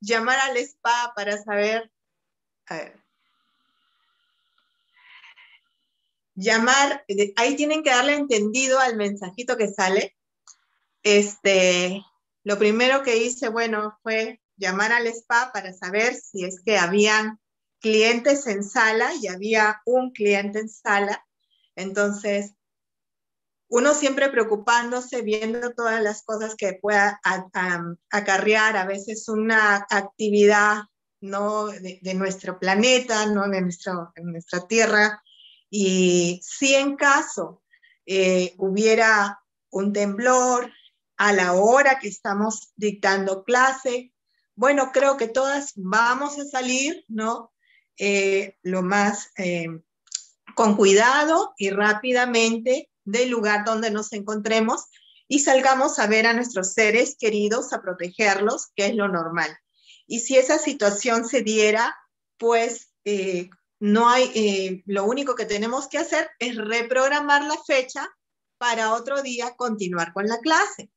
llamar al spa para saber, a ver, llamar, ahí tienen que darle entendido al mensajito que sale. Lo primero que hice, bueno, fue llamar al spa para saber si es que había clientes en sala, y había un cliente en sala. Entonces, uno siempre preocupándose, viendo todas las cosas que pueda acarrear, a veces una actividad, ¿no?, de nuestro planeta, ¿no?, de nuestra Tierra. Y si en caso hubiera un temblor a la hora que estamos dictando clase, bueno, creo que todas vamos a salir, ¿no?, lo más con cuidado y rápidamente del lugar donde nos encontremos, y salgamos a ver a nuestros seres queridos, a protegerlos, que es lo normal. Y si esa situación se diera, pues no hay, lo único que tenemos que hacer es reprogramar la fecha para otro día continuar con la clase.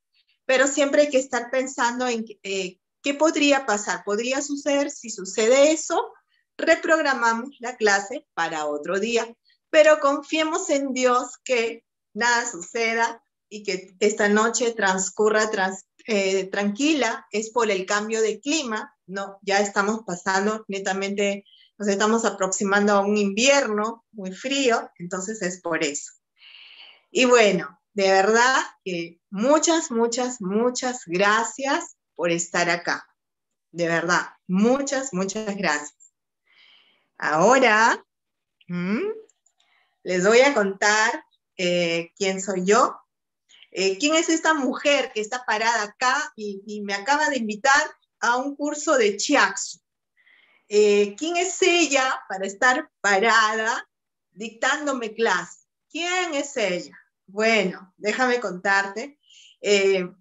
Pero siempre hay que estar pensando en qué podría pasar, podría suceder, si sucede eso, reprogramamos la clase para otro día. Pero confiemos en Dios que nada suceda y que esta noche transcurra tranquila. Es por el cambio de clima, ¿no? Ya estamos pasando netamente, nos estamos aproximando a un invierno muy frío, entonces es por eso. Y bueno, de verdad que muchas, muchas, muchas gracias por estar acá. De verdad, muchas, muchas gracias. Ahora, les voy a contar quién soy yo. ¿Quién es esta mujer que está parada acá y me acaba de invitar a un curso de Shiatsu? ¿Quién es ella para estar parada dictándome clase? ¿Quién es ella? Bueno, déjame contarte.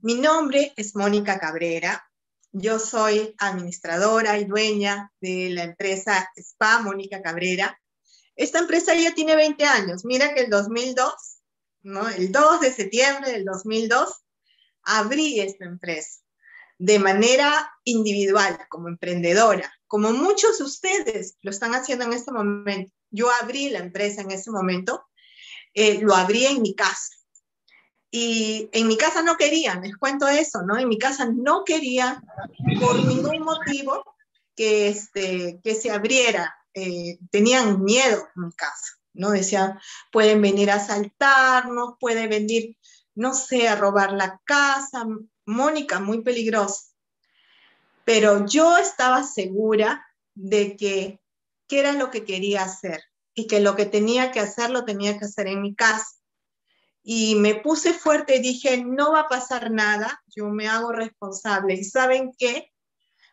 Mi nombre es Mónica Cabrera. Yo soy administradora y dueña de la empresa SPA Mónica Cabrera. Esta empresa ya tiene 20 años. Mira que el 2002, ¿no?, el 2 de septiembre del 2002, abrí esta empresa de manera individual, como emprendedora, como muchos de ustedes lo están haciendo en este momento. Yo abrí la empresa en ese momento, lo abrí en mi casa. Y en mi casa no querían, les cuento eso, ¿no? En mi casa no querían por ningún motivo que se abriera. Tenían miedo en mi casa, ¿no? Decían, pueden venir a asaltarnos, pueden venir, no sé, a robar la casa. Mónica, muy peligrosa. Pero yo estaba segura de que era lo que quería hacer y que lo que tenía que hacer, lo tenía que hacer en mi casa. Y me puse fuerte y dije, no va a pasar nada, yo me hago responsable. ¿Y saben qué?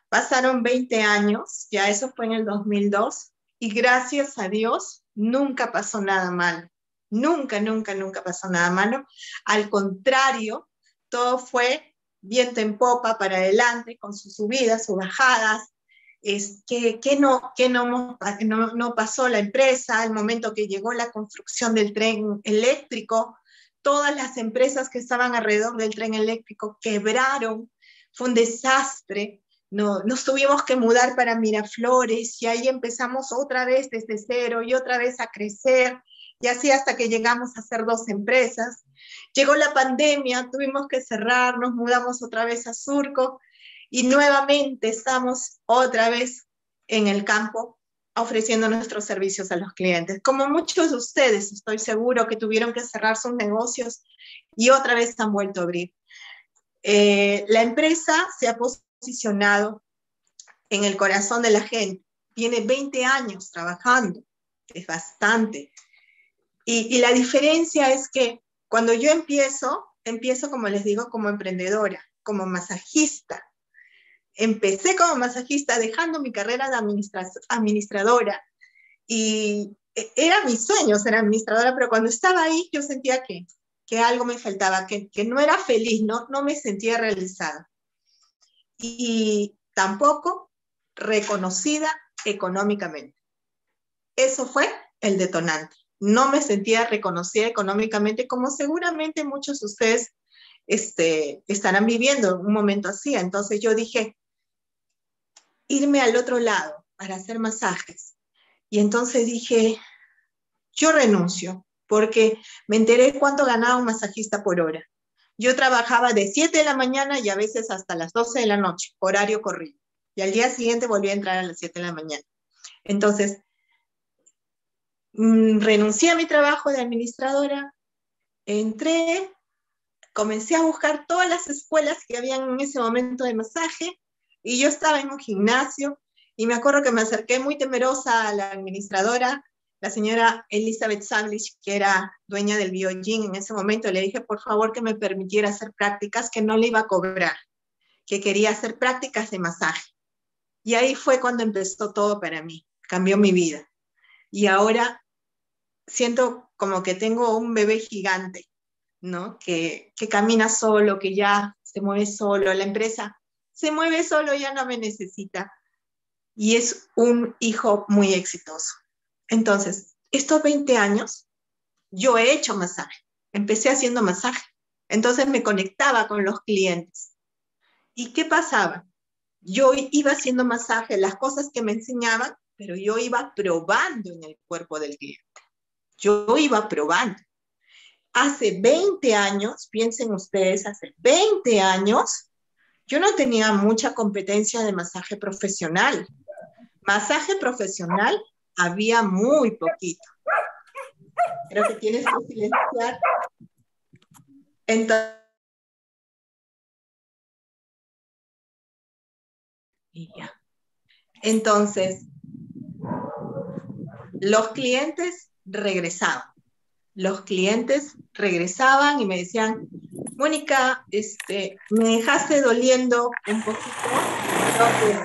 Pasaron 20 años, ya eso fue en el 2002, y gracias a Dios nunca pasó nada malo. Nunca, nunca, nunca pasó nada malo. Al contrario, todo fue viento en popa para adelante, con sus subidas, sus bajadas. Es que no pasó la empresa, el momento que llegó la construcción del tren eléctrico, todas las empresas que estaban alrededor del tren eléctrico quebraron, fue un desastre. No, nos tuvimos que mudar para Miraflores y ahí empezamos otra vez desde cero y otra vez a crecer y así hasta que llegamos a ser dos empresas. Llegó la pandemia, tuvimos que cerrar, nos mudamos otra vez a Surco y nuevamente estamos otra vez en el campo ofreciendo nuestros servicios a los clientes. Como muchos de ustedes, estoy seguro que tuvieron que cerrar sus negocios y otra vez han vuelto a abrir. La empresa se ha posicionado en el corazón de la gente. Tiene 20 años trabajando, es bastante. Y la diferencia es que cuando yo empiezo, como les digo, como emprendedora, como masajista. Empecé como masajista dejando mi carrera de administradora y era mi sueño ser administradora, pero cuando estaba ahí yo sentía que algo me faltaba, que no era feliz, no me sentía realizada. Y tampoco reconocida económicamente. Eso fue el detonante. No me sentía reconocida económicamente, como seguramente muchos de ustedes estarán viviendo un momento así. Entonces yo dije, irme al otro lado para hacer masajes. Y entonces dije, yo renuncio, porque me enteré cuánto ganaba un masajista por hora. Yo trabajaba de 7 de la mañana y a veces hasta las 12 de la noche, horario corrido. Y al día siguiente volví a entrar a las 7 de la mañana. Entonces, renuncié a mi trabajo de administradora, entré, comencé a buscar todas las escuelas que habían en ese momento de masaje, y yo estaba en un gimnasio, y me acuerdo que me acerqué muy temerosa a la administradora, la señora Elizabeth Sandlich, que era dueña del BioGin en ese momento. Le dije, por favor, que me permitiera hacer prácticas, que no le iba a cobrar, que quería hacer prácticas de masaje. Y ahí fue cuando empezó todo para mí, cambió mi vida. Y ahora siento como que tengo un bebé gigante, ¿no? Que camina solo, que ya se mueve solo, la empresa se mueve solo, ya no me necesita. Y es un hijo muy exitoso. Entonces, estos 20 años, yo he hecho masaje. Empecé haciendo masaje. Entonces me conectaba con los clientes. ¿Y qué pasaba? Yo iba haciendo masaje, las cosas que me enseñaban, pero yo iba probando en el cuerpo del cliente. Yo iba probando. Hace 20 años, piensen ustedes, hace 20 años, yo no tenía mucha competencia de masaje profesional. Masaje profesional había muy poquito. Creo que tienes que silenciar. Entonces, y ya. Entonces, los clientes regresaban. Los clientes regresaban y me decían, Mónica, me dejaste doliendo un poquito. Entonces,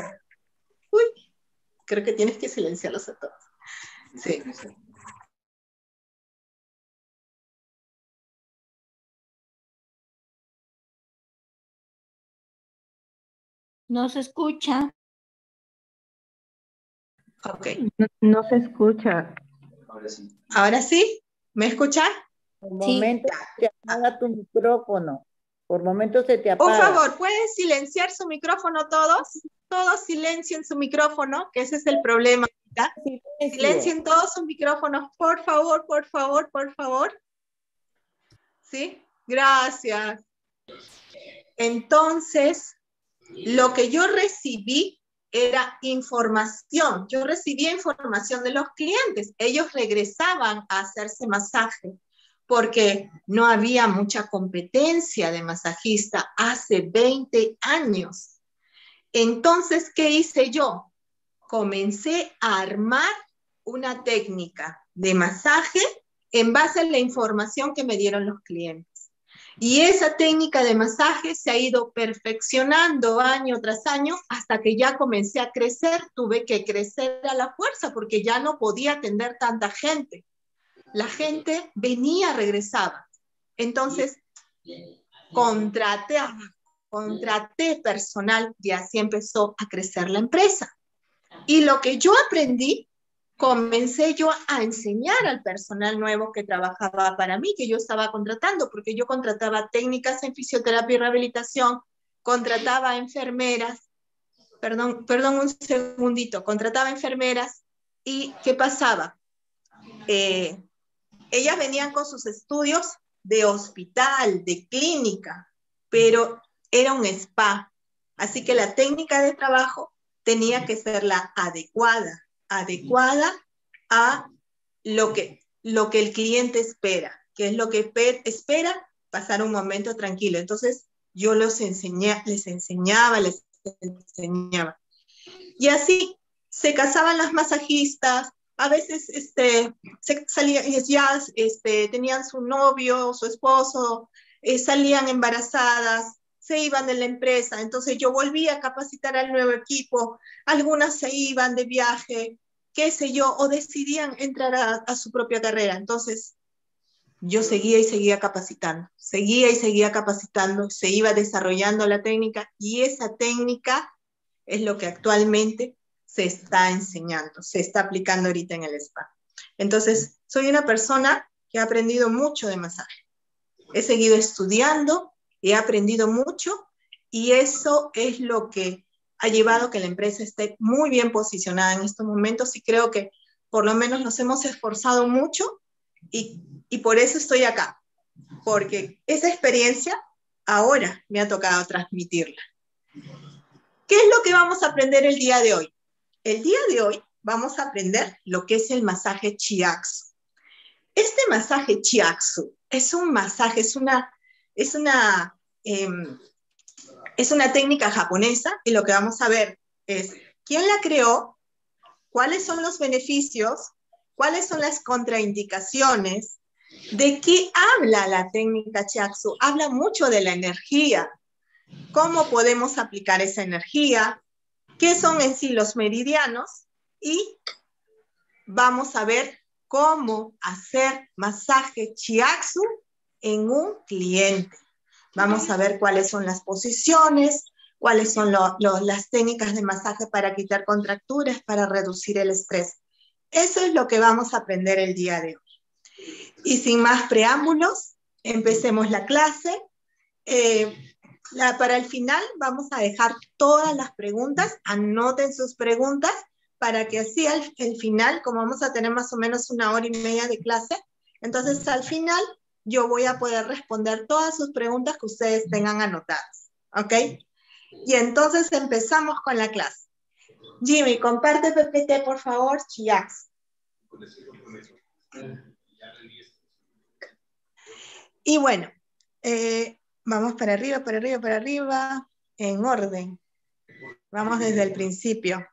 creo que tienes que silenciarlos a todos. Sí. No se escucha. Ok. No se escucha. Ahora sí. ¿Ahora sí? ¿Me escuchas? Por momento se apaga tu micrófono. Por momentos se te apaga. Por favor, ¿pueden silenciar su micrófono todos? Todos silencien su micrófono, que ese es el problema. Sí, silencien todos sus micrófonos, por favor, por favor, por favor. ¿Sí? Gracias. Entonces, lo que yo recibí era información. Yo recibía información de los clientes. Ellos regresaban a hacerse masaje porque no había mucha competencia de masajista hace 20 años. Entonces, ¿qué hice yo? Comencé a armar una técnica de masaje en base a la información que me dieron los clientes. Y esa técnica de masaje se ha ido perfeccionando año tras año hasta que ya comencé a crecer. Tuve que crecer a la fuerza porque ya no podía atender tanta gente. La gente venía, regresaba. Entonces, contraté personal y así empezó a crecer la empresa. Y lo que yo aprendí, comencé yo a enseñar al personal nuevo que trabajaba para mí, que yo estaba contratando, porque yo contrataba técnicas en fisioterapia y rehabilitación, contrataba enfermeras, perdón un segundito, contrataba enfermeras. ¿Y qué pasaba? Ellas venían con sus estudios de hospital, de clínica, pero era un spa, así que la técnica de trabajo tenía que ser la adecuada, a lo que el cliente espera, que es lo que espera pasar un momento tranquilo. Entonces yo les enseñaba. Y así se casaban las masajistas, a veces tenían su novio, su esposo, salían embarazadas, se iban de la empresa. Entonces yo volví a capacitar al nuevo equipo, algunas se iban de viaje, qué sé yo, o decidían entrar a su propia carrera. Entonces yo seguía y seguía capacitando, se iba desarrollando la técnica, y esa técnica es lo que actualmente se está enseñando, se está aplicando ahorita en el spa. Entonces soy una persona que ha aprendido mucho de masaje. He seguido estudiando, he aprendido mucho, y eso es lo que ha llevado que la empresa esté muy bien posicionada en estos momentos, y creo que por lo menos nos hemos esforzado mucho, y por eso estoy acá, porque esa experiencia ahora me ha tocado transmitirla. ¿Qué es lo que vamos a aprender el día de hoy? El día de hoy vamos a aprender lo que es el masaje Shiatsu. Este masaje Shiatsu es un masaje, es una técnica japonesa, y lo que vamos a ver es quién la creó, cuáles son los beneficios, cuáles son las contraindicaciones, de qué habla la técnica Shiatsu. Habla mucho de la energía, cómo podemos aplicar esa energía, qué son en sí los meridianos, y vamos a ver cómo hacer masaje Shiatsu en un cliente. Vamos a ver cuáles son las posiciones, cuáles son las técnicas de masaje para quitar contracturas, para reducir el estrés. Eso es lo que vamos a aprender el día de hoy. Y sin más preámbulos, empecemos la clase. Para el final vamos a dejar todas las preguntas. Anoten sus preguntas para que así al final, como vamos a tener más o menos 1 hora y media de clase, entonces al final yo voy a poder responder todas sus preguntas que ustedes tengan anotadas, ¿ok? Y entonces empezamos con la clase. Jimmy, comparte PPT, por favor, Shiatsu. Y bueno, vamos para arriba, en orden. Vamos desde el principio.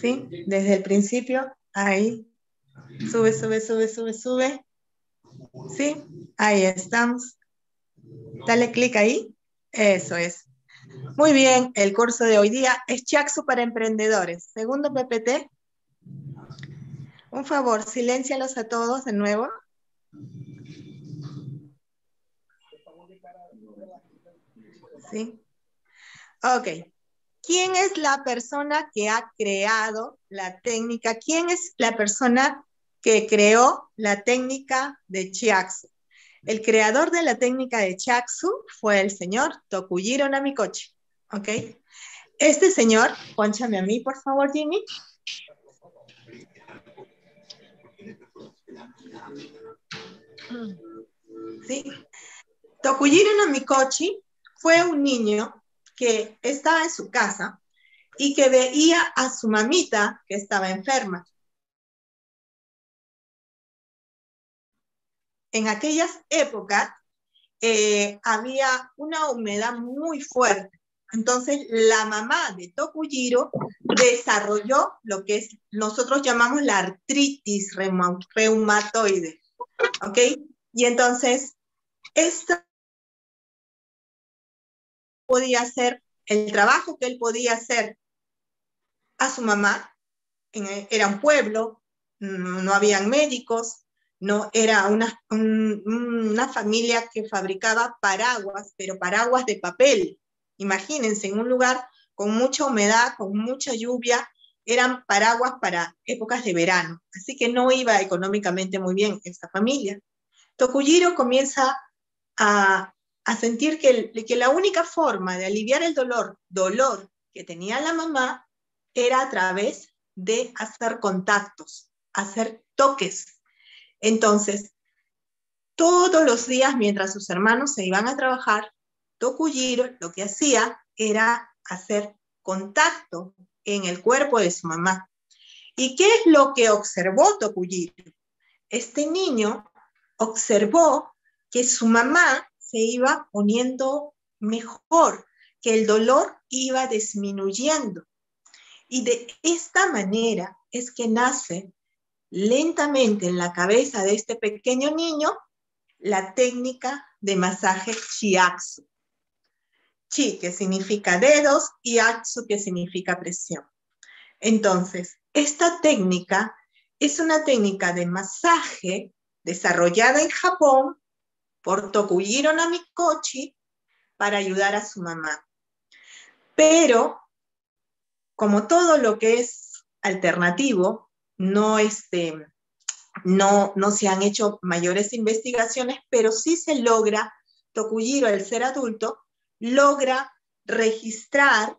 ¿Sí? Desde el principio, ahí. Sube. Sí, ahí estamos. Dale clic ahí. Eso es. Muy bien, el curso de hoy día es Shiatsu para emprendedores. Segundo PPT. Un favor, siléncialos a todos de nuevo. Sí. Ok. ¿Quién es la persona que ha creado la técnica? ¿Quién es la persona que creó la técnica de Shiatsu? El creador de la técnica de Shiatsu fue el señor Tokujiro Namikoshi, ¿ok? Este señor, pónchame a mí, por favor, Jimmy. ¿Sí? Tokujiro Namikoshi fue un niño que estaba en su casa y que veía a su mamita que estaba enferma. En aquellas épocas había una humedad muy fuerte. Entonces la mamá de Tokujiro desarrolló lo que es, nosotros llamamos la artritis reumatoide. ¿Ok? Y entonces esta podía hacer, el trabajo que él podía hacer a su mamá, era un pueblo, no habían médicos. No, era una familia que fabricaba paraguas, pero paraguas de papel. Imagínense, en un lugar con mucha humedad, con mucha lluvia, eran paraguas para épocas de verano. Así que no iba económicamente muy bien esta familia. Tokujiro comienza a sentir que la única forma de aliviar el dolor que tenía la mamá, era a través de hacer contactos, hacer toques. Entonces, todos los días, mientras sus hermanos se iban a trabajar, Tokujiro lo que hacía era hacer contacto en el cuerpo de su mamá. ¿Y qué es lo que observó Tokujiro? Este niño observó que su mamá se iba poniendo mejor, que el dolor iba disminuyendo. Y de esta manera es que nace lentamente en la cabeza de este pequeño niño la técnica de masaje Shiatsu. Shi, que significa dedos, y Atsu, que significa presión. Entonces, esta técnica es una técnica de masaje desarrollada en Japón por Tokujiro Namikoshi para ayudar a su mamá. Pero, como todo lo que es alternativo, no se han hecho mayores investigaciones, pero sí se logra, Tokujiro al ser adulto, logra registrar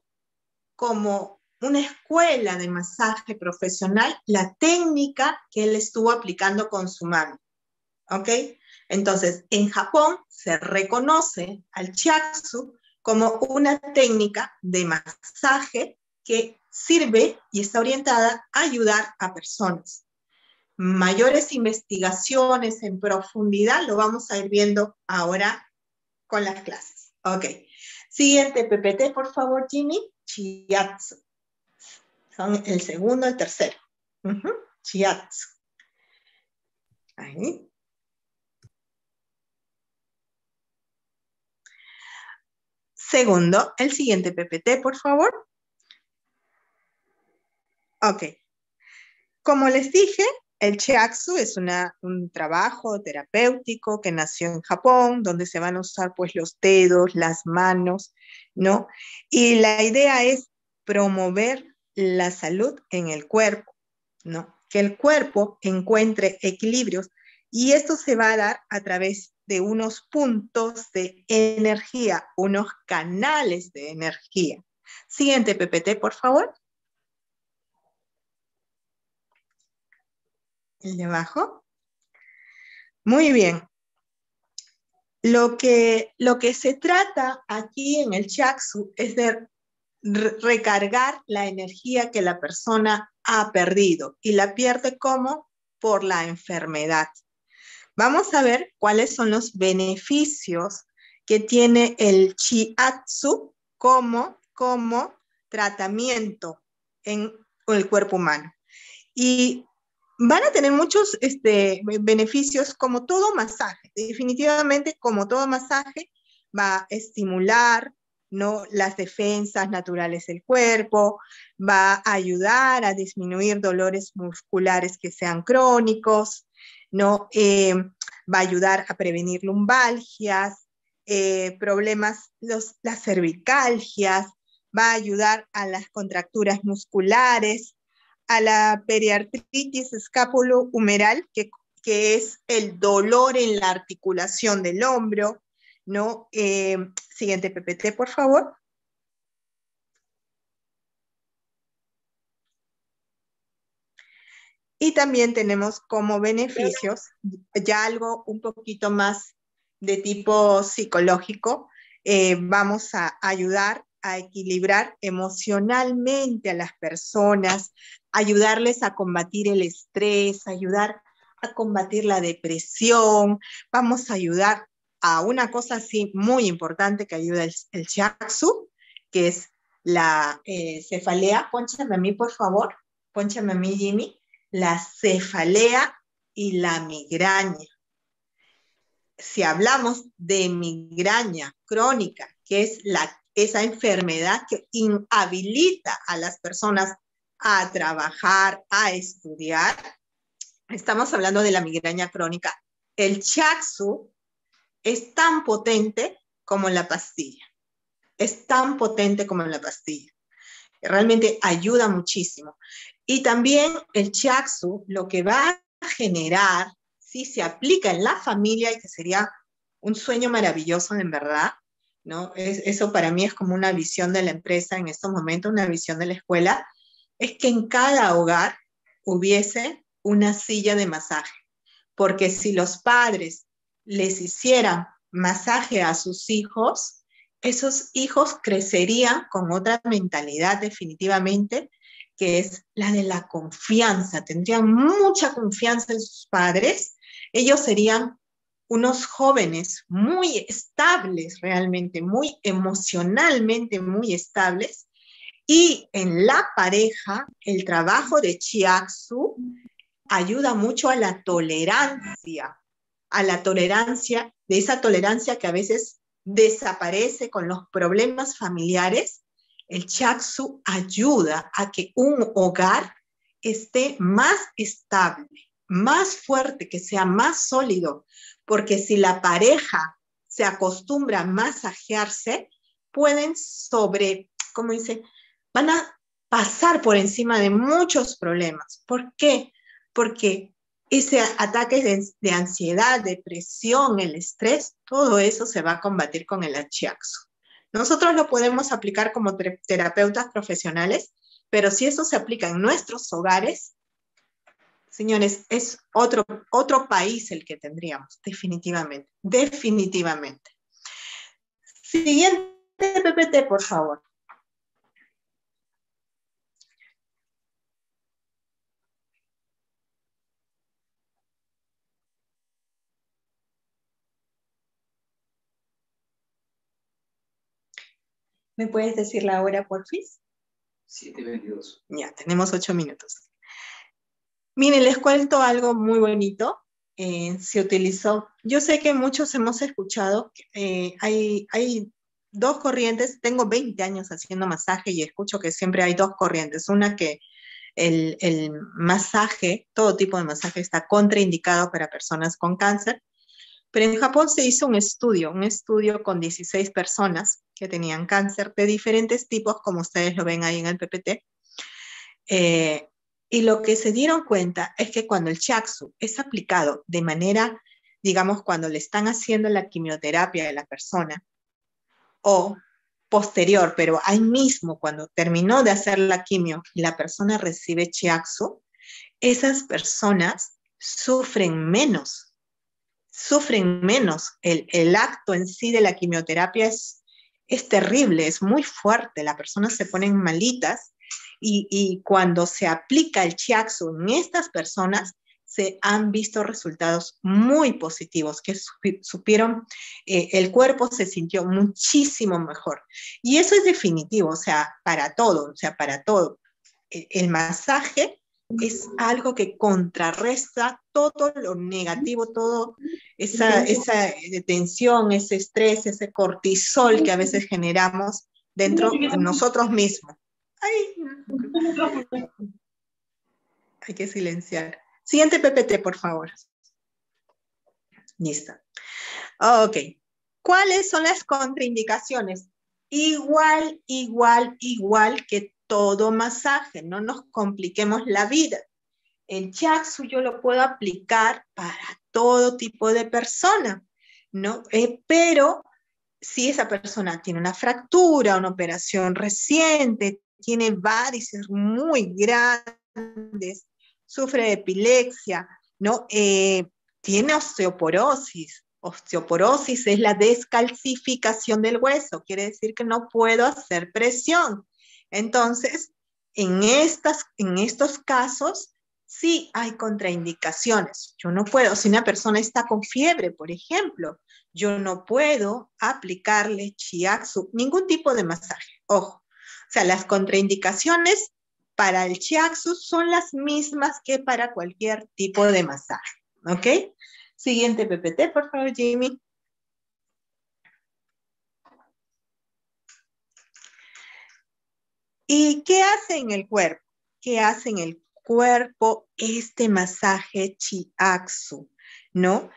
como una escuela de masaje profesional la técnica que él estuvo aplicando con su mano. ¿Ok? Entonces, en Japón se reconoce al shiatsu como una técnica de masaje que sirve y está orientada a ayudar a personas. Mayores investigaciones en profundidad lo vamos a ir viendo ahora con las clases. Ok. Siguiente PPT, por favor, Jimmy. Shiatsu. Son el segundo, el tercero. Shiatsu. Ahí. Segundo, el siguiente PPT, por favor. Ok. Como les dije, el shiatsu es un trabajo terapéutico que nació en Japón, donde se van a usar pues los dedos, las manos, ¿no? Y la idea es promover la salud en el cuerpo, ¿no? Que el cuerpo encuentre equilibrios, y esto se va a dar a través de unos puntos de energía, unos canales de energía. Siguiente PPT, por favor. El de abajo. Muy bien. Lo que se trata aquí en el shiatsu es de recargar la energía que la persona ha perdido, y la pierde como por la enfermedad. Vamos a ver cuáles son los beneficios que tiene el shiatsu como tratamiento en el cuerpo humano. Y van a tener muchos beneficios, como todo masaje. Definitivamente, como todo masaje, va a estimular, ¿no?, las defensas naturales del cuerpo, va a ayudar a disminuir dolores musculares que sean crónicos, ¿no? Va a ayudar a prevenir lumbalgias, problemas, las cervicalgias, va a ayudar a las contracturas musculares, a la periartritis escápulo-humeral, que es el dolor en la articulación del hombro, ¿no? Siguiente PPT, por favor. Y también tenemos como beneficios ya algo un poquito más de tipo psicológico. Vamos a ayudar a equilibrar emocionalmente a las personas, ayudarles a combatir el estrés, ayudar a combatir la depresión. Vamos a ayudar a una cosa así muy importante que ayuda el shiatsu, que es la cefalea. Pónchame a mí, por favor. Pónchame a mí, Jimmy. La cefalea y la migraña. Si hablamos de migraña crónica, que es esa enfermedad que inhabilita a las personas a trabajar, a estudiar, estamos hablando de la migraña crónica. El shiatsu es tan potente como la pastilla. Es tan potente como la pastilla. Realmente ayuda muchísimo. Y también el shiatsu, lo que va a generar, si se aplica en la familia, y que sería un sueño maravilloso en verdad, ¿no? Eso para mí es como una visión de la empresa en estos momentos, una visión de la escuela, es que en cada hogar hubiese una silla de masaje. Porque si los padres les hicieran masaje a sus hijos, esos hijos crecerían con otra mentalidad definitivamente, que es la de la confianza. Tendrían mucha confianza en sus padres. Ellos serían unos jóvenes muy estables realmente, muy emocionalmente muy estables. Y en la pareja, el trabajo de shiatsu ayuda mucho a la tolerancia, de esa tolerancia que a veces desaparece con los problemas familiares. El shiatsu ayuda a que un hogar esté más estable, más fuerte, que sea más sólido, porque si la pareja se acostumbra a masajearse, pueden como dice, van a pasar por encima de muchos problemas. ¿Por qué? Porque ese ataque de ansiedad, depresión, el estrés, todo eso se va a combatir con el shiatsu. Nosotros lo podemos aplicar como terapeutas profesionales, pero si eso se aplica en nuestros hogares, señores, es otro país el que tendríamos, definitivamente, definitivamente. Siguiente PPT, por favor. ¿Me puedes decir la hora, porfis? 7:22. Ya, tenemos 8 minutos. Miren, les cuento algo muy bonito. Se utilizó. Yo sé que muchos hemos escuchado, hay dos corrientes. Tengo 20 años haciendo masaje y escucho que siempre hay dos corrientes. Una que el masaje, todo tipo de masaje, está contraindicado para personas con cáncer. Pero en Japón se hizo un estudio con 16 personas que tenían cáncer de diferentes tipos, como ustedes lo ven ahí en el PPT. Y lo que se dieron cuenta es que cuando el shiatsu es aplicado de manera, digamos, cuando le están haciendo la quimioterapia a la persona, o posterior, pero ahí mismo, cuando terminó de hacer la quimio, la persona recibe shiatsu, esas personas sufren menos. El acto en sí de la quimioterapia es terrible, es muy fuerte, las personas se ponen malitas y cuando se aplica el shiatsu en estas personas se han visto resultados muy positivos, que supieron, el cuerpo se sintió muchísimo mejor. Y eso es definitivo, o sea, para todo, El masaje es algo que contrarresta todo lo negativo, toda esa tensión, ese estrés, ese cortisol que a veces generamos dentro de nosotros mismos. Ay. Hay que silenciar. Siguiente PPT, por favor. Listo. Ok. ¿Cuáles son las contraindicaciones? Igual que todo masaje, no nos compliquemos la vida. El shiatsu yo lo puedo aplicar para todo tipo de persona, ¿no? Pero si esa persona tiene una fractura, una operación reciente, tiene varices muy grandes, sufre de epilepsia, ¿no? Tiene osteoporosis. Osteoporosis es la descalcificación del hueso, quiere decir que no puedo hacer presión. Entonces, en estos casos, sí hay contraindicaciones. Yo no puedo, si una persona está con fiebre, por ejemplo, yo no puedo aplicarle shiatsu, ningún tipo de masaje, ojo. O sea, las contraindicaciones para el shiatsu son las mismas que para cualquier tipo de masaje, ¿ok? Siguiente PPT, por favor, Jimmy. ¿Y qué hace en el cuerpo? ¿Qué hace en el cuerpo este masaje shiatsu? ¿No?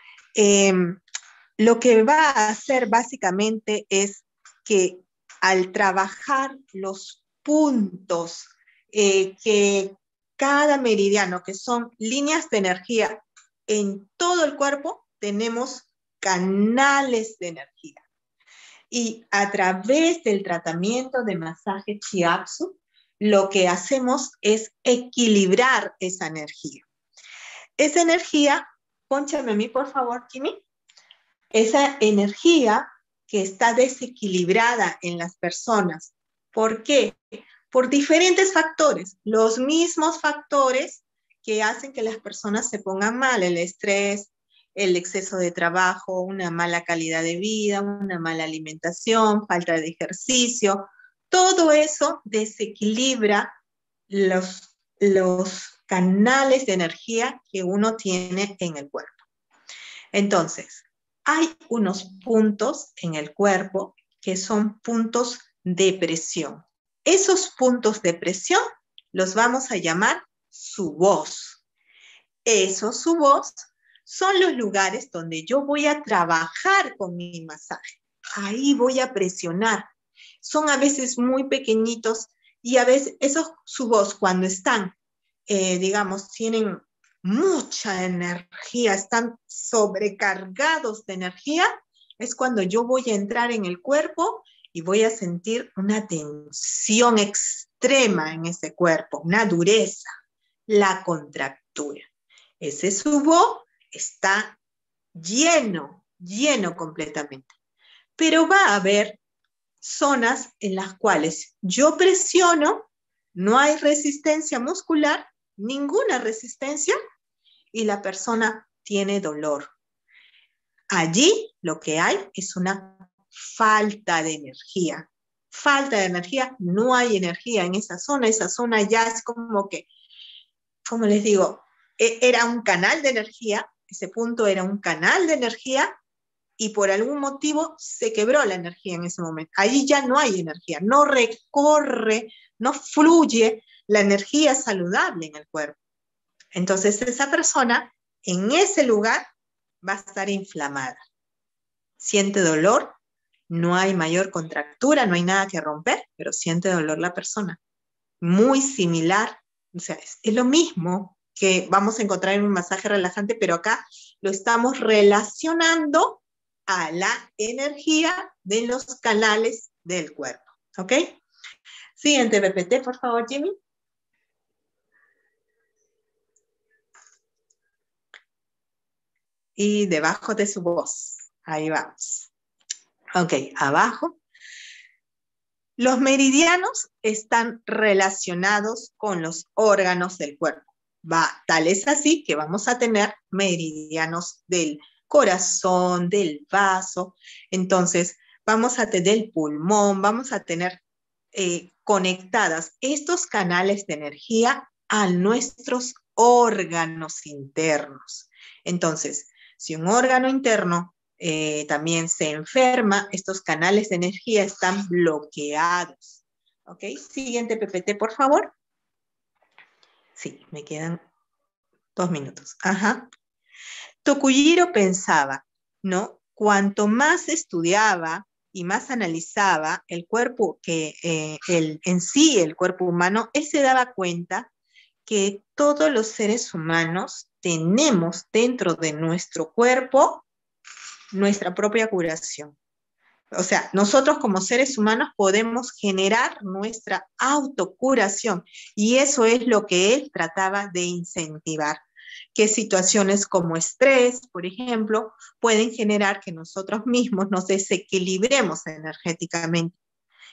Lo que va a hacer básicamente es que al trabajar los puntos que cada meridiano, que son líneas de energía en todo el cuerpo, tenemos canales de energía. Y a través del tratamiento de masaje shiatsu, lo que hacemos es equilibrar esa energía. Esa energía, pónchame a mí por favor, Kimi. Esa energía que está desequilibrada en las personas. ¿Por qué? Por diferentes factores. Los mismos factores que hacen que las personas se pongan mal. El estrés, el exceso de trabajo, una mala calidad de vida, una mala alimentación, falta de ejercicio, todo eso desequilibra los canales de energía que uno tiene en el cuerpo. Entonces, hay unos puntos en el cuerpo que son puntos de presión. Esos puntos de presión los vamos a llamar subos. Esos subos son los lugares donde yo voy a trabajar con mi masaje. Ahí voy a presionar. Son a veces muy pequeñitos y a veces esos subos cuando están, digamos, tienen mucha energía, están sobrecargados de energía, es cuando yo voy a entrar en el cuerpo y voy a sentir una tensión extrema en ese cuerpo, una dureza, la contractura. Ese subo está lleno, lleno completamente. Pero va a haber zonas en las cuales yo presiono, no hay resistencia muscular, ninguna resistencia, y la persona tiene dolor. Allí lo que hay es una falta de energía. Falta de energía, no hay energía en esa zona. Esa zona ya es como que, como les digo, era un canal de energía, ese punto era un canal de energía, y por algún motivo se quebró la energía en ese momento. Allí ya no hay energía, no recorre, no fluye la energía saludable en el cuerpo. Entonces esa persona en ese lugar va a estar inflamada. Siente dolor, no hay mayor contractura, no hay nada que romper, pero siente dolor la persona. Muy similar, o sea, es lo mismo que vamos a encontrar en un masaje relajante, pero acá lo estamos relacionando a la energía de los canales del cuerpo. ¿Ok? Siguiente PPT, por favor, Jimmy. Y debajo de su voz. Ahí vamos. Ok, abajo. Los meridianos están relacionados con los órganos del cuerpo. Tal es así que vamos a tener meridianos del corazón, del vaso. Entonces, vamos a tener el pulmón, vamos a tener conectadas estos canales de energía a nuestros órganos internos. Entonces, si un órgano interno también se enferma, estos canales de energía están bloqueados. ¿Ok? Siguiente PPT, por favor. Sí, me quedan 2 minutos. Ajá. Tokujiro pensaba, ¿no? Cuanto más estudiaba y más analizaba el cuerpo, el cuerpo humano, él se daba cuenta que todos los seres humanos tenemos dentro de nuestro cuerpo nuestra propia curación. O sea, nosotros como seres humanos podemos generar nuestra autocuración, y eso es lo que él trataba de incentivar, que situaciones como estrés, por ejemplo, pueden generar que nosotros mismos nos desequilibremos energéticamente.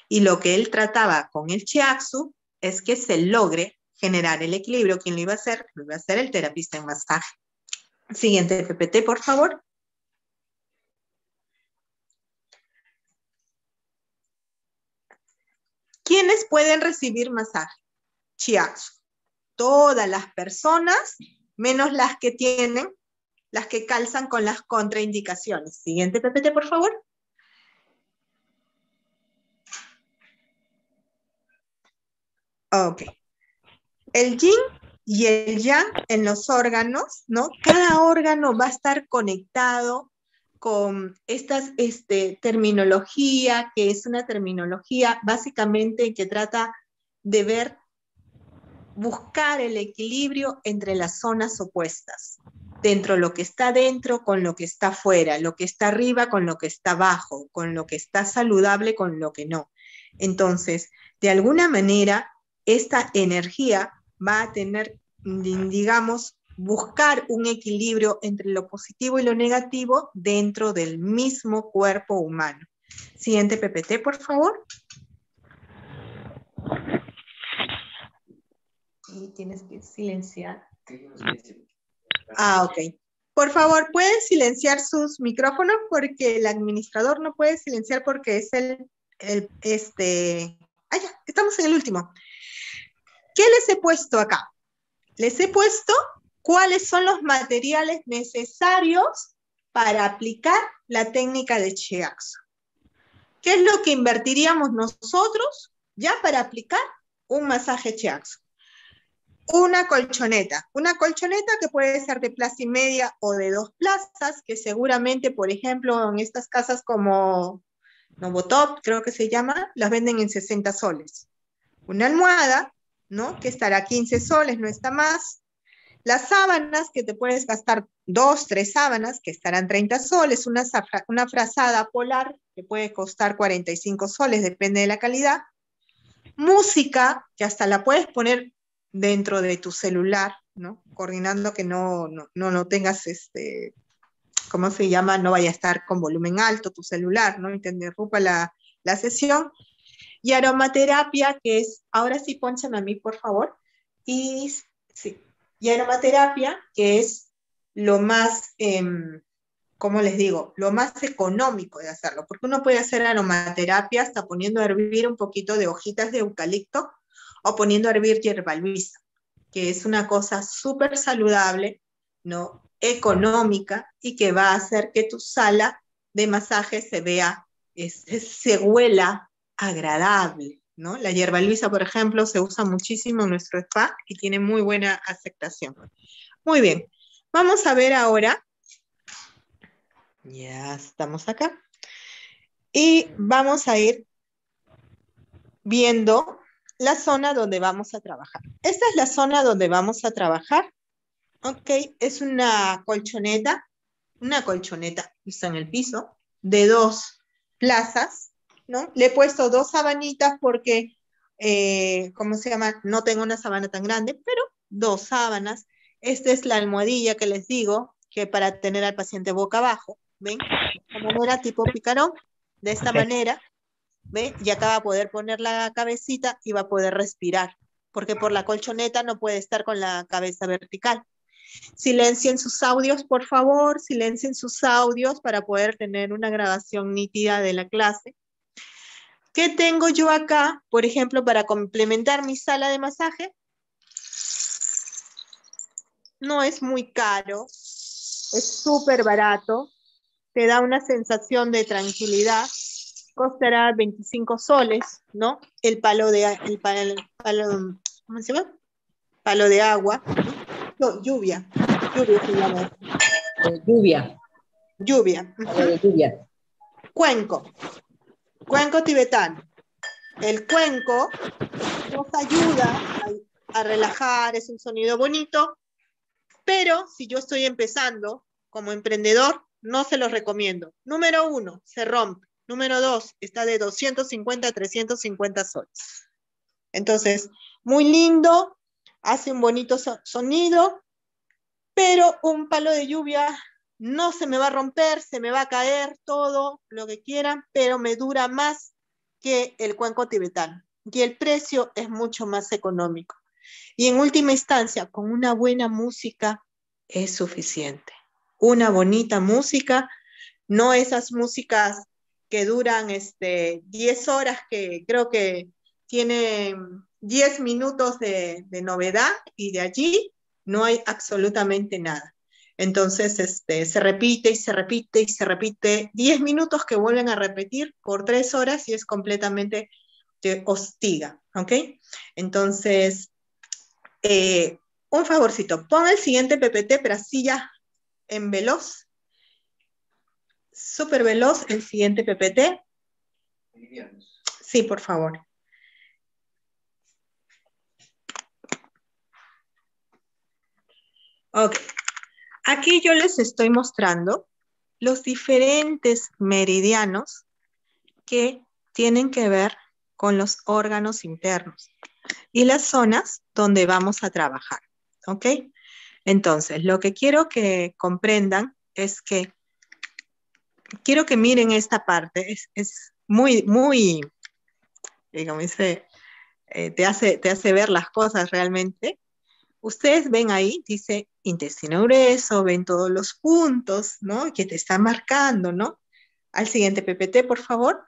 Y lo que él trataba con el Shiatsu es que se logre generar el equilibrio. ¿Quién lo iba a hacer? Lo iba a hacer el terapista en masaje. Siguiente PPT, por favor. ¿Quiénes pueden recibir masaje? Shiatsu. Todas las personas, menos las que tienen, las que calzan con las contraindicaciones. Siguiente PPT, por favor. Ok. El yin y el yang en los órganos, ¿no? Cada órgano va a estar conectado con esta terminología, que es una terminología básicamente que trata de buscar el equilibrio entre las zonas opuestas, dentro lo que está dentro con lo que está fuera, lo que está arriba con lo que está abajo, con lo que está saludable con lo que no. Entonces, de alguna manera, esta energía va a tener, digamos, buscar un equilibrio entre lo positivo y lo negativo dentro del mismo cuerpo humano. Siguiente PPT, por favor. Y tienes que silenciar. Ah, ok. Por favor, ¿pueden silenciar sus micrófonos? Porque el administrador no puede silenciar porque es Ah, ya, estamos en el último. ¿Qué les he puesto acá? Les he puesto cuáles son los materiales necesarios para aplicar la técnica de Shiatsu. ¿Qué es lo que invertiríamos nosotros ya para aplicar un masaje Shiatsu? Una colchoneta que puede ser de plaza y media o de 2 plazas, que seguramente, por ejemplo, en estas casas como Novotop, creo que se llama, las venden en 60 soles. Una almohada, ¿no? Que estará 15 soles, no está más. Las sábanas, que te puedes gastar 2, 3 sábanas, que estarán 30 soles. Una frazada polar, que puede costar 45 soles, depende de la calidad. Música, que hasta la puedes poner dentro de tu celular, ¿no? Coordinando que no tengas, ¿cómo se llama? No vaya a estar con volumen alto tu celular, ¿no? Y te interrumpa la sesión. Y aromaterapia, que es, ahora sí, pónchame a mí, por favor. Y sí. Y aromaterapia, que es lo más, ¿cómo les digo? Lo más económico de hacerlo, porque uno puede hacer aromaterapia hasta poniendo a hervir un poquito de hojitas de eucalipto o poniendo a hervir hierba luisa, que es una cosa súper saludable, ¿no? Económica, y que va a hacer que tu sala de masaje se vea, se huela agradable, ¿no? La hierba luisa, por ejemplo, se usa muchísimo en nuestro spa y tiene muy buena aceptación. Muy bien, vamos a ver ahora, ya estamos acá, y vamos a ir viendo la zona donde vamos a trabajar. Esta es la zona donde vamos a trabajar, ok, es una colchoneta, está en el piso, de 2 plazas, ¿no? Le he puesto 2 sabanitas porque, ¿cómo se llama? No tengo una sabana tan grande, pero 2 sábanas. Esta es la almohadilla que les digo, que para tener al paciente boca abajo, ¿ven? De esta manera, tipo picarón, de esta manera, ¿ven? Y acá va a poder poner la cabecita y va a poder respirar, porque por la colchoneta no puede estar con la cabeza vertical. Silencien sus audios, por favor, silencien sus audios para poder tener una grabación nítida de la clase. ¿Qué tengo yo acá, por ejemplo, para complementar mi sala de masaje? No es muy caro, es súper barato, te da una sensación de tranquilidad, costará 25 soles, ¿no? El palo, ¿cómo se llama? Palo de agua, no, lluvia se llama. Lluvia. Lluvia. Cuenco tibetano. El cuenco nos ayuda a relajar, es un sonido bonito, pero si yo estoy empezando como emprendedor, no se los recomiendo. Número 1, se rompe. Número 2, está de 250 a 350 soles. Entonces, muy lindo, hace un bonito sonido, pero un palo de lluvia no se me va a romper, se me va a caer todo lo que quieran, pero me dura más que el cuenco tibetano. Y el precio es mucho más económico. Y en última instancia, con una buena música es suficiente. Una bonita música, no esas músicas que duran 10 horas, que creo que tienen 10 minutos de novedad, y de allí no hay absolutamente nada. Entonces se repite y se repite y se repite. 10 minutos que vuelven a repetir por 3 horas y es completamente, te hostiga, ¿ok? Entonces, un favorcito, pon el siguiente PPT, pero así ya en veloz, súper veloz el siguiente PPT. Sí, por favor. Ok. Aquí yo les estoy mostrando los diferentes meridianos que tienen que ver con los órganos internos y las zonas donde vamos a trabajar, ¿ok? Entonces, lo que quiero que comprendan es que quiero que miren esta parte, es muy, muy, como dice, te hace ver las cosas realmente. Ustedes ven ahí, dice intestino grueso, ven todos los puntos, ¿no? Que te están marcando, ¿no? Al siguiente PPT, por favor.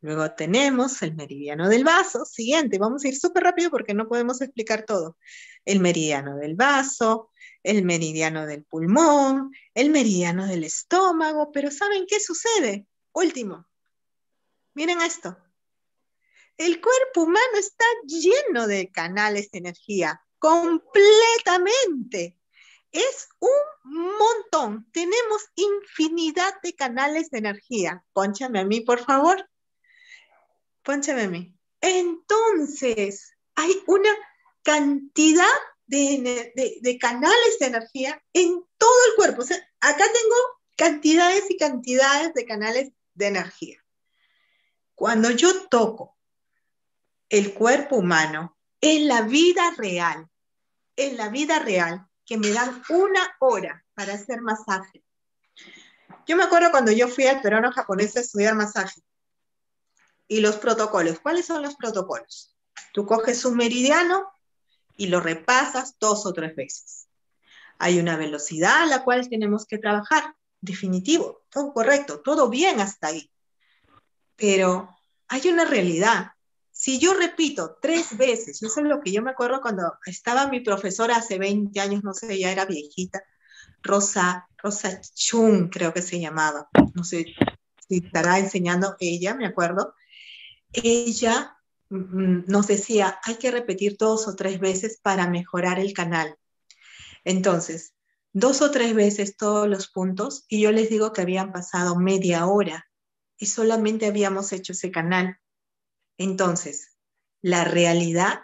Luego tenemos el meridiano del vaso. Siguiente, vamos a ir súper rápido porque no podemos explicar todo. El meridiano del vaso, el meridiano del pulmón, el meridiano del estómago. Pero ¿saben qué sucede? Último. Miren esto. El cuerpo humano está lleno de canales de energía, completamente. Es un montón. Tenemos infinidad de canales de energía. Pónchame a mí, por favor. Entonces, hay una cantidad de canales de energía en todo el cuerpo. O sea, acá tengo cantidades y cantidades de canales de energía. Cuando yo toco el cuerpo humano en la vida real, que me dan una hora para hacer masaje. Yo me acuerdo cuando yo fui al peruano japonés a estudiar masaje. Y los protocolos. ¿Cuáles son los protocolos? Tú coges un meridiano y lo repasas 2 o 3 veces. Hay una velocidad a la cual tenemos que trabajar. Definitivo, todo correcto, todo bien hasta ahí. Pero hay una realidad. Si yo repito 3 veces, eso es lo que yo me acuerdo cuando estaba mi profesora hace 20 años, no sé, ya era viejita, Rosa Chung creo que se llamaba, no sé si estará enseñando ella, me acuerdo. Ella nos decía, hay que repetir 2 o 3 veces para mejorar el canal. Entonces, 2 o 3 veces todos los puntos, y yo les digo que habían pasado media hora, y solamente habíamos hecho ese canal. Entonces, la realidad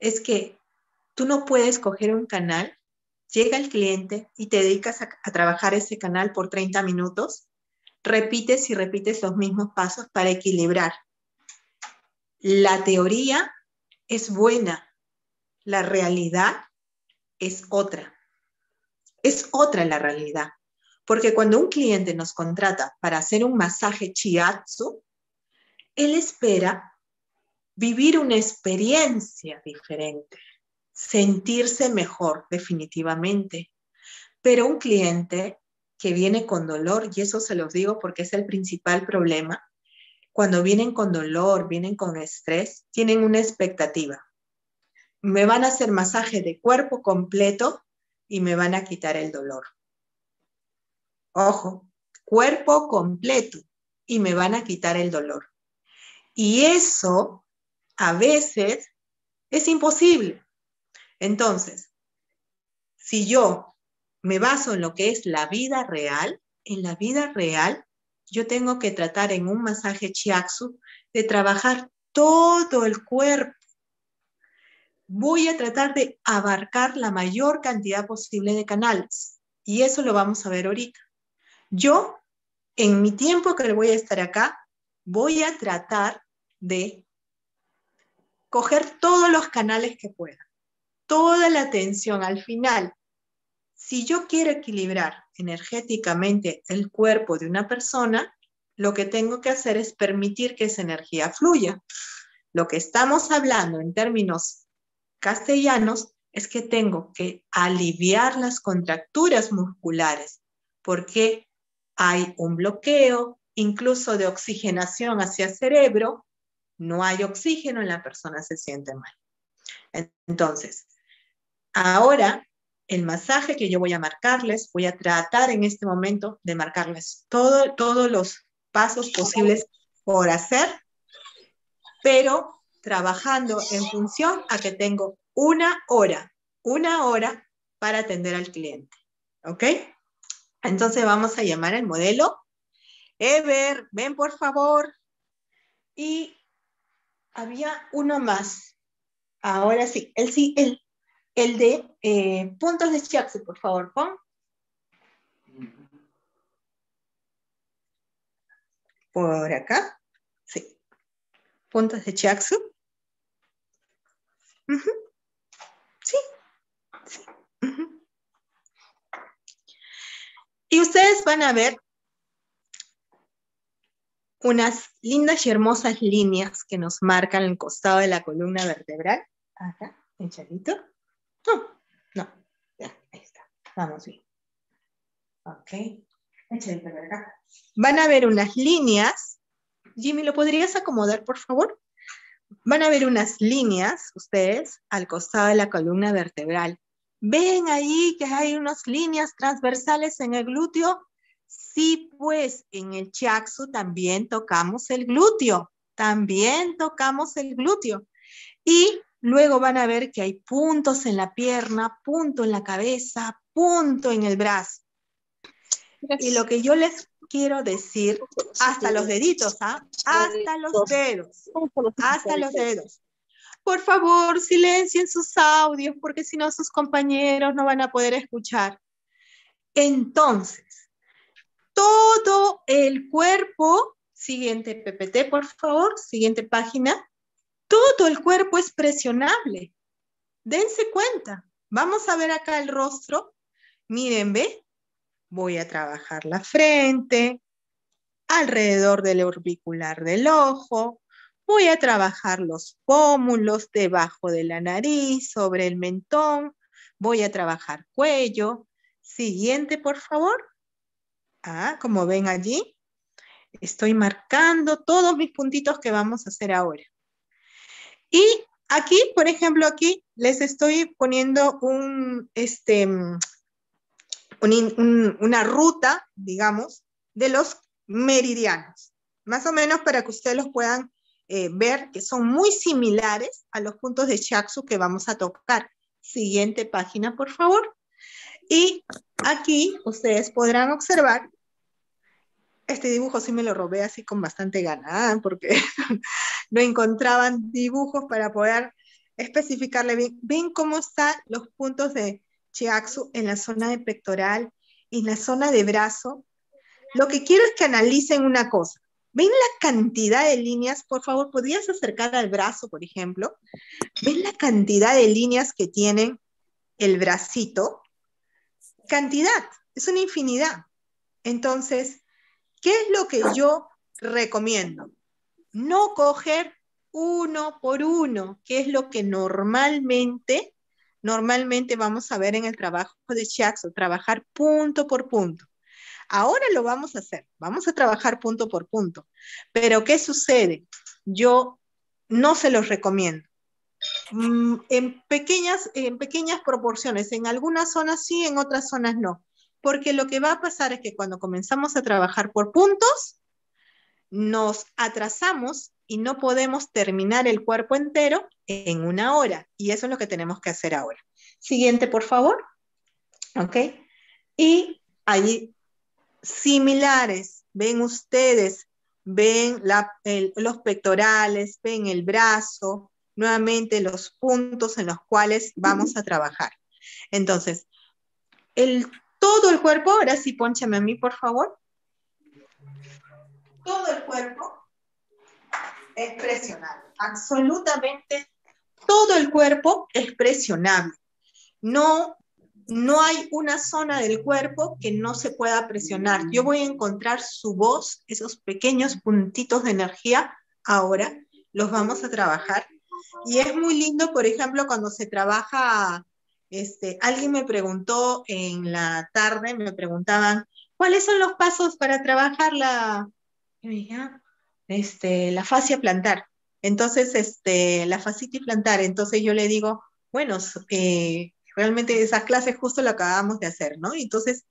es que tú no puedes coger un canal, llega el cliente y te dedicas a trabajar ese canal por 30 minutos, repites y repites los mismos pasos para equilibrar. La teoría es buena, la realidad es otra la realidad, porque cuando un cliente nos contrata para hacer un masaje shiatsu, él espera vivir una experiencia diferente, sentirse mejor definitivamente. Pero un cliente que viene con dolor, y eso se los digo porque es el principal problema, cuando vienen con dolor, vienen con estrés, tienen una expectativa. Me van a hacer masaje de cuerpo completo y me van a quitar el dolor. Ojo, cuerpo completo y me van a quitar el dolor. Y eso a veces es imposible. Entonces, si yo me baso en lo que es la vida real, en la vida real yo tengo que tratar en un masaje shiatsu de trabajar todo el cuerpo. Voy a tratar de abarcar la mayor cantidad posible de canales. Y eso lo vamos a ver ahorita. Yo, en mi tiempo que voy a estar acá, voy a tratar de coger todos los canales que pueda. Toda la atención al final. Si yo quiero equilibrar energéticamente el cuerpo de una persona, lo que tengo que hacer es permitir que esa energía fluya. Lo que estamos hablando en términos castellanos es que tengo que aliviar las contracturas musculares porque hay un bloqueo, incluso de oxigenación hacia el cerebro. No hay oxígeno en la persona, se siente mal. Entonces, ahora el masaje que yo voy a marcarles, voy a tratar en este momento de marcarles todos los pasos posibles por hacer, pero trabajando en función a que tengo una hora para atender al cliente. ¿Ok? Entonces vamos a llamar al modelo. Ever, ven por favor. Y había uno más. Ahora sí, el de puntos de shiatsu, por favor, pon. Por acá. Sí. Puntos de shiatsu. Uh-huh. Sí. Sí. Uh-huh. Y ustedes van a ver unas lindas y hermosas líneas que nos marcan el costado de la columna vertebral. Acá, echadito. No, ya, ahí está, vamos bien. Ok, échale para acá. Van a ver unas líneas, Jimmy, ¿lo podrías acomodar por favor? Van a ver unas líneas, ustedes, al costado de la columna vertebral. ¿Ven ahí que hay unas líneas transversales en el glúteo? Sí, pues, en el shiatsu también tocamos el glúteo, Y luego van a ver que hay puntos en la pierna, punto en la cabeza, punto en el brazo. Gracias. Y lo que yo les quiero decir, hasta los deditos, ¿ah? Hasta los dedos, Por favor, silencien sus audios, porque si no sus compañeros no van a poder escuchar. Entonces, todo el cuerpo, siguiente PPT, por favor, siguiente página, todo el cuerpo es presionable. Dense cuenta. Vamos a ver acá el rostro. Miren, ¿ve? Voy a trabajar la frente, alrededor del orbicular del ojo. Voy a trabajar los pómulos, debajo de la nariz, sobre el mentón. Voy a trabajar cuello. Siguiente, por favor. Ah, como ven allí, estoy marcando todos mis puntitos que vamos a hacer ahora. Y aquí, por ejemplo, aquí les estoy poniendo una ruta, digamos, de los meridianos. Más o menos para que ustedes los puedan ver, que son muy similares a los puntos de Shiatsu que vamos a tocar. Siguiente página, por favor. Y aquí ustedes podrán observar, este dibujo sí me lo robé así con bastante gana, ¿eh? Porque no encontraban dibujos para poder especificarle bien. Ven cómo están los puntos de Shiatsu en la zona de pectoral, en la zona de brazo. Lo que quiero es que analicen una cosa. ¿Ven la cantidad de líneas? Por favor, ¿podrías acercar al brazo, por ejemplo? ¿Ven la cantidad de líneas que tienen el bracito? Cantidad, es una infinidad. Entonces, ¿qué es lo que yo recomiendo? No coger uno por uno, que es lo que normalmente vamos a ver en el trabajo de Shiatsu, trabajar punto por punto. Ahora lo vamos a hacer, vamos a trabajar punto por punto. Pero ¿qué sucede? Yo no se los recomiendo. En pequeñas proporciones, en algunas zonas sí, en otras zonas no, porque lo que va a pasar es que cuando comenzamos a trabajar por puntos nos atrasamos y no podemos terminar el cuerpo entero en una hora, y eso es lo que tenemos que hacer ahora. Siguiente, por favor. Ok, y allí similares, ven ustedes, ven los pectorales, ven el brazo. Nuevamente los puntos en los cuales vamos a trabajar. Entonces, todo el cuerpo, ahora sí pónchame a mí, por favor. Todo el cuerpo es presionable. Absolutamente todo el cuerpo es presionable. No hay una zona del cuerpo que no se pueda presionar. Yo voy a encontrar su voz, esos pequeños puntitos de energía, ahora los vamos a trabajar. Y es muy lindo, por ejemplo, cuando se trabaja, alguien me preguntó en la tarde, me preguntaban, ¿cuáles son los pasos para trabajar la fascia plantar? Entonces, la fascitis plantar. Entonces yo le digo, bueno, realmente esas clases justo lo acabamos de hacer, ¿no? Entonces,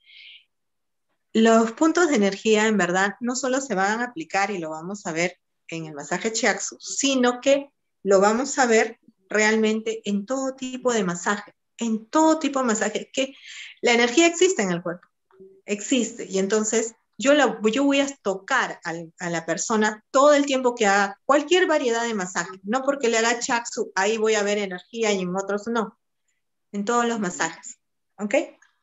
los puntos de energía, en verdad, no solo se van a aplicar y lo vamos a ver en el masaje Shiatsu, sino que lo vamos a ver realmente en todo tipo de masaje, que la energía existe en el cuerpo, existe, y entonces yo voy a tocar a la persona todo el tiempo que haga cualquier variedad de masaje, no porque le haga Shiatsu, ahí voy a ver energía y en otros no, en todos los masajes, ¿ok?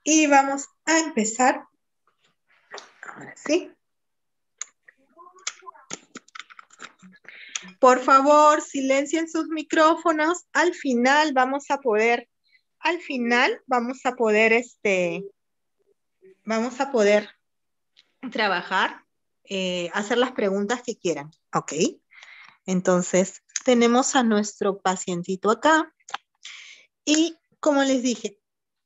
Y vamos a empezar, ahora sí. Por favor, silencien sus micrófonos. Al final vamos a poder trabajar, hacer las preguntas que quieran. Ok. Entonces, tenemos a nuestro pacientito acá. Y como les dije,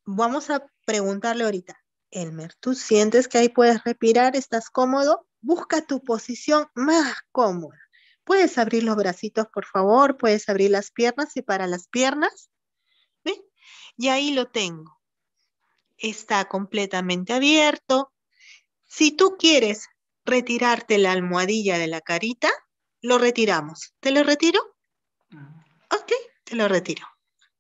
vamos a preguntarle ahorita. Elmer, ¿tú sientes que ahí puedes respirar? ¿Estás cómodo? Busca tu posición más cómoda. Puedes abrir los bracitos, por favor. Puedes abrir las piernas, separa las piernas. ¿Ve? Y ahí lo tengo. Está completamente abierto. Si tú quieres retirarte la almohadilla de la carita, lo retiramos. ¿Te lo retiro? Ok, te lo retiro.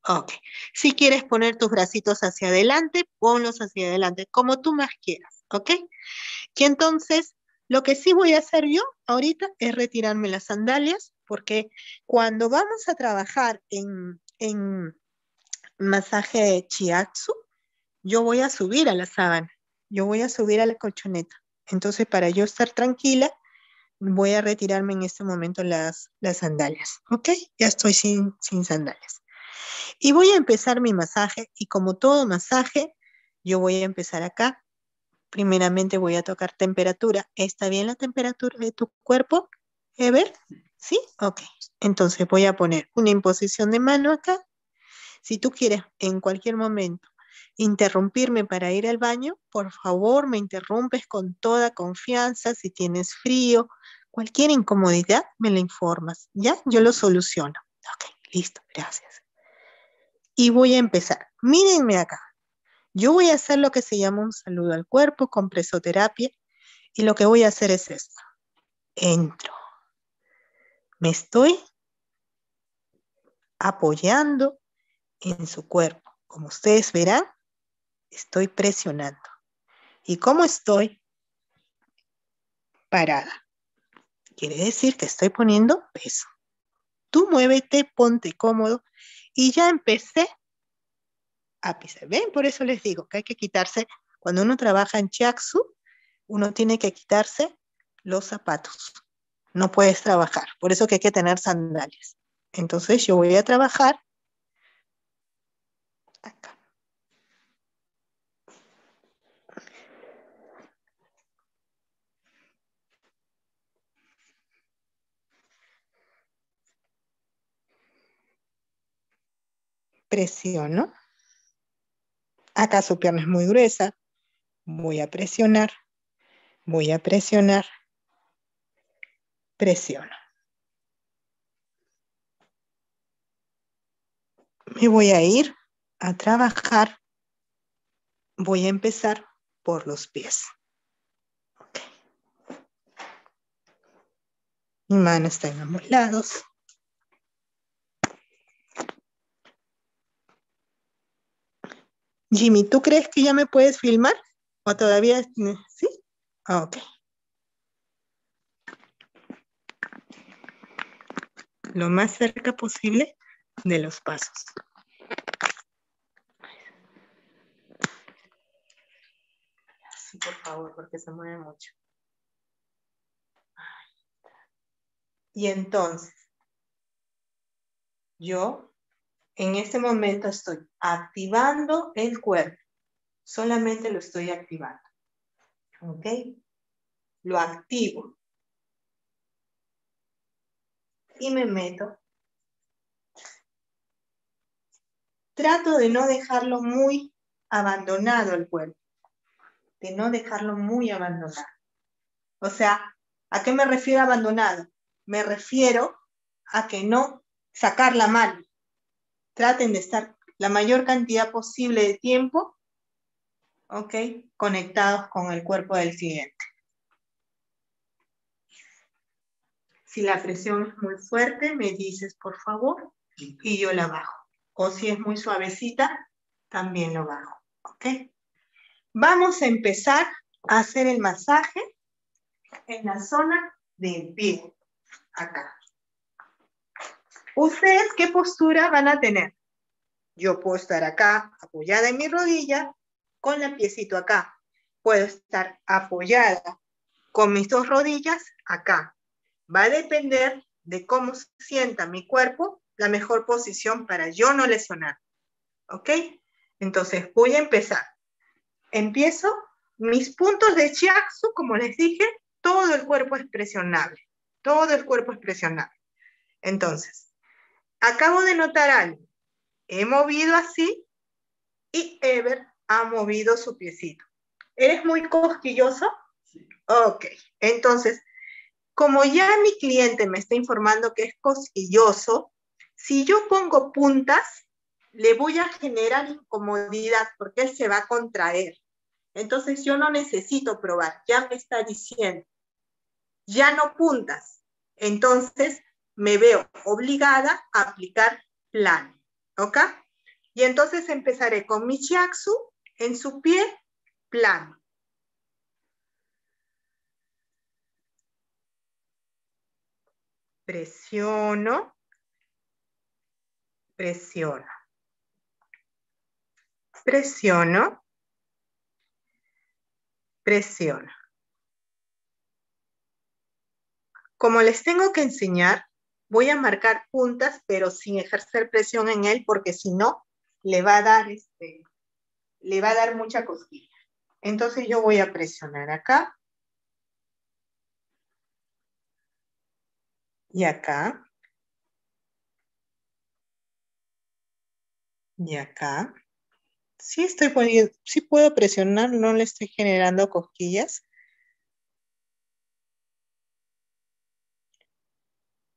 Ok. Si quieres poner tus bracitos hacia adelante, ponlos hacia adelante, como tú más quieras. Ok. Y entonces, lo que sí voy a hacer yo ahorita es retirarme las sandalias porque cuando vamos a trabajar en masaje Shiatsu, yo voy a subir a la sábana, yo voy a subir a la colchoneta. Entonces, para yo estar tranquila, voy a retirarme en este momento las sandalias. ¿Ok? Ya estoy sin sandalias. Y voy a empezar mi masaje, y como todo masaje, yo voy a empezar acá. Primeramente voy a tocar temperatura. ¿Está bien la temperatura de tu cuerpo, Ever? ¿Sí? Ok. Entonces voy a poner una imposición de mano acá. Si tú quieres en cualquier momento interrumpirme para ir al baño, por favor me interrumpes con toda confianza. Si tienes frío, cualquier incomodidad me la informas, ¿ya? Yo lo soluciono. Ok, listo, gracias. Y voy a empezar. Mírenme acá. Yo voy a hacer lo que se llama un saludo al cuerpo con presoterapia, y lo que voy a hacer es esto. Entro. Me estoy apoyando en su cuerpo. Como ustedes verán, estoy presionando. ¿Y cómo estoy? Parada. Quiere decir que estoy poniendo peso. Tú muévete, ponte cómodo, y ya empecé a pisar. ¿Ven? Por eso les digo que hay que quitarse, cuando uno trabaja en Shiatsu, uno tiene que quitarse los zapatos. No puedes trabajar, por eso que hay que tener sandalias. Entonces yo voy a trabajar acá. Presiono. Acá su pierna es muy gruesa. Voy a presionar. Voy a presionar. Presiono. Me voy a ir a trabajar. Voy a empezar por los pies. Okay. Mi mano está en ambos lados. Jimmy, ¿tú crees que ya me puedes filmar? ¿O todavía? ¿Sí? Ok. Lo más cerca posible de los pasos. Sí, por favor, porque se mueve mucho. Y entonces, yo en este momento estoy activando el cuerpo. Solamente lo estoy activando. ¿Ok? Lo activo. Y me meto. Trato de no dejarlo muy abandonado el cuerpo. De no dejarlo muy abandonado. O sea, ¿a qué me refiero abandonado? Me refiero a que no sacar la mano. Traten de estar la mayor cantidad posible de tiempo, ¿ok? Conectados con el cuerpo del cliente. Si la presión es muy fuerte, me dices por favor y yo la bajo. O si es muy suavecita, también lo bajo, ¿ok? Vamos a empezar a hacer el masaje en la zona del pie, acá. ¿Ustedes qué postura van a tener? Yo puedo estar acá, apoyada en mi rodilla, con la piecito acá. Puedo estar apoyada con mis dos rodillas acá. Va a depender de cómo se sienta mi cuerpo, la mejor posición para yo no lesionar. ¿Ok? Entonces voy a empezar. Empiezo mis puntos de Shiatsu, como les dije, todo el cuerpo es presionable. Todo el cuerpo es presionable. Entonces, acabo de notar algo. He movido así y Ever ha movido su piecito. ¿Eres muy cosquilloso? Sí. Ok. Entonces, como ya mi cliente me está informando que es cosquilloso, si yo pongo puntas, le voy a generar incomodidad porque él se va a contraer. Entonces yo no necesito probar. Ya me está diciendo. Ya no puntas. Entonces, me veo obligada a aplicar plano, ¿ok? Y entonces empezaré con mi Shiatsu en su pie plano. presiono, presiono, presiono, presiono. Como les tengo que enseñar, voy a marcar puntas, pero sin ejercer presión en él, porque si no, le va a dar, le va a dar mucha cosquilla. Entonces yo voy a presionar acá. Y acá. Y acá. Sí estoy poniendo, sí puedo presionar, no le estoy generando cosquillas.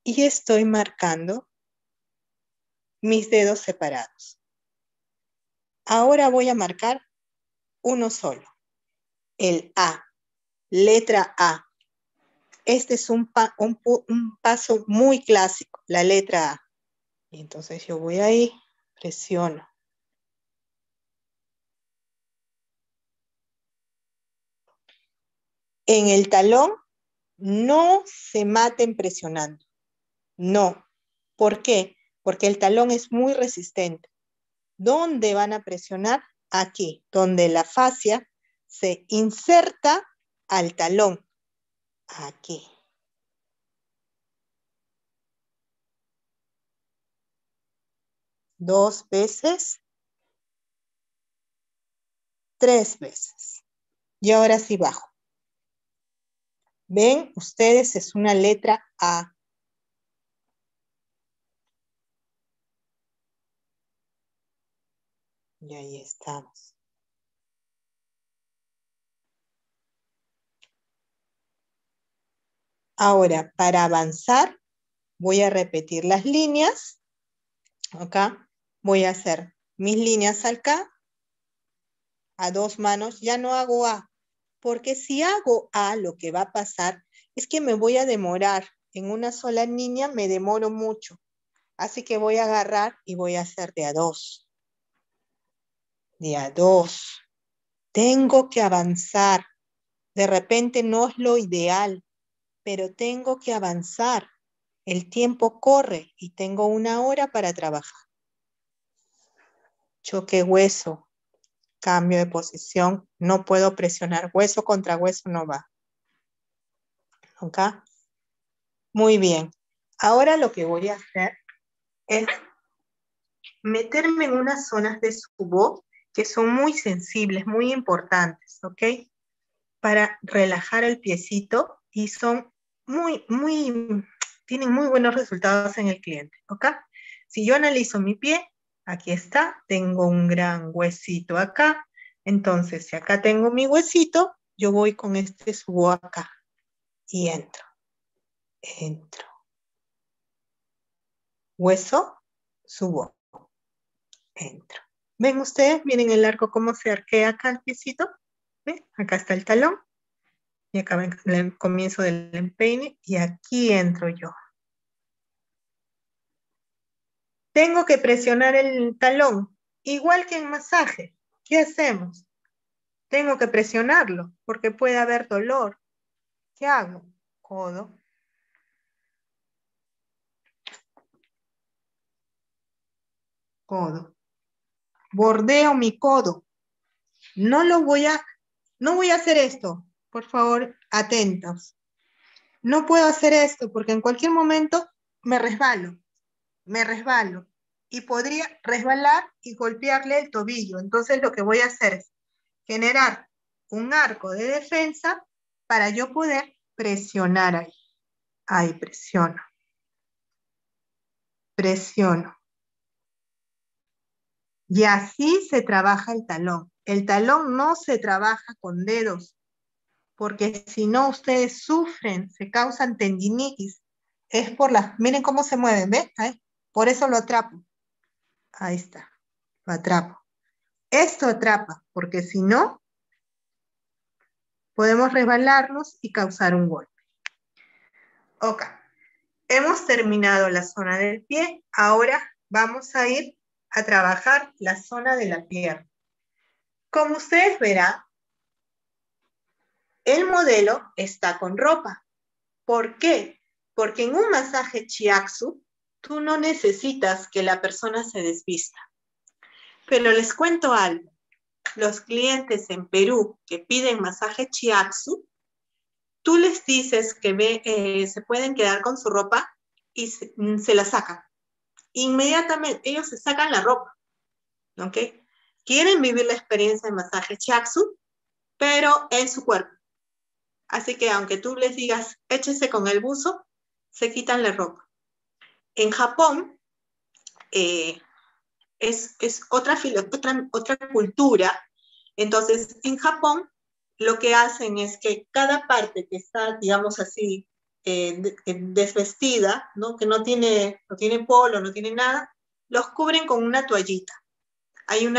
Y estoy marcando mis dedos separados. Ahora voy a marcar uno solo. El A. Letra A. Este es un paso muy clásico. La letra A. Y entonces yo voy ahí. Presiono. En el talón no se maten presionando. No. ¿Por qué? Porque el talón es muy resistente. ¿Dónde van a presionar? Aquí, donde la fascia se inserta al talón. Aquí. Dos veces. Tres veces. Y ahora sí bajo. ¿Ven? Ustedes es una letra A. Y ahí estamos. Ahora, para avanzar, voy a repetir las líneas. Acá voy a hacer mis líneas acá. A dos manos. Ya no hago A. Porque si hago A, lo que va a pasar es que me voy a demorar. En una sola línea me demoro mucho. Así que voy a agarrar y voy a hacer de a dos. Día 2. Tengo que avanzar. De repente no es lo ideal, pero tengo que avanzar. El tiempo corre y tengo una hora para trabajar. Choque hueso. Cambio de posición. No puedo presionar. Hueso contra hueso no va. ¿Ok? Muy bien. Ahora lo que voy a hacer es meterme en unas zonas de subo que son muy sensibles, muy importantes, ¿ok? Para relajar el piecito y son tienen muy buenos resultados en el cliente, ¿ok? Si yo analizo mi pie, aquí está, tengo un gran huesito acá, entonces si acá tengo mi huesito, yo voy con este subo acá y entro, entro. Hueso, subo, entro. ¿Ven ustedes? Miren el arco cómo se arquea acá el piecito. ¿Ven? Acá está el talón. Y acá ven el comienzo del empeine. Y aquí entro yo. Tengo que presionar el talón. Igual que en masaje. ¿Qué hacemos? Tengo que presionarlo. Porque puede haber dolor. ¿Qué hago? Codo. Codo. Bordeo mi codo. No voy a hacer esto. Por favor, atentos. No puedo hacer esto porque en cualquier momento me resbalo. Me resbalo. Y podría resbalar y golpearle el tobillo. Entonces lo que voy a hacer es generar un arco de defensa para yo poder presionar ahí. Ahí presiono. Presiono. Y así se trabaja el talón. El talón no se trabaja con dedos, porque si no ustedes sufren, se causan tendinitis. Es por las... Miren cómo se mueven, ¿ven? ¿Eh? Por eso lo atrapo. Ahí está, lo atrapo. Esto atrapa, porque si no, podemos resbalarnos y causar un golpe. Ok, hemos terminado la zona del pie. Ahora vamos a ir a trabajar la zona de la pierna. Como ustedes verán, el modelo está con ropa. ¿Por qué? Porque en un masaje shiatsu, tú no necesitas que la persona se desvista. Pero les cuento algo. Los clientes en Perú que piden masaje shiatsu, tú les dices que se pueden quedar con su ropa y se la sacan. Inmediatamente ellos se sacan la ropa. ¿Ok? Quieren vivir la experiencia de masaje shiatsu, pero en su cuerpo. Así que aunque tú les digas, échese con el buzo, se quitan la ropa. En Japón es otra cultura. Entonces, en Japón lo que hacen es que cada parte que está, digamos así, desvestida, ¿no? Que no tiene polo, no tiene nada, los cubren con una toallita. Hay un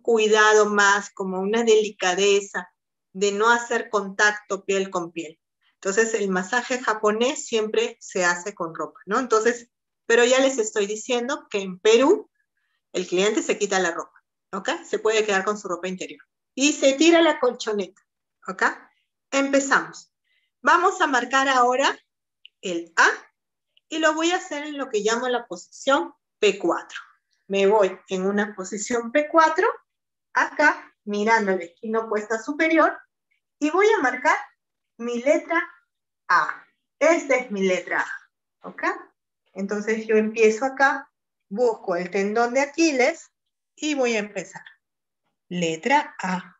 cuidado más, como una delicadeza de no hacer contacto piel con piel. Entonces, el masaje japonés siempre se hace con ropa, ¿no? Entonces, pero ya les estoy diciendo que en Perú el cliente se quita la ropa, ¿ok? Se puede quedar con su ropa interior. Y se tira la colchoneta, ¿ok? Empezamos. Vamos a marcar ahora el A y lo voy a hacer en lo que llamo la posición P4. Me voy en una posición P4, acá, mirando la esquina opuesta superior, y voy a marcar mi letra A. Esta es mi letra A, ¿ok? Entonces yo empiezo acá, busco el tendón de Aquiles y voy a empezar. Letra A.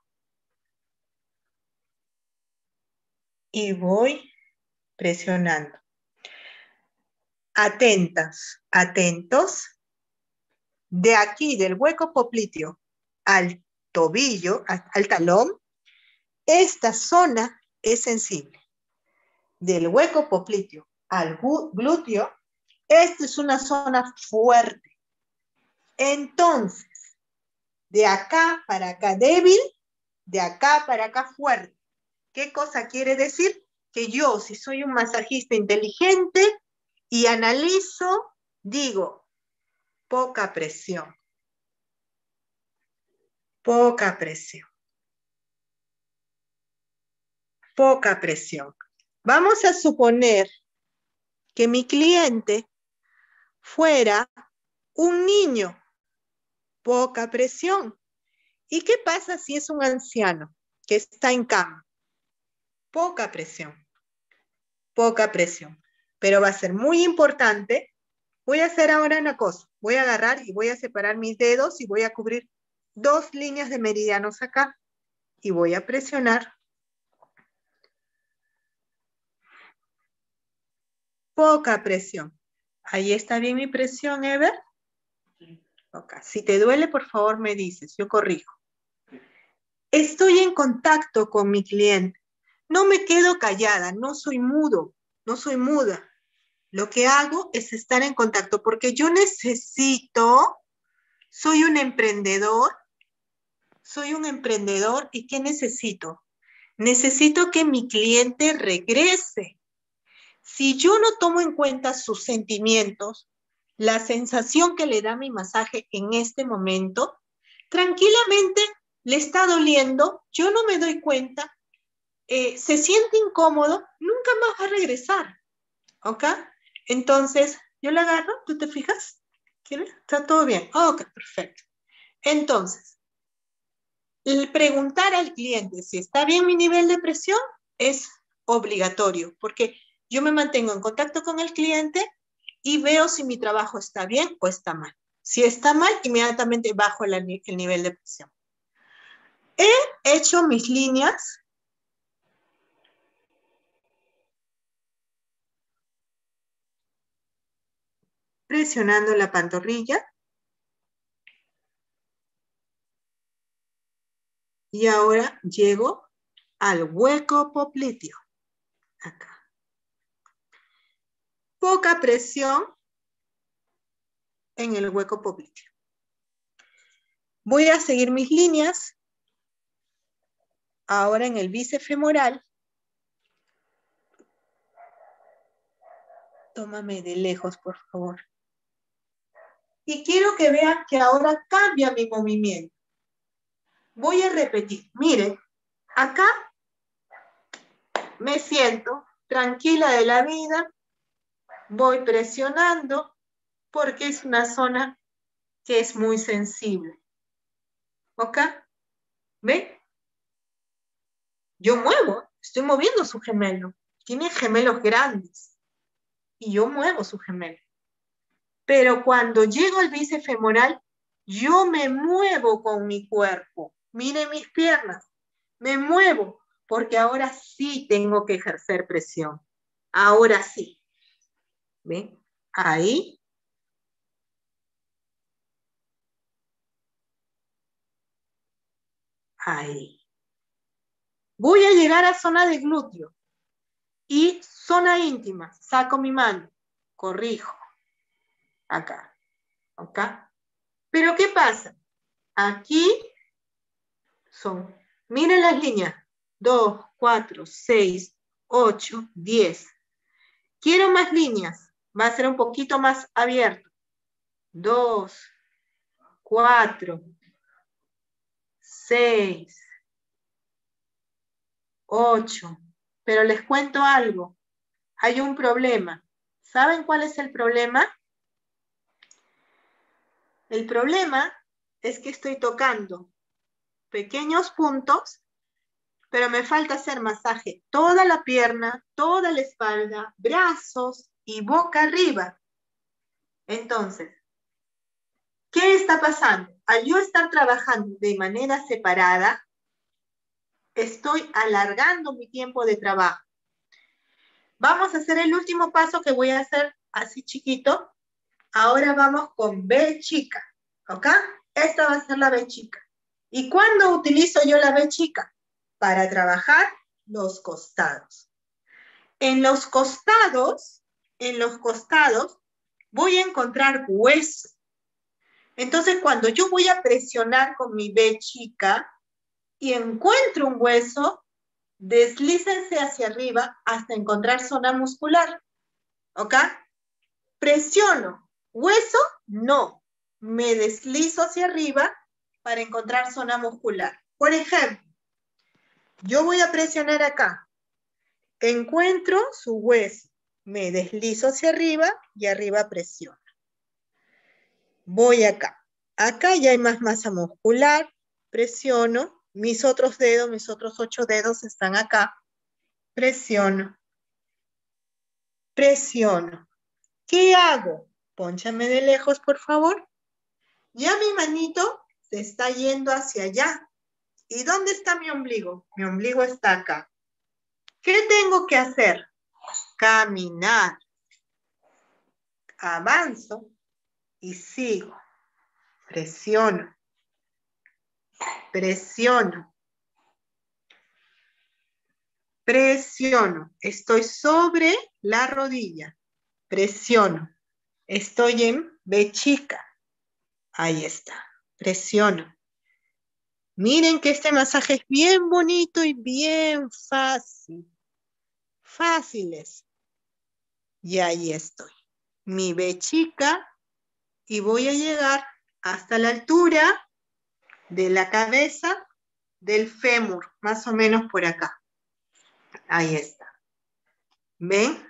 Y voy presionando. Atentas, atentos. De aquí, del hueco popliteo al tobillo, al talón, esta zona es sensible. Del hueco popliteo al glúteo, esta es una zona fuerte. Entonces, de acá para acá débil, de acá para acá fuerte. ¿Qué cosa quiere decir? Que yo, si soy un masajista inteligente y analizo, digo, poca presión. Poca presión. Poca presión. Vamos a suponer que mi cliente fuera un niño. Poca presión. ¿Y qué pasa si es un anciano que está en cama? Poca presión. Poca presión. Pero va a ser muy importante. Voy a hacer ahora una cosa. Voy a agarrar y voy a separar mis dedos y voy a cubrir dos líneas de meridianos acá. Y voy a presionar. Poca presión. ¿Ahí está bien mi presión, Ever? Okay. Si te duele, por favor me dices. Yo corrijo. Estoy en contacto con mi cliente. No me quedo callada. No soy mudo. No soy muda. Lo que hago es estar en contacto porque yo necesito, soy un emprendedor y ¿qué necesito? Necesito que mi cliente regrese. Si yo no tomo en cuenta sus sentimientos, la sensación que le da mi masaje en este momento, tranquilamente le está doliendo, yo no me doy cuenta, se siente incómodo, nunca más va a regresar, ¿ok? Entonces, yo la agarro, ¿tú te fijas? Está todo bien. Ok, perfecto. Entonces, el preguntar al cliente si está bien mi nivel de presión es obligatorio, porque yo me mantengo en contacto con el cliente y veo si mi trabajo está bien o está mal. Si está mal, inmediatamente bajo el nivel de presión. He hecho mis líneas. Presionando la pantorrilla. Y ahora llego al hueco popliteo. Acá. Poca presión en el hueco popliteo. Voy a seguir mis líneas. Ahora en el bíceps femoral. Tómame de lejos, por favor. Y quiero que vean que ahora cambia mi movimiento. Voy a repetir. Miren, acá me siento tranquila de la vida. voy presionando porque es una zona que es muy sensible. ¿Ok? ¿Ven? Yo muevo, estoy moviendo su gemelo. Tiene gemelos grandes. Y yo muevo su gemelo. Pero cuando llego al bíceps femoral, yo me muevo con mi cuerpo. Miren mis piernas. Me muevo. Porque ahora sí tengo que ejercer presión. Ahora sí. ¿Ven? Ahí. Ahí. Voy a llegar a zona de glúteo. Y zona íntima. Saco mi mano. Corrijo. Acá. ¿Ok? Pero ¿qué pasa? Aquí son. Miren las líneas. 2, 4, 6, 8, 10. Quiero más líneas. Va a ser un poquito más abierto. 2, 4, 6, 8. Pero les cuento algo. Hay un problema. ¿Saben cuál es el problema? El problema es que estoy tocando pequeños puntos, pero me falta hacer masaje toda la pierna, toda la espalda, brazos y boca arriba. Entonces, ¿qué está pasando? Al yo estar trabajando de manera separada, estoy alargando mi tiempo de trabajo. Vamos a hacer el último paso que voy a hacer así chiquito. Ahora vamos con B chica, ¿ok? Esta va a ser la B chica. ¿Y cuándo utilizo yo la B chica? Para trabajar los costados. En los costados voy a encontrar hueso. Entonces, cuando yo voy a presionar con mi B chica y encuentro un hueso, deslícense hacia arriba hasta encontrar zona muscular. ¿Ok? Presiono. Hueso, no. Me deslizo hacia arriba para encontrar zona muscular. Por ejemplo, yo voy a presionar acá. Encuentro su hueso. Me deslizo hacia arriba y arriba presiono. Voy acá. Acá ya hay más masa muscular. Presiono. Mis otros dedos, mis otros 8 dedos están acá. Presiono. Presiono. ¿Qué hago? Pónchame de lejos, por favor. Ya mi manito se está yendo hacia allá. ¿Y dónde está mi ombligo? Mi ombligo está acá. ¿Qué tengo que hacer? Caminar. Avanzo y sigo. Presiono. Presiono. Presiono. Estoy sobre la rodilla. Presiono. Estoy en B chica. Ahí está. Presiono. Miren que este masaje es bien bonito y bien fácil. Fáciles. Y ahí estoy. Mi B chica. Y voy a llegar hasta la altura de la cabeza del fémur. Más o menos por acá. Ahí está. ¿Ven?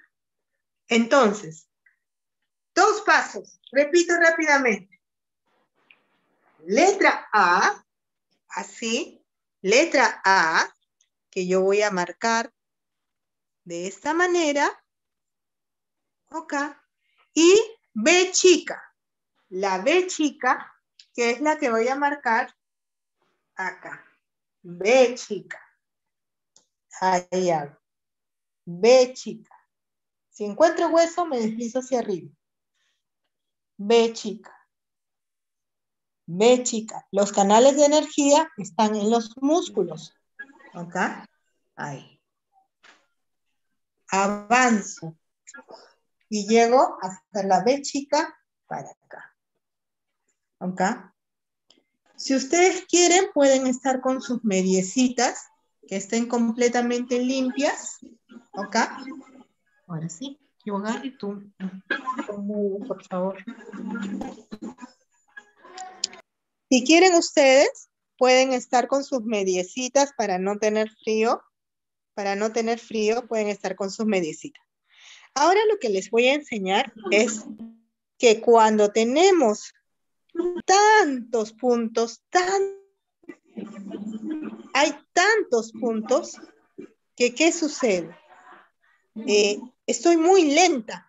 Entonces, 2 pasos. Repito rápidamente. Letra A. Así, letra A, que yo voy a marcar de esta manera. Ok. Y B chica. La B chica, que es la que voy a marcar acá. B chica. Ahí hago. B chica. Si encuentro hueso, me deslizo hacia arriba. B chica. Ve, chica, los canales de energía están en los músculos. ¿Ok? Ahí. Avanzo. Y llego hasta la B chica para acá. ¿Ok? Si ustedes quieren, pueden estar con sus mediecitas que estén completamente limpias. ¿Ok? Ahora sí. Yo agarro y tú. Conmigo, por favor. Si quieren ustedes, pueden estar con sus mediecitas para no tener frío. Pueden estar con sus mediecitas. Ahora lo que les voy a enseñar es que cuando tenemos tantos puntos, hay tantos puntos, que ¿qué sucede? Estoy muy lenta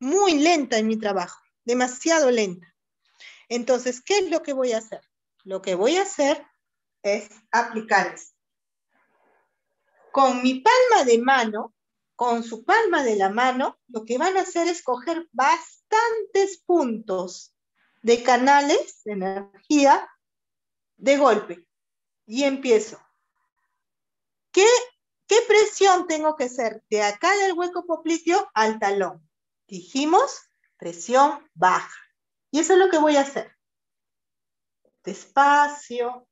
en mi trabajo, demasiado lenta. Entonces, ¿qué es lo que voy a hacer? Lo que voy a hacer es aplicar esto. Con mi palma de mano, con su palma de la mano, lo que van a hacer es coger bastantes puntos de canales de energía de golpe. Y empiezo. ¿Qué presión tengo que hacer? De acá del hueco popliteo al talón. Dijimos presión baja. Y eso es lo que voy a hacer. Despacio.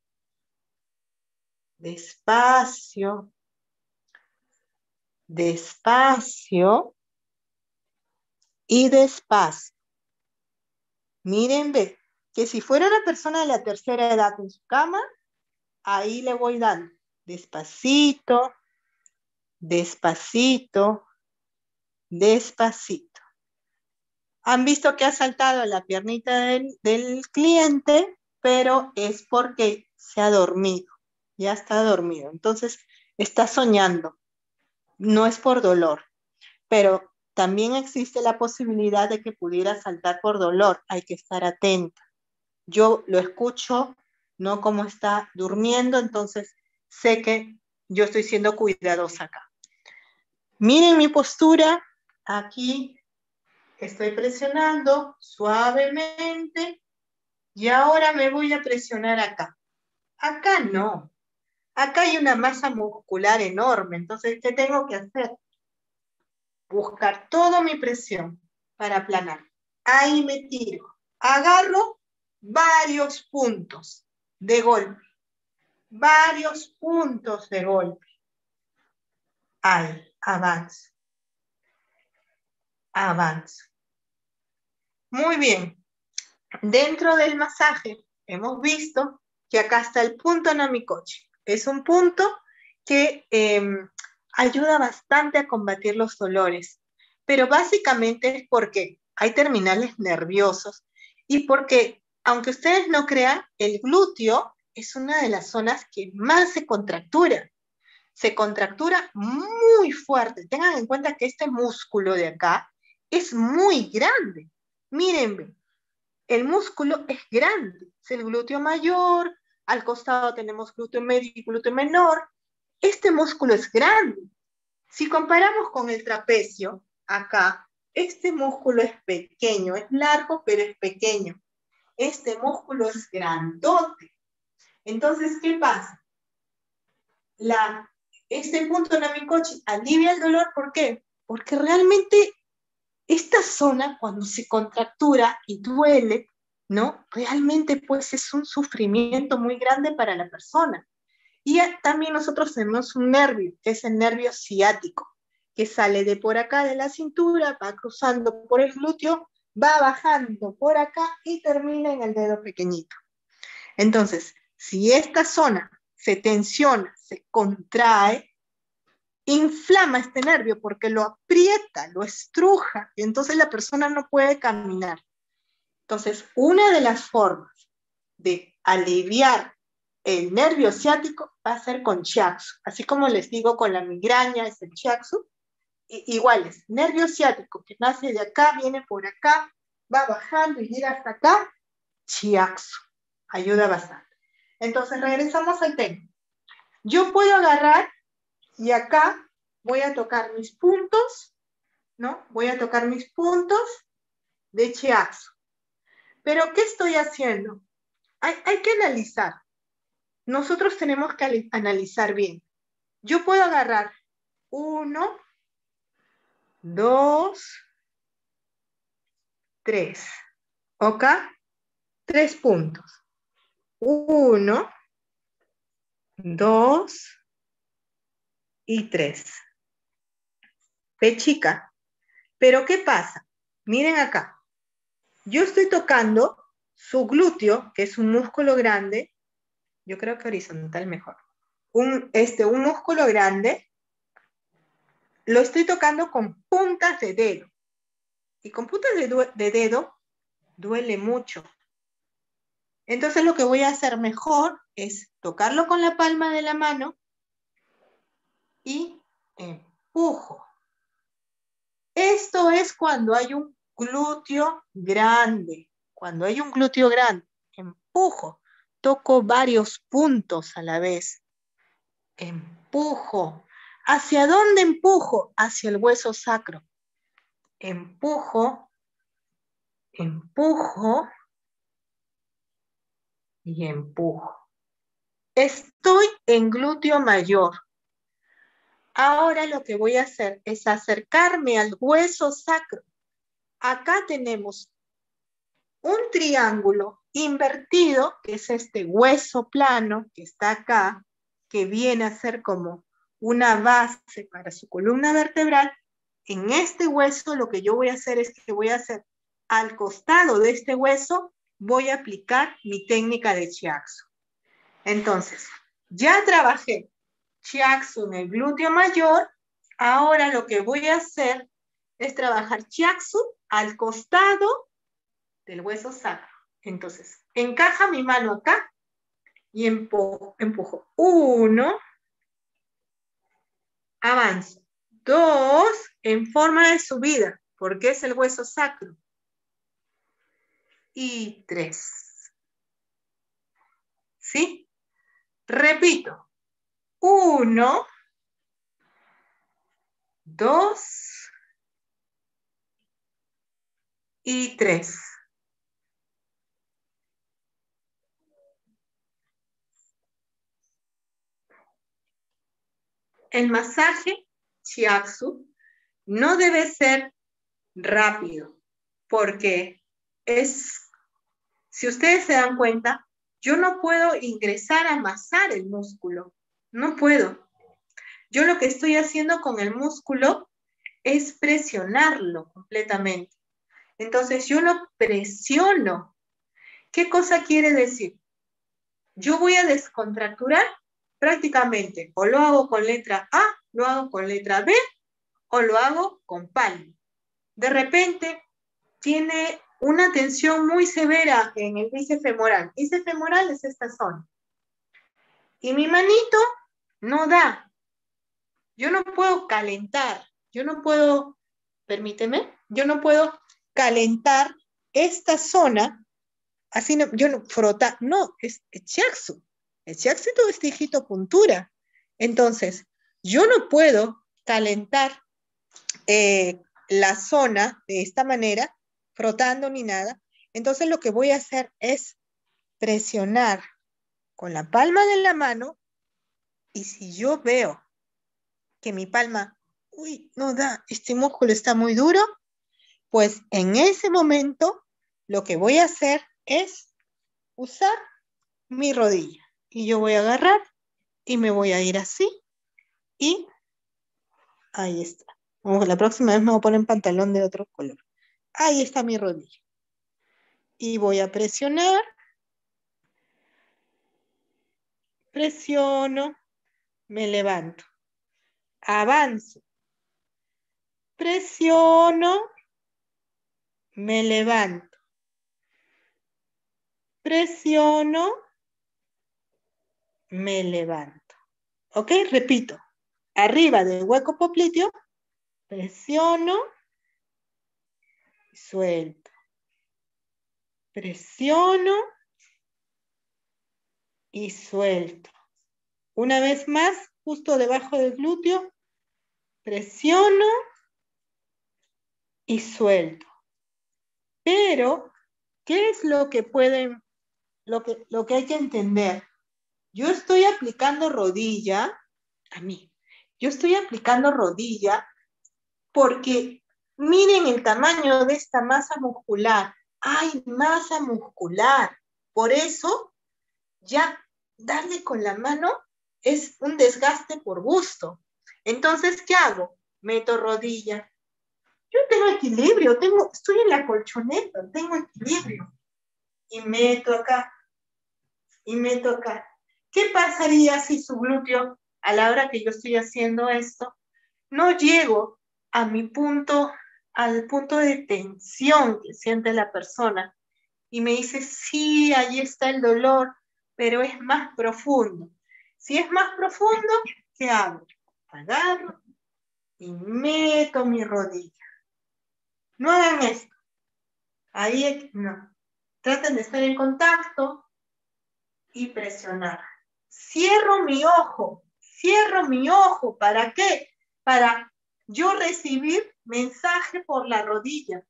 Despacio. Despacio y despacio. Miren, ve, que si fuera una persona de la tercera edad en su cama, ahí le voy dando. Despacito, despacito, despacito. Han visto que ha saltado la piernita del cliente, pero es porque se ha dormido. Ya está dormido. Entonces, está soñando. No es por dolor, pero también existe la posibilidad de que pudiera saltar por dolor. Hay que estar atenta. Yo lo escucho, no como está durmiendo, entonces sé que yo estoy siendo cuidadosa acá. Miren mi postura. Aquí estoy presionando suavemente y ahora me voy a presionar acá. Acá no. Acá hay una masa muscular enorme, entonces, ¿qué tengo que hacer? Buscar toda mi presión para aplanar. Ahí me tiro. Agarro varios puntos de golpe. Varios puntos de golpe. Ahí, avanzo. Avanzo. Muy bien. Dentro del masaje hemos visto que acá está el punto Namikoshi. Es un punto que ayuda bastante a combatir los dolores, pero básicamente es porque hay terminales nerviosos y porque, aunque ustedes no crean, el glúteo es una de las zonas que más se contractura. Se contractura muy fuerte. Tengan en cuenta que este músculo de acá es muy grande. Mírenme, el músculo es grande, es el glúteo mayor. Al costado tenemos glúteo medio y glúteo menor. Este músculo es grande. Si comparamos con el trapecio, acá, este músculo es pequeño, es largo, pero es pequeño. Este músculo es grandote. Entonces, ¿qué pasa? Este punto Namikoshi alivia el dolor. ¿Por qué? Porque realmente esta zona, cuando se contractura y duele, ¿no? Realmente pues es un sufrimiento muy grande para la persona. Y también nosotros tenemos un nervio, que es el nervio ciático, que sale de por acá de la cintura, va cruzando por el glúteo, va bajando por acá y termina en el dedo pequeñito. Entonces, si esta zona se tensiona, se contrae, inflama este nervio porque lo aprieta, lo estruja, y entonces la persona no puede caminar. Entonces, una de las formas de aliviar el nervio ciático va a ser con shiatsu. Así como les digo, con la migraña es el shiatsu. Iguales, nervio ciático que nace de acá, viene por acá, va bajando y llega hasta acá, shiatsu. Ayuda bastante. Entonces, regresamos al tema. Yo puedo agarrar y acá voy a tocar mis puntos, ¿no? Voy a tocar mis puntos de shiatsu. ¿Pero qué estoy haciendo? Hay que analizar. Nosotros tenemos que analizar bien. Yo puedo agarrar 1, 2, 3. ¿Ok? 3 puntos. 1, 2 y 3. Ve, chica. ¿Pero qué pasa? Miren acá. Yo estoy tocando su glúteo, que es un músculo grande, yo creo que horizontal mejor, un músculo grande, lo estoy tocando con puntas de dedo. Y con puntas de dedo duele mucho. Entonces lo que voy a hacer mejor es tocarlo con la palma de la mano y empujo. Esto es cuando hay un glúteo grande. Cuando hay un glúteo grande, empujo. Toco varios puntos a la vez. Empujo. ¿Hacia dónde empujo? Hacia el hueso sacro. Empujo, empujo y empujo. Estoy en glúteo mayor. Ahora lo que voy a hacer es acercarme al hueso sacro. Acá tenemos un triángulo invertido, que es este hueso plano que está acá, que viene a ser como una base para su columna vertebral. En este hueso lo que yo voy a hacer es que voy a hacer al costado de este hueso, voy a aplicar mi técnica de Shiatsu. Entonces, ya trabajé Shiatsu en el glúteo mayor, ahora lo que voy a hacer es trabajar Shiatsu al costado del hueso sacro. Entonces, encaja mi mano acá y empujo. Uno, avanzo. Dos, en forma de subida, porque es el hueso sacro. Y tres. ¿Sí? Repito. Uno, dos y tres. El masaje Shiatsu no debe ser rápido, porque si ustedes se dan cuenta, yo no puedo ingresar a amasar el músculo, no puedo. Yo lo que estoy haciendo con el músculo es presionarlo completamente. Entonces yo lo presiono. ¿Qué cosa quiere decir? Yo voy a descontracturar prácticamente, o lo hago con letra A, lo hago con letra B, o lo hago con palma. De repente tiene una tensión muy severa en el bíceps femoral. Bíceps femoral es esta zona. Y mi manito no da. Yo no puedo calentar. Yo no puedo, permíteme, yo no puedo calentar esta zona. Así no, yo no frotar. No, es Shiatsu. El Shiatsu es digitopuntura. Entonces, yo no puedo calentar la zona de esta manera, frotando ni nada. Entonces lo que voy a hacer es presionar con la palma de la mano, y si yo veo que mi palma, uy, no da, este músculo está muy duro, pues en ese momento lo que voy a hacer es usar mi rodilla. Y yo voy a agarrar y me voy a ir así. Y ahí está. Vamos, la próxima vez me voy a poner pantalón de otro color. Ahí está mi rodilla. Y voy a presionar. Presiono. Me levanto. Avanzo. Presiono. Me levanto. Presiono. Me levanto. ¿Ok? Repito. Arriba del hueco popliteo, presiono, suelto. Presiono y suelto. Una vez más, justo debajo del glúteo, presiono y suelto. Pero, ¿qué es lo que pueden, lo que hay que entender? Yo estoy aplicando rodilla a mí. Yo estoy aplicando rodilla porque miren el tamaño de esta masa muscular. Hay masa muscular. Por eso ya darle con la mano es un desgaste por gusto. Entonces, ¿qué hago? Meto rodilla. Yo tengo equilibrio. Estoy en la colchoneta. Tengo equilibrio. Y meto acá. Y meto acá. ¿Qué pasaría si su glúteo, a la hora que yo estoy haciendo esto, no llego a mi punto, al punto de tensión que siente la persona, y me dice, sí, ahí está el dolor, pero es más profundo. Si es más profundo, ¿qué hago? Agarro y meto mi rodilla. No hagan esto. Ahí no. Traten de estar en contacto y presionar. Cierro mi ojo. Cierro mi ojo. ¿Para qué? Para yo recibir mensaje por la rodilla.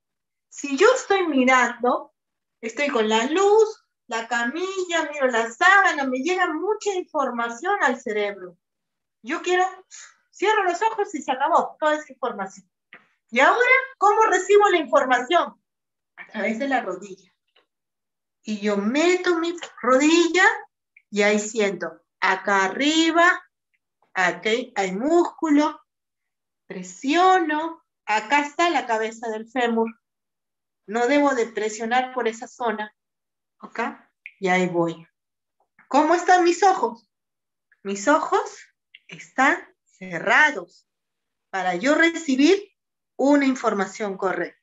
Si yo estoy mirando, estoy con la luz, la camilla, miro la sábana, me llega mucha información al cerebro. Yo quiero, cierro los ojos y se acabó toda esa información. Y ahora, ¿cómo recibo la información? A través de la rodilla. Y yo meto mi rodilla y ahí siento, acá arriba, aquí hay músculo, presiono, acá está la cabeza del fémur. No debo de presionar por esa zona. ¿Ok? Y ahí voy. ¿Cómo están mis ojos? Mis ojos están cerrados para yo recibir una información correcta.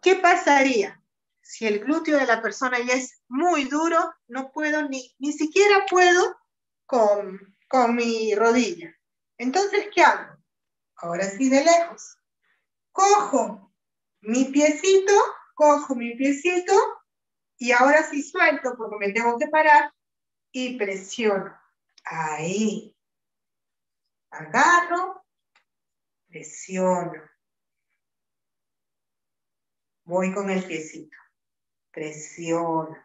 ¿Qué pasaría si el glúteo de la persona ya es muy duro? No puedo ni siquiera puedo con mi rodilla. Entonces, ¿qué hago? Ahora sí de lejos. Cojo mi piecito y ahora sí suelto porque me tengo que parar y presiono. Ahí. Agarro, presiono. Voy con el piecito. Presiono.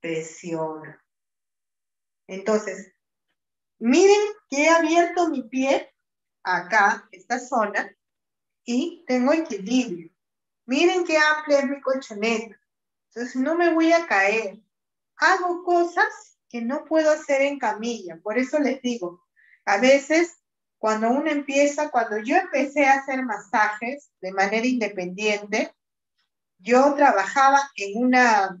Presiono. Entonces, miren que he abierto mi pie acá, esta zona, y tengo equilibrio. Miren qué amplia es mi colchoneta. Entonces no me voy a caer. Hago cosas que no puedo hacer en camilla. Por eso les digo, a veces cuando uno empieza, cuando yo empecé a hacer masajes de manera independiente, yo trabajaba en una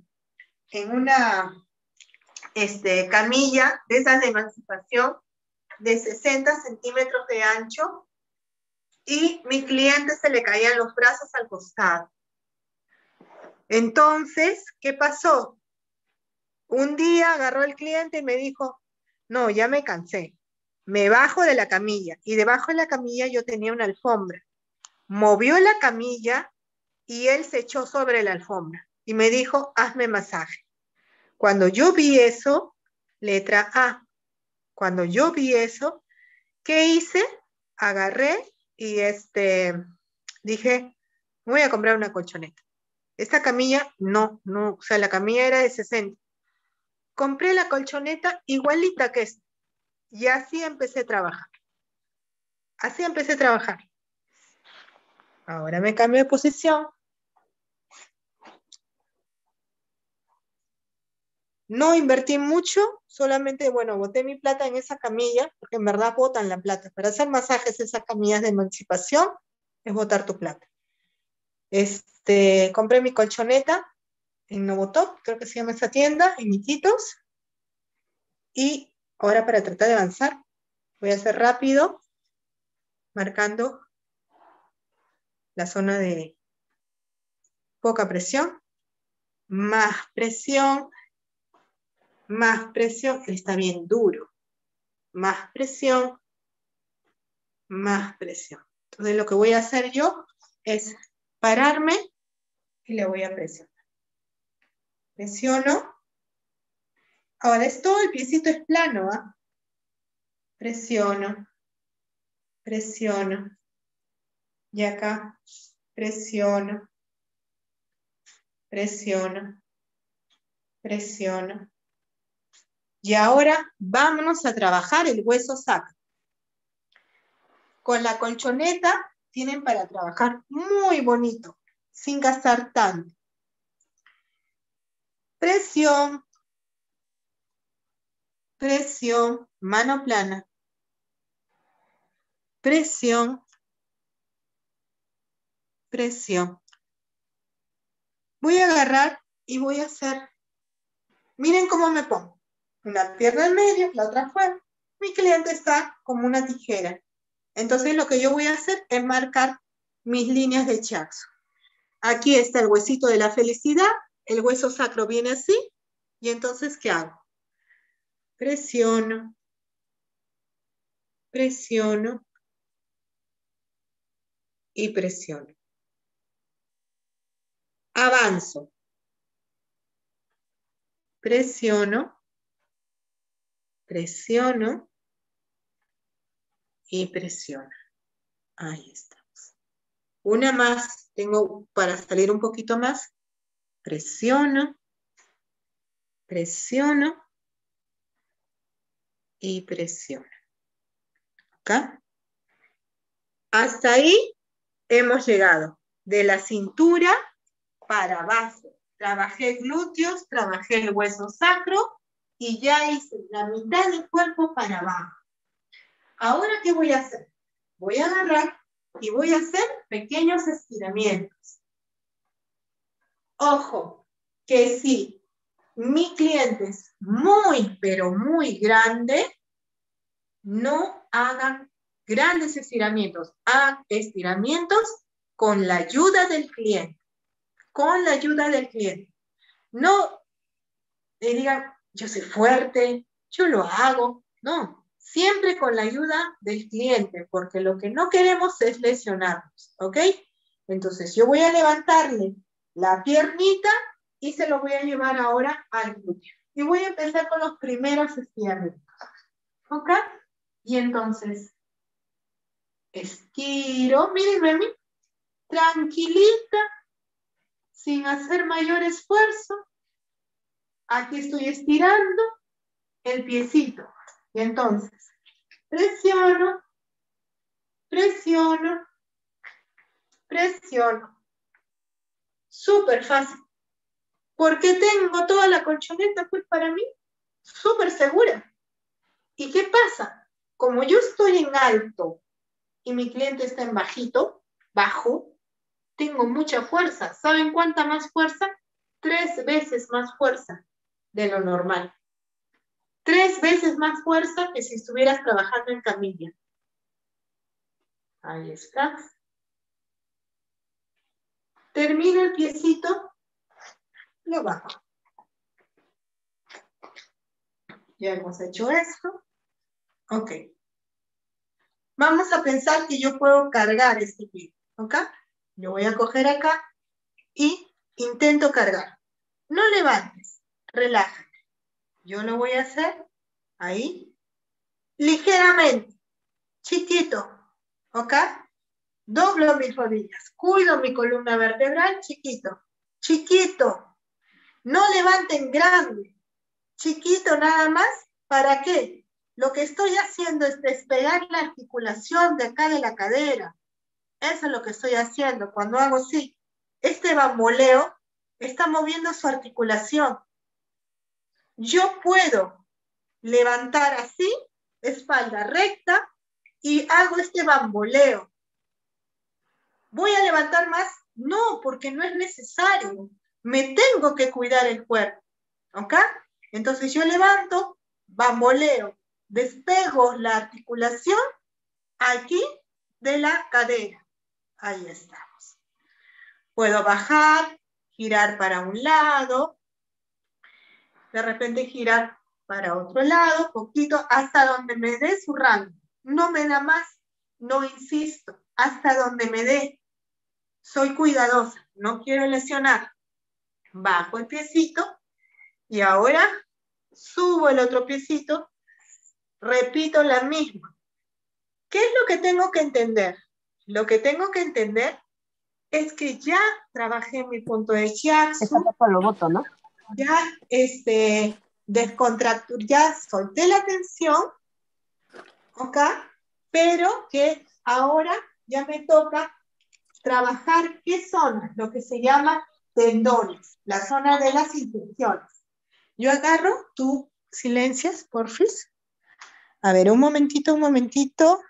camilla de esas de emancipación de 60 centímetros de ancho, y mi cliente se le caían los brazos al costado. Entonces, ¿qué pasó? Un día agarró el cliente y me dijo, no, ya me cansé, me bajo de la camilla. Y debajo de la camilla yo tenía una alfombra. Movió la camilla y él se echó sobre la alfombra. Y me dijo, hazme masaje. Cuando yo vi eso, letra A. Cuando yo vi eso, ¿qué hice? Agarré y dije, voy a comprar una colchoneta. Esta camilla, no, o sea, la camilla era de 60. Compré la colchoneta igualita que esta. Y así empecé a trabajar. Ahora me cambio de posición. No invertí mucho, solamente, bueno, boté mi plata en esa camilla, porque en verdad botan la plata. Para hacer masajes, esas camillas de emancipación, es botar tu plata. Compré mi colchoneta en Novotop, creo que se llama esa tienda, en Iquitos. Y ahora para tratar de avanzar, voy a hacer rápido, marcando la zona de poca presión, más presión, está bien duro, más presión. Entonces lo que voy a hacer yo es pararme y le voy a presionar. Presiono. Ahora el piecito es plano, ¿ah? Presiono, y acá presiono, Y ahora vámonos a trabajar el hueso sacro. Con la colchoneta tienen para trabajar muy bonito, sin gastar tanto. Presión. Mano plana. Presión. Voy a agarrar y voy a hacer. Miren cómo me pongo. Una pierna en medio, la otra fuera, mi cliente está como una tijera. Entonces lo que yo voy a hacer es marcar mis líneas de shiatsu. Aquí está el huesito de la felicidad, el hueso sacro viene así, y entonces ¿qué hago? Presiono, presiono y presiono. Avanzo. Presiono, presiono y presiono. Ahí estamos. Una más, tengo para salir un poquito más. Presiono, presiono y presiono. ¿Acá? Hasta ahí hemos llegado. De la cintura para abajo. Trabajé glúteos, trabajé el hueso sacro y ya hice la mitad del cuerpo para abajo. Ahora, ¿qué voy a hacer? Voy a agarrar y voy a hacer pequeños estiramientos. Ojo, que si mi cliente es muy, pero muy grande, no hagan grandes estiramientos. Hagan estiramientos con la ayuda del cliente. Con la ayuda del cliente. No le digan, yo soy fuerte, yo lo hago. No, siempre con la ayuda del cliente, porque lo que no queremos es lesionarnos, ¿ok? Entonces yo voy a levantarle la piernita y se lo voy a llevar ahora al glúteo. Y voy a empezar con los primeros estiramientos, ¿ok? Y entonces, estiro, miren, tranquilita, sin hacer mayor esfuerzo. Aquí estoy estirando el piecito. Y entonces, presiono, presiono, presiono. Súper fácil. Porque tengo toda la colchoneta, pues para mí, súper segura. ¿Y qué pasa? Como yo estoy en alto y mi cliente está en bajito, bajo, tengo mucha fuerza. ¿Saben cuánta más fuerza? 3 veces más fuerza de lo normal. 3 veces más fuerza que si estuvieras trabajando en camilla. Ahí está. Termino el piecito, lo bajo. Ya hemos hecho esto. Ok. Vamos a pensar que yo puedo cargar este pie. ¿Ok? Yo voy a coger acá y intento cargar. No levantes, relájate. Yo lo voy a hacer ahí, ligeramente, chiquito, ¿ok? Doblo mis rodillas, cuido mi columna vertebral, chiquito, chiquito. No levanten grande, chiquito nada más. ¿Para qué? Lo que estoy haciendo es despegar la articulación de acá de la cadera. Eso es lo que estoy haciendo. Cuando hago así, este bamboleo está moviendo su articulación. Yo puedo levantar así, espalda recta, y hago este bamboleo. ¿Voy a levantar más? No, porque no es necesario. Me tengo que cuidar el cuerpo. ¿Ok? Entonces yo levanto, bamboleo, despego la articulación aquí de la cadera. Ahí estamos. Puedo bajar, girar para un lado, de repente girar para otro lado, poquito, hasta donde me dé su rango. No me da más, no insisto, hasta donde me dé. Soy cuidadosa, no quiero lesionar. Bajo el piecito y ahora subo el otro piecito, repito la misma. ¿Qué es lo que tengo que entender? Lo que tengo que entender es que ya trabajé mi punto de shiatsu. Exacto, por lo voto, ¿no? Ya descontracturé, ya solté la tensión, ¿ok? Pero que ahora ya me toca trabajar qué zona, lo que se llama tendones, la zona de las intenciones. Yo agarro, tú silencias, porfis. A ver, un momentito, un momentito.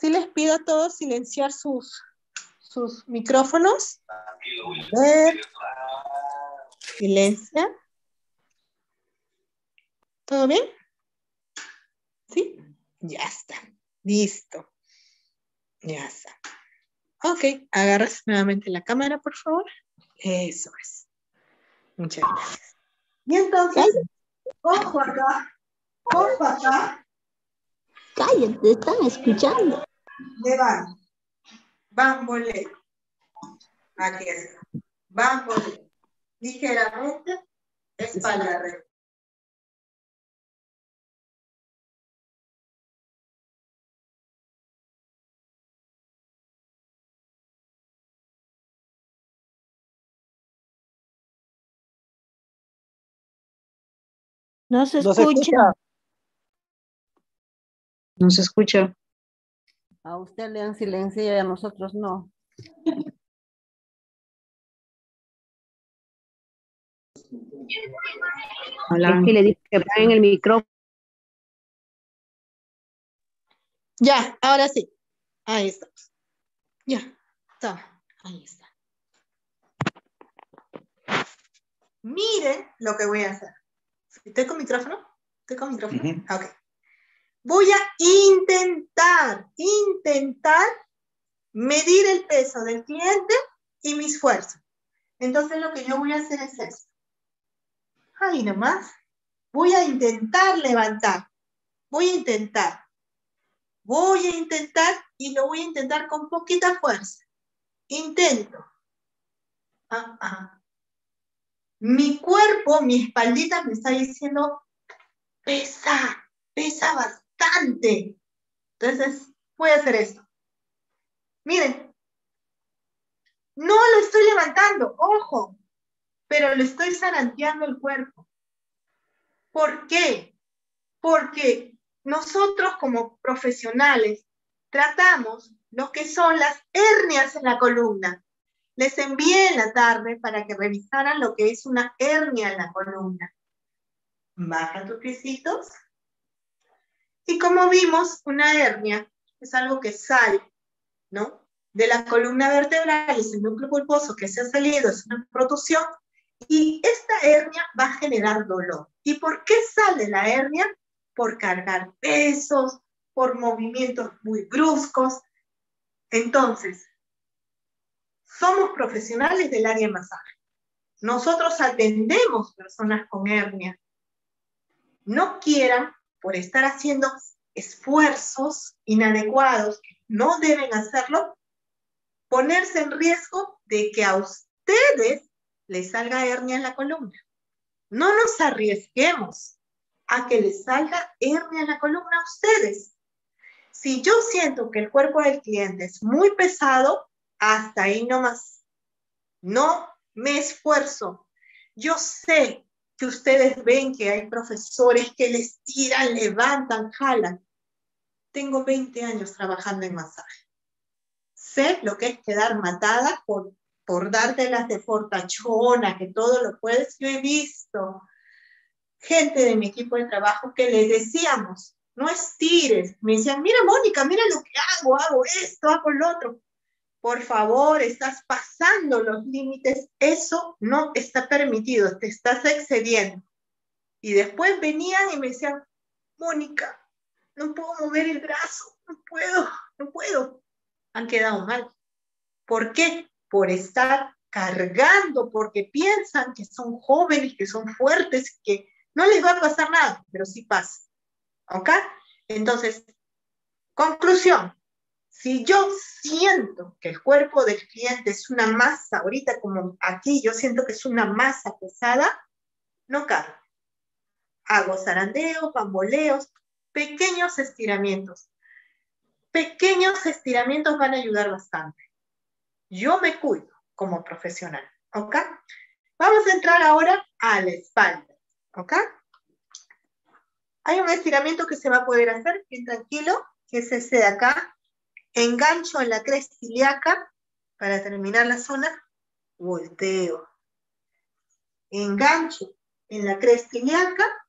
Sí les pido a todos silenciar sus micrófonos. A ver. Silencia. ¿Todo bien? ¿Sí? Ya está. Listo. Ya está. Ok, agarras nuevamente la cámara, por favor. Eso es. Muchas gracias. Y entonces, ojo acá, ojo acá. Cállate, te están escuchando. Le van. Bamboleo. Aquí está. Bamboleo. Ligeramente, espalda recta. No se escucha. No se escucha. A usted le han silenciado y a nosotros no. Hola. Es que le dije que paguen el micrófono. Ya, ahora sí. Ahí está. Ya, está. Ahí está. Miren lo que voy a hacer. ¿Estoy con micrófono? ¿Estoy con micrófono? Uh-huh. Ok. Voy a intentar medir el peso del cliente y mi esfuerzo. Entonces lo que yo voy a hacer es esto. Ahí nomás. Voy a intentar levantar. Voy a intentar. Voy a intentar y lo voy a intentar con poquita fuerza. Intento. Mi cuerpo, mi espaldita me está diciendo, pesa, pesa bastante. Entonces, voy a hacer esto. Miren, no lo estoy levantando, ojo, pero lo estoy zarandeando el cuerpo. ¿Por qué? Porque nosotros como profesionales tratamos lo que son las hernias en la columna. Les envié en la tarde para que revisaran lo que es una hernia en la columna. Baja tus piecitos. Y como vimos, una hernia es algo que sale, ¿no? De la columna vertebral, es el núcleo pulposo que se ha salido, es una protrusión. Y esta hernia va a generar dolor. ¿Y por qué sale la hernia? Por cargar pesos, por movimientos muy bruscos. Entonces, somos profesionales del área de masaje. Nosotros atendemos personas con hernia. No quieran, por estar haciendo esfuerzos inadecuados, que no deben hacerlo, ponerse en riesgo de que a ustedes les salga hernia en la columna. No nos arriesguemos a que les salga hernia en la columna a ustedes. Si yo siento que el cuerpo del cliente es muy pesado, hasta ahí nomás. No me esfuerzo. Yo sé que ustedes ven que hay profesores que les tiran, levantan, jalan. Tengo 20 años trabajando en masaje. Sé lo que es quedar matada por darte las de fortachona, que todo lo puedes. Yo he visto gente de mi equipo de trabajo que les decíamos, no estires. Me decían, mira Mónica, mira lo que hago esto, hago lo otro. Por favor, estás pasando los límites. Eso no está permitido. Te estás excediendo. Y después venían y me decían, Mónica, no puedo mover el brazo. No puedo. Han quedado mal. ¿Por qué? Por estar cargando, porque piensan que son jóvenes, que son fuertes, que no les va a pasar nada, pero sí pasa. ¿Ok? Entonces, conclusión. Si yo siento que el cuerpo del cliente es una masa, ahorita como aquí yo siento que es una masa pesada, no cargo. Hago zarandeos, bamboleos, pequeños estiramientos. Pequeños estiramientos van a ayudar bastante. Yo me cuido como profesional, ¿ok? Vamos a entrar ahora a la espalda, ¿ok? Hay un estiramiento que se va a poder hacer, bien tranquilo, que es ese de acá. Engancho en la cresta ilíaca para terminar la zona, volteo. Engancho en la cresta ilíaca,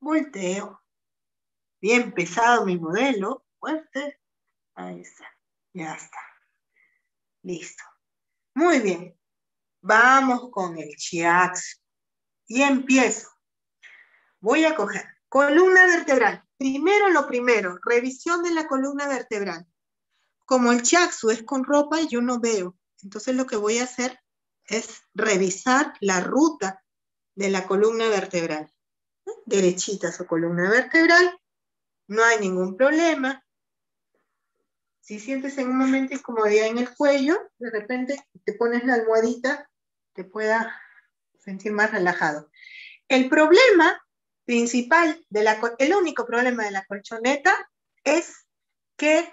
volteo. Bien pesado mi modelo, fuerte. Ahí está, ya está. Listo. Muy bien. Vamos con el shiatsu. Y empiezo. Voy a coger columna vertebral. Primero lo primero, revisión de la columna vertebral. Como el shiatsu es con ropa, yo no veo. Entonces lo que voy a hacer es revisar la ruta de la columna vertebral. ¿Sí? Derechita su columna vertebral. No hay ningún problema. Si sientes en un momento incomodidad en el cuello, de repente te pones la almohadita, te pueda sentir más relajado. El problema principal, el único problema de la colchoneta es que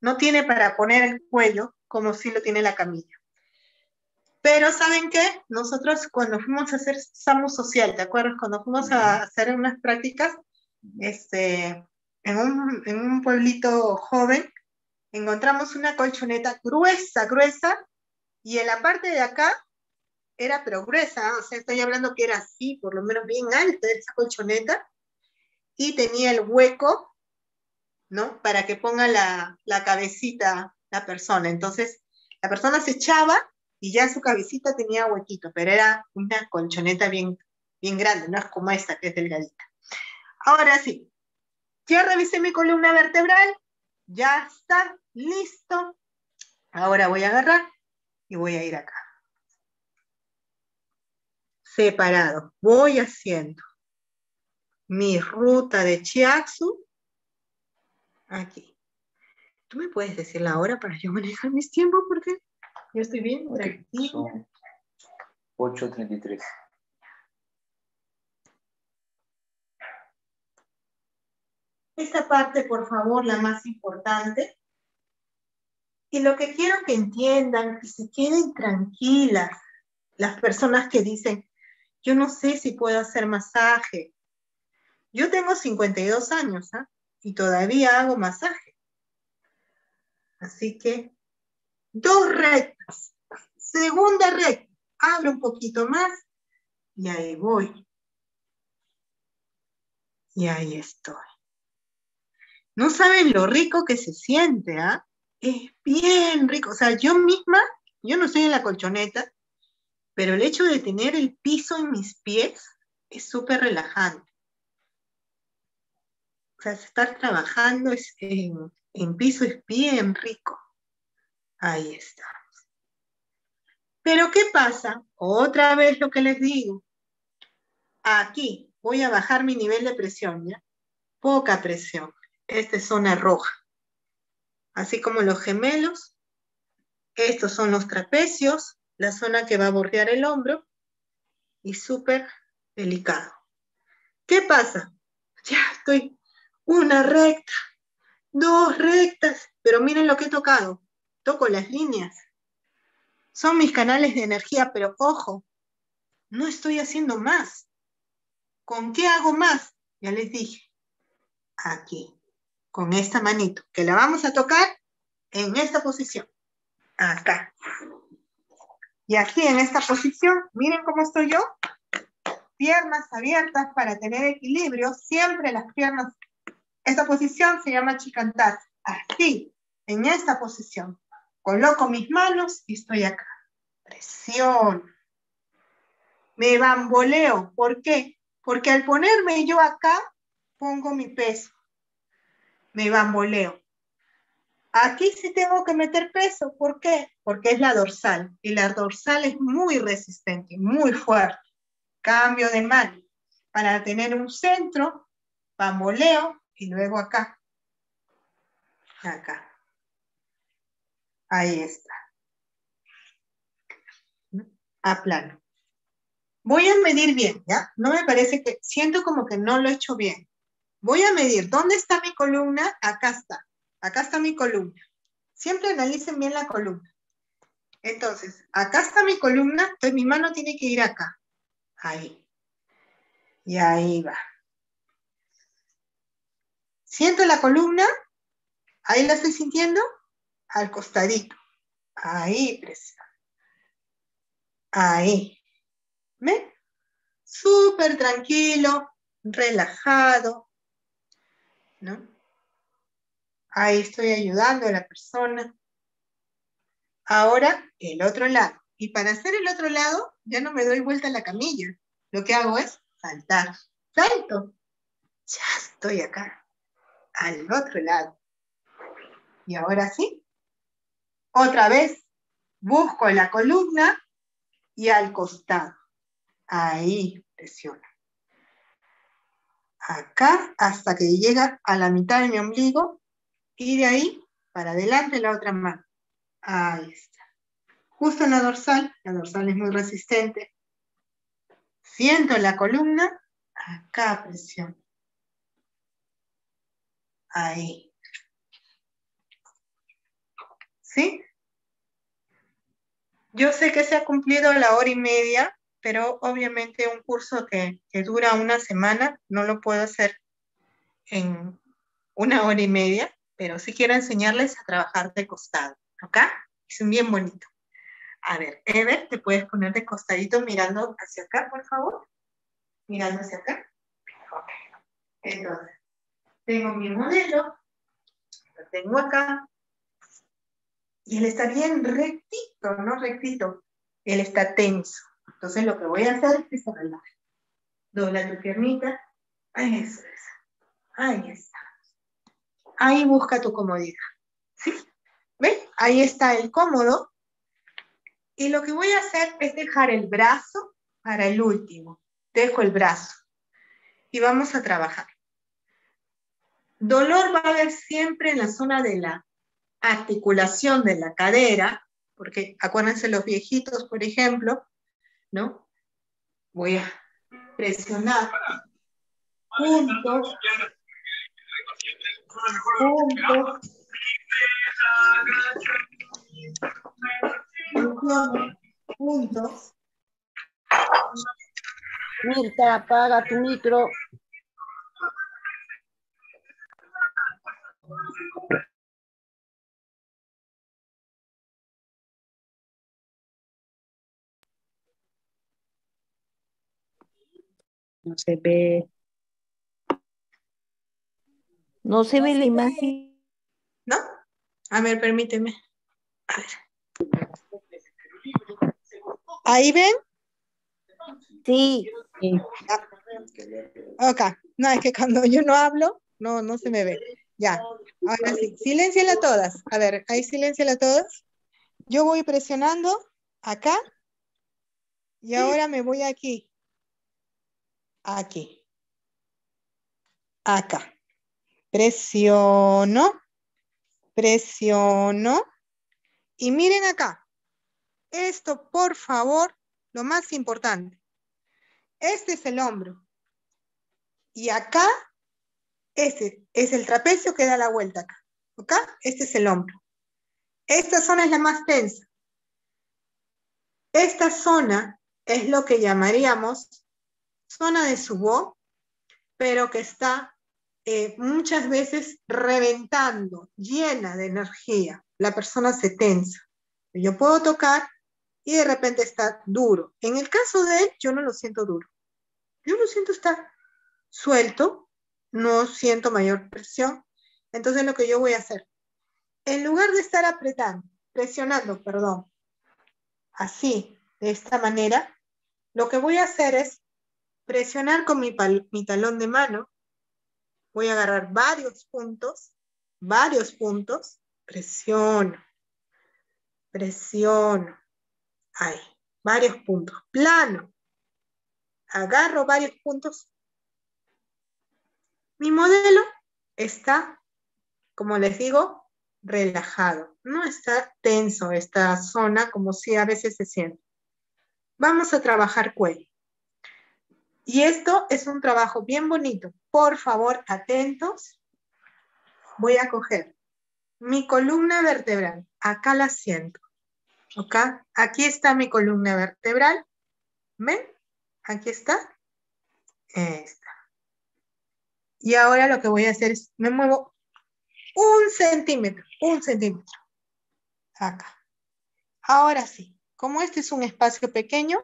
no tiene para poner el cuello como si lo tiene la camilla. Pero ¿saben qué? Nosotros cuando fuimos a hacer SAMU social, ¿te acuerdas? Cuando fuimos a hacer unas prácticas en un pueblito joven, encontramos una colchoneta gruesa, gruesa, y en la parte de acá era pero gruesa, o sea, estoy hablando que era así, por lo menos bien alta esa colchoneta, y tenía el hueco, ¿no? Para que ponga la cabecita la persona. Entonces, la persona se echaba y ya su cabecita tenía huequito, pero era una colchoneta bien, bien grande, no es como esta que es delgadita. Ahora sí, ya revisé mi columna vertebral, ya está, listo. Ahora voy a agarrar y voy a ir acá. Separado, voy haciendo mi ruta de shiatsu aquí. ¿Tú me puedes decir la hora para yo manejar mis tiempos? Porque yo estoy bien. Okay. 8:33. Esta parte, por favor, la más importante. Y lo que quiero que entiendan, que se queden tranquilas las personas que dicen, yo no sé si puedo hacer masaje. Yo tengo 52 años, ¿eh? Y todavía hago masaje. Así que, dos rectas. Segunda recta. Abro un poquito más y ahí voy. Y ahí estoy. No saben lo rico que se siente, ¿ah? Es bien rico. O sea, yo misma, yo no estoy en la colchoneta, pero el hecho de tener el piso en mis pies es súper relajante. O sea, estar trabajando en piso es bien rico. Ahí está. Pero ¿qué pasa? Otra vez lo que les digo. Aquí voy a bajar mi nivel de presión, ¿ya? Poca presión. Esta es zona roja. Así como los gemelos. Estos son los trapecios. La zona que va a bordear el hombro, y súper delicado. ¿Qué pasa? Ya estoy una recta, dos rectas, pero miren lo que he tocado. Toco las líneas. Son mis canales de energía, pero ojo, no estoy haciendo más. ¿Con qué hago más? Ya les dije. Aquí, con esta manito, que la vamos a tocar en esta posición. Acá. Y aquí en esta posición, miren cómo estoy yo, piernas abiertas para tener equilibrio, siempre las piernas, esta posición se llama chikantaza, así, en esta posición, coloco mis manos y estoy acá, presión, me bamboleo, ¿por qué? Porque al ponerme yo acá, pongo mi peso, me bamboleo. Aquí sí tengo que meter peso. ¿Por qué? Porque es la dorsal. Y la dorsal es muy resistente, muy fuerte. Cambio de mano. Para tener un centro, bamboleo y luego acá. Acá. Ahí está. Aplano. Voy a medir bien, ¿ya? No me parece que... Siento como que no lo he hecho bien. Voy a medir. ¿Dónde está mi columna? Acá está. Acá está mi columna. Siempre analicen bien la columna. Entonces, acá está mi columna, entonces mi mano tiene que ir acá. Ahí. Y ahí va. Siento la columna, ahí la estoy sintiendo, al costadito. Ahí, presión. Ahí. ¿Ven? Súper tranquilo, relajado. ¿No? Ahí estoy ayudando a la persona. Ahora, el otro lado. Y para hacer el otro lado, ya no me doy vuelta a la camilla. Lo que hago es saltar. Salto. ya estoy acá, al otro lado. Y ahora sí, otra vez busco la columna y al costado. Ahí presiono. Acá hasta que llega a la mitad de mi ombligo y de ahí para adelante la otra mano. Ahí está. Justo en la dorsal es muy resistente. Siento la columna, acá presiono. Ahí. ¿Sí? Yo sé que se ha cumplido la hora y media, pero obviamente un curso que dura una semana no lo puedo hacer en una hora y media, pero sí quiero enseñarles a trabajar de costado. ¿Acá? Es bien bonito. A ver, Ever, ¿te puedes poner de costadito mirando hacia acá, por favor? Mirando hacia acá. Ok. Entonces, tengo mi modelo, lo tengo acá, y él está bien rectito, ¿no? Rectito. Él está tenso. Entonces lo que voy a hacer es doblar. Dobla tu piernita. Eso es. Ahí está. Ahí busca tu comodidad. ¿Sí? ¿Ven? Ahí está el cómodo. Y lo que voy a hacer es dejar el brazo para el último. Dejo el brazo. Y vamos a trabajar. Dolor va a haber siempre en la zona de la articulación de la cadera, porque acuérdense los viejitos, por ejemplo, ¿no? Voy a presionar juntos, juntos. Mirta, apaga tu micro. No se ve. No se ve la imagen. ¿No? A ver, permíteme. A ver. ¿Ahí ven? Sí. Ah. Ok. No, es que cuando yo no hablo, no se me ve. Ya. Ahora sí. Silénciala todas. A ver, ahí silénciala todas. Yo voy presionando acá. Y sí. Ahora me voy aquí. Aquí, acá, presiono, presiono, y miren acá, esto por favor, lo más importante, este es el hombro, y acá, este es el trapecio que da la vuelta acá, ¿ok? Este es el hombro, esta zona es la más tensa, esta zona es lo que llamaríamos zona de subo, pero que está muchas veces reventando, llena de energía. La persona se tensa. Yo puedo tocar y de repente está duro. En el caso de él, yo no lo siento duro. Yo lo siento estar suelto, no siento mayor presión. Entonces lo que yo voy a hacer, en lugar de estar apretando, presionando, así, de esta manera, lo que voy a hacer es presionar con mi talón de mano, voy a agarrar varios puntos, presiono, presiono, ahí, varios puntos, plano, agarro varios puntos. Mi modelo está, como les digo, relajado, no está tenso esta zona como si a veces se siente. Vamos a trabajar cuello. Y esto es un trabajo bien bonito. Por favor, atentos. Voy a coger mi columna vertebral. Acá la siento. ¿Ok? Aquí está mi columna vertebral. ¿Ven? Aquí está. Esta. Y ahora lo que voy a hacer es, me muevo un centímetro. Acá. Ahora sí. Como este es un espacio pequeño,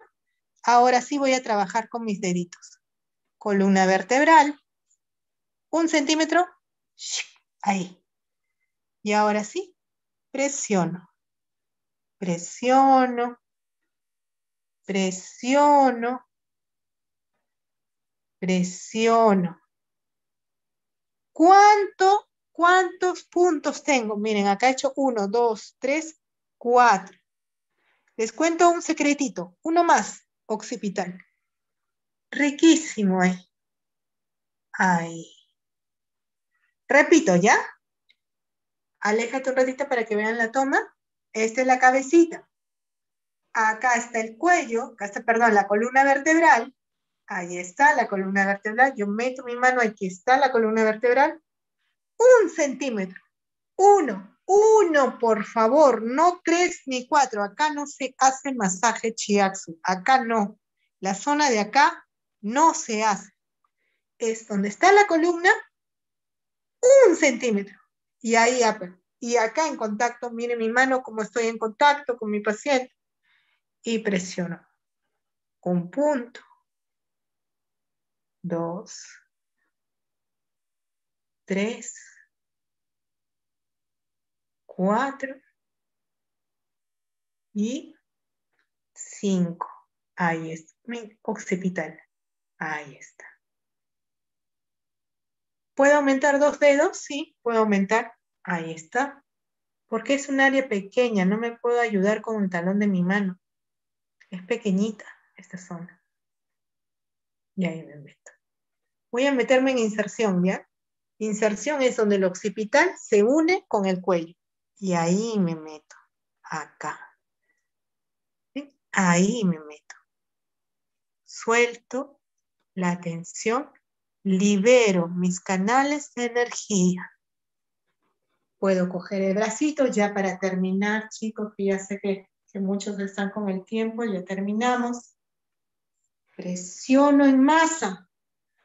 ahora sí voy a trabajar con mis deditos. Columna vertebral. 1 centímetro. Ahí. Y ahora sí, presiono. Presiono. Presiono. Presiono. ¿Cuántos puntos tengo? Miren, acá he hecho 1, 2, 3, 4. Les cuento un secretito. Uno más, occipital. Riquísimo, ahí. Ahí. Repito, ¿ya? Aléjate un ratito para que vean la toma. Esta es la cabecita. Acá está el cuello, acá está, perdón, la columna vertebral. Ahí está la columna vertebral. Yo meto mi mano, aquí está la columna vertebral. 1 centímetro. 1, por favor. No 3 ni 4. Acá no se hace masaje shiatsu. Acá no. La zona de acá no se hace. Es donde está la columna. 1 centímetro. Y ahí, y acá en contacto, miren mi mano como estoy en contacto con mi paciente. Y presiono. 1 punto. 2, 3, 4 y 5. Ahí está. Mi occipital. Ahí está. ¿Puedo aumentar 2 dedos? Sí, puedo aumentar. Ahí está. Porque es un área pequeña. No me puedo ayudar con el talón de mi mano. Es pequeñita esta zona. Y ahí me meto. Voy a meterme en inserción, ¿ya? Inserción es donde el occipital se une con el cuello. Y ahí me meto. Acá. ¿Sí? Ahí me meto. Suelto la tensión. Libero mis canales de energía. Puedo coger el bracito ya para terminar, chicos. Ya sé que muchos están con el tiempo. Ya terminamos. Presiono en masa,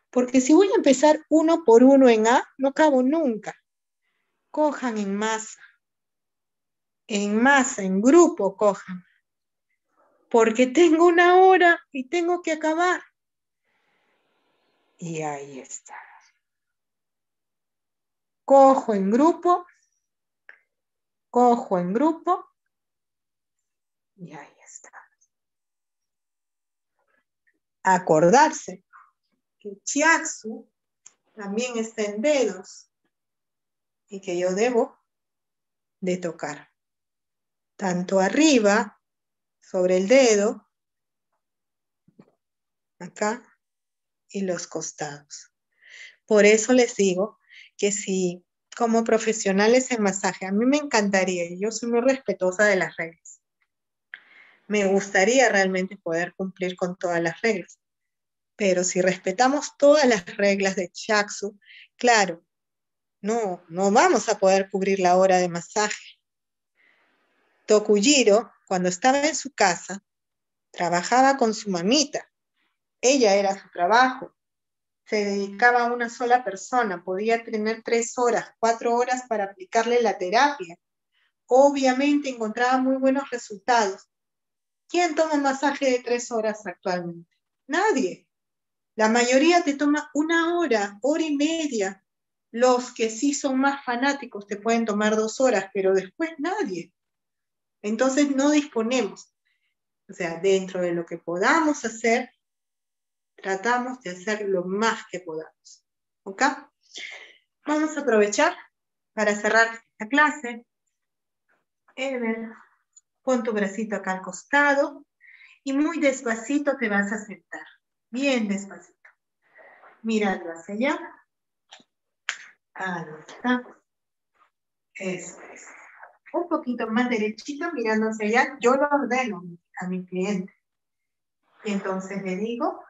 porque si voy a empezar 1 por 1 en A, no acabo nunca. Cojan en masa. En masa, en grupo cojan. Porque tengo 1 hora y tengo que acabar. Y ahí está. Cojo en grupo. Cojo en grupo. Y ahí está. Acordarse que shiatsu también está en dedos y que yo debo de tocar tanto arriba sobre el dedo acá y los costados. Por eso les digo que si como profesionales en masaje, a mí me encantaría, y yo soy muy respetuosa de las reglas, me gustaría realmente poder cumplir con todas las reglas. Pero si respetamos todas las reglas de shiatsu, claro, no vamos a poder cubrir la hora de masaje. Tokujiro, cuando estaba en su casa, trabajaba con su mamita. Ella era su trabajo. Se dedicaba a una sola persona. Podía tener 3 horas, 4 horas para aplicarle la terapia. Obviamente encontraba muy buenos resultados. ¿Quién toma un masaje de 3 horas actualmente? Nadie. La mayoría te toma 1 hora, 1 hora y media. Los que sí son más fanáticos te pueden tomar 2 horas, pero después nadie. Entonces no disponemos. O sea, dentro de lo que podamos hacer, tratamos de hacer lo más que podamos. ¿Ok? Vamos a aprovechar para cerrar la clase. Pon tu bracito acá al costado y muy despacito te vas a sentar. Bien despacito. Mirando hacia allá. Ahí está. Eso es. Un poquito más derechito mirando hacia allá. Yo lo ordeno a mi cliente. Y entonces le digo,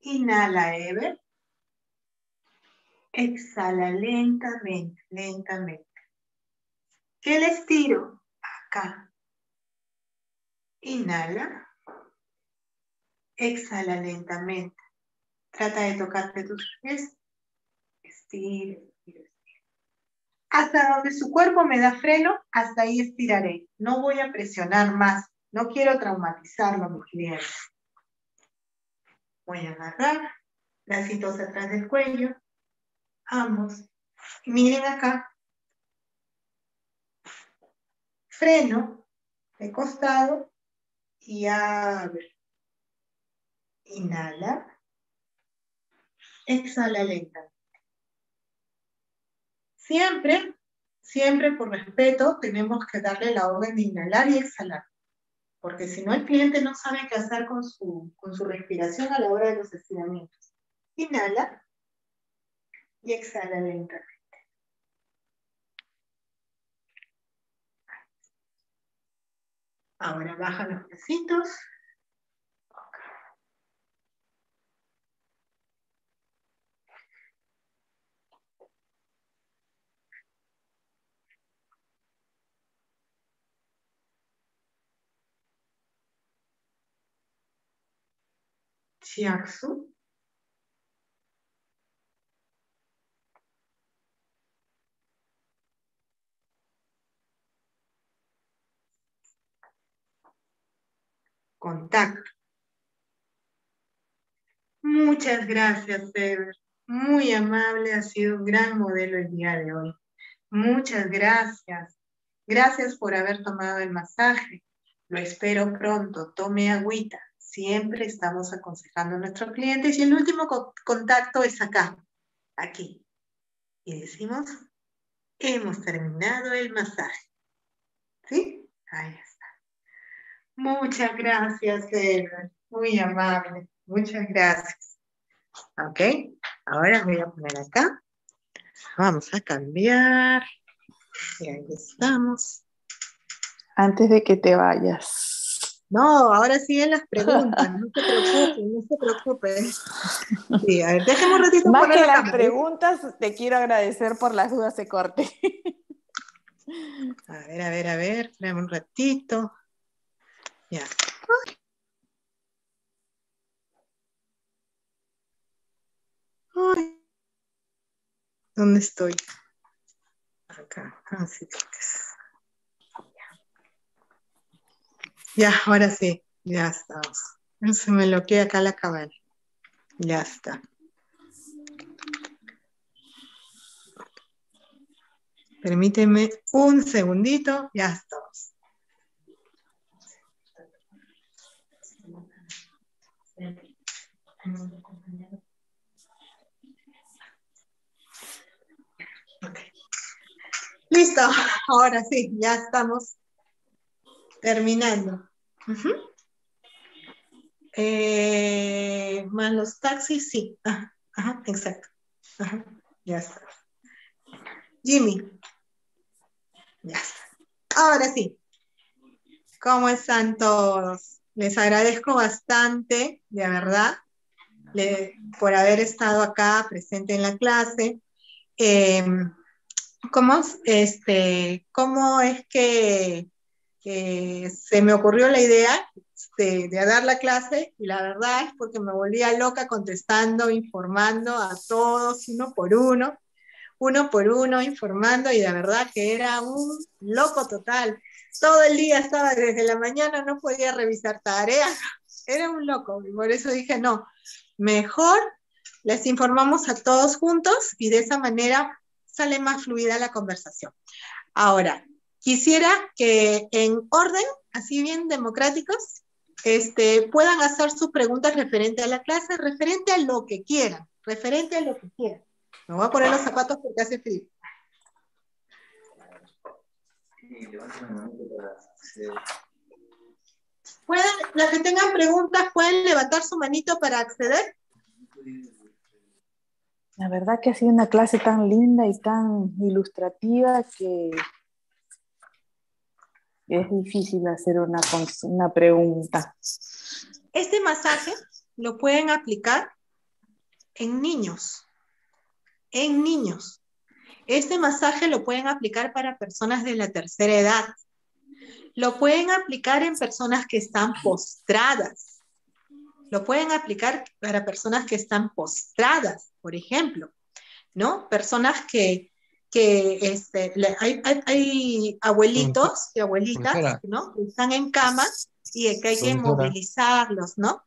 inhala, Ever. Exhala lentamente, lentamente. ¿Qué les tiro? Acá. Inhala, exhala lentamente. Trata de tocarte tus pies. Estira, estira, estira. Hasta donde su cuerpo me da freno, hasta ahí estiraré. No voy a presionar más. No quiero traumatizarlo a mi cliente. Voy a agarrar, bracitos atrás del cuello. Vamos. Y miren acá. Freno de costado. Y abre. Inhala. Exhala lentamente. Siempre, siempre por respeto tenemos que darle la orden de inhalar y exhalar, porque si no el cliente no sabe qué hacer con su respiración a la hora de los estiramientos. Inhala y exhala lentamente. Ahora baja los bracitos. Shiatsu. Contacto. Muchas gracias, Ever. Muy amable, ha sido un gran modelo el día de hoy. Muchas gracias. Gracias por haber tomado el masaje. Lo espero pronto. Tome agüita. Siempre estamos aconsejando a nuestros clientes y el último contacto es acá, aquí. Y decimos, hemos terminado el masaje. ¿Sí? Ahí está. Muchas gracias, Elber. Muy amable. Muchas gracias. Ok. Ahora voy a poner acá. Vamos a cambiar. Y ahí estamos. Antes de que te vayas. No, ahora siguen las preguntas, no se preocupen, no se preocupen. Sí, a ver, déjame un ratito. Más que las preguntas, te quiero agradecer por las dudas de corte. A ver, a ver, a ver, dame un ratito. Ya. Ay. ¿Dónde estoy? Acá, así que ya, ahora sí, ya estamos. Se me bloquea acá la cámara. Ya está. Permíteme un segundito, ya estamos. Okay. Listo, ahora sí, ya estamos terminando. Uh-huh. Más los taxis, sí. Ajá, ajá, exacto. Ajá, ya está. Jimmy. Ya está. Ahora sí. ¿Cómo están todos? Les agradezco bastante, de verdad, por haber estado acá presente en la clase. ¿Cómo es que se me ocurrió la idea de dar la clase? Y la verdad es porque me volvía loca contestando, informando a todos uno por uno, informando, y la verdad que era un loco total. Todo el día estaba desde la mañana, no podía revisar tareas, era un loco, y por eso dije, no, mejor les informamos a todos juntos y de esa manera sale más fluida la conversación. Ahora, quisiera que en orden, así bien democráticos, puedan hacer sus preguntas referente a la clase, referente a lo que quieran, Me voy a poner los zapatos porque hace frío. ¿Pueden, las que tengan preguntas, pueden levantar su manito para acceder? La verdad que ha sido una clase tan linda y tan ilustrativa que es difícil hacer una pregunta. Este masaje lo pueden aplicar en niños. En niños. Este masaje lo pueden aplicar para personas de la tercera edad. Lo pueden aplicar en personas que están postradas. Lo pueden aplicar para personas que están postradas, por ejemplo, ¿no? Personas que hay abuelitos y abuelitas, ¿no?, que están en cama y que hay que movilizarlos, ¿no?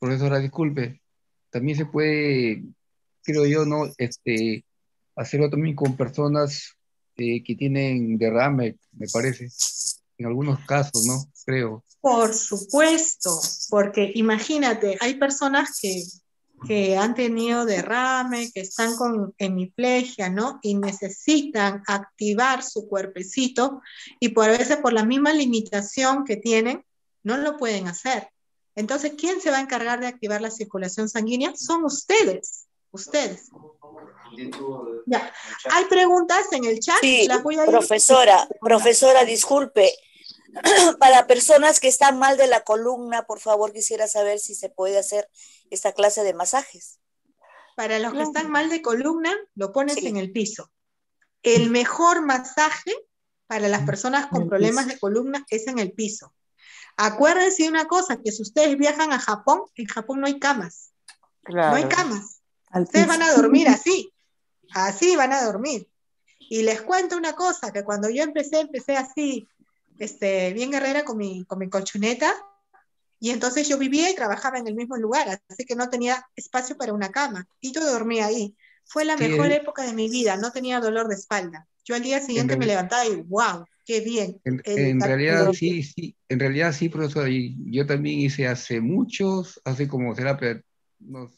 Profesora, disculpe, también se puede, creo yo, ¿no?, hacerlo también con personas que tienen derrame, me parece, en algunos casos, ¿no?, creo. Por supuesto, porque imagínate, hay personas que que han tenido derrame, que están con hemiplegia, ¿no? Y necesitan activar su cuerpecito y por a veces por la misma limitación que tienen, no lo pueden hacer. Entonces, ¿quién se va a encargar de activar la circulación sanguínea? Son ustedes, ustedes. Ya. Hay preguntas en el chat. Sí, las voy a ir. Profesora, disculpe. Para personas que están mal de la columna, por favor, quisiera saber si se puede hacer esta clase de masajes. Para los que están mal de columna, lo pones en el piso. El mejor masaje para las personas con problemas de columna es en el piso. Acuérdense de una cosa, que si ustedes viajan a Japón, en Japón no hay camas. Claro. No hay camas. Ustedes van a dormir así. Así van a dormir. Y les cuento una cosa, que cuando yo empecé así... bien guerrera con mi colchoneta, y entonces yo vivía y trabajaba en el mismo lugar, así que no tenía espacio para una cama, y yo dormía ahí. Fue la mejor época de mi vida, no tenía dolor de espalda. Yo al día siguiente me levantaba y ¡wow! ¡Qué bien! En realidad sí, profesor, yo también hice hace como será unos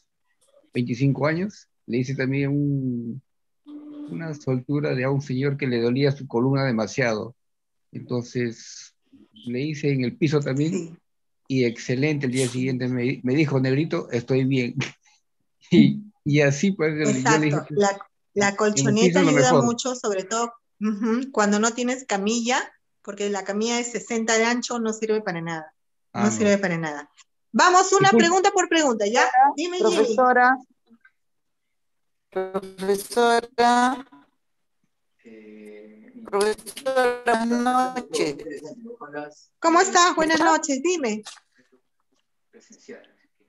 25 años, le hice también una soltura a un señor que le dolía su columna demasiado. Entonces, le hice en el piso también, y excelente, el día siguiente me dijo, negrito, estoy bien. Y así pues... Exacto, dije, la colchoneta ayuda mucho, sobre todo cuando no tienes camilla, porque la camilla de 60 de ancho no sirve para nada. No sirve para nada. Vamos, una pregunta por pregunta, ¿ya? Dime, Profesora, buenas noches. ¿Cómo estás? Buenas noches, dime.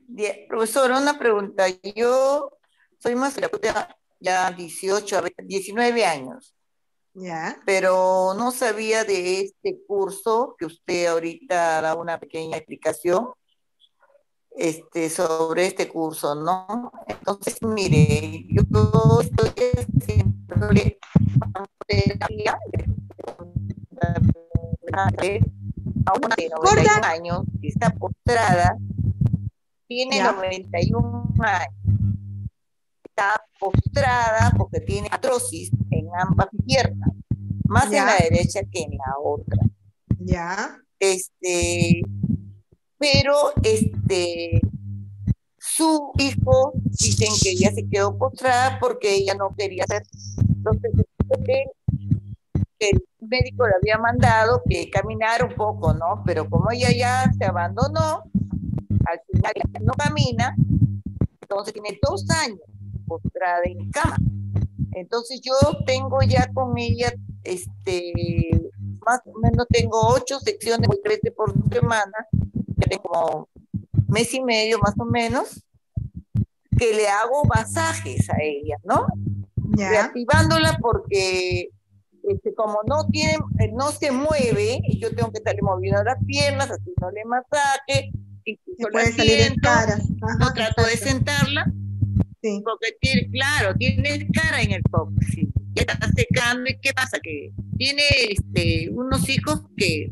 Bien, profesora, una pregunta. Yo soy masoterapeuta ya 19 años. Ya. Pero no sabía de este curso que usted ahorita da una pequeña explicación sobre este curso, ¿no? Entonces, mire, yo estoy siempre terapia a una de 91 años que está postrada, tiene 91 años, está postrada porque tiene artrosis en ambas piernas, más en la derecha que en la otra. Ya. Pero su hijo dicen que ella se quedó postrada porque ella no quería hacer los ejercicios que el médico le había mandado, que caminar un poco, ¿no? Pero como ella ya se abandonó, al final no camina, entonces tiene 2 años postrada en cama. Entonces yo tengo ya con ella, más o menos tengo 8 secciones, 3 por semana, como mes y medio más o menos, que le hago masajes a ella, ¿no? Yeah. Reactivándola porque como no se mueve, yo tengo que estarle moviendo las piernas, haciéndole masaje, yo la siento, yo trato de sentarla, porque tiene cara en el coxis, ya está secando. ¿Y qué pasa? Que tiene unos hijos que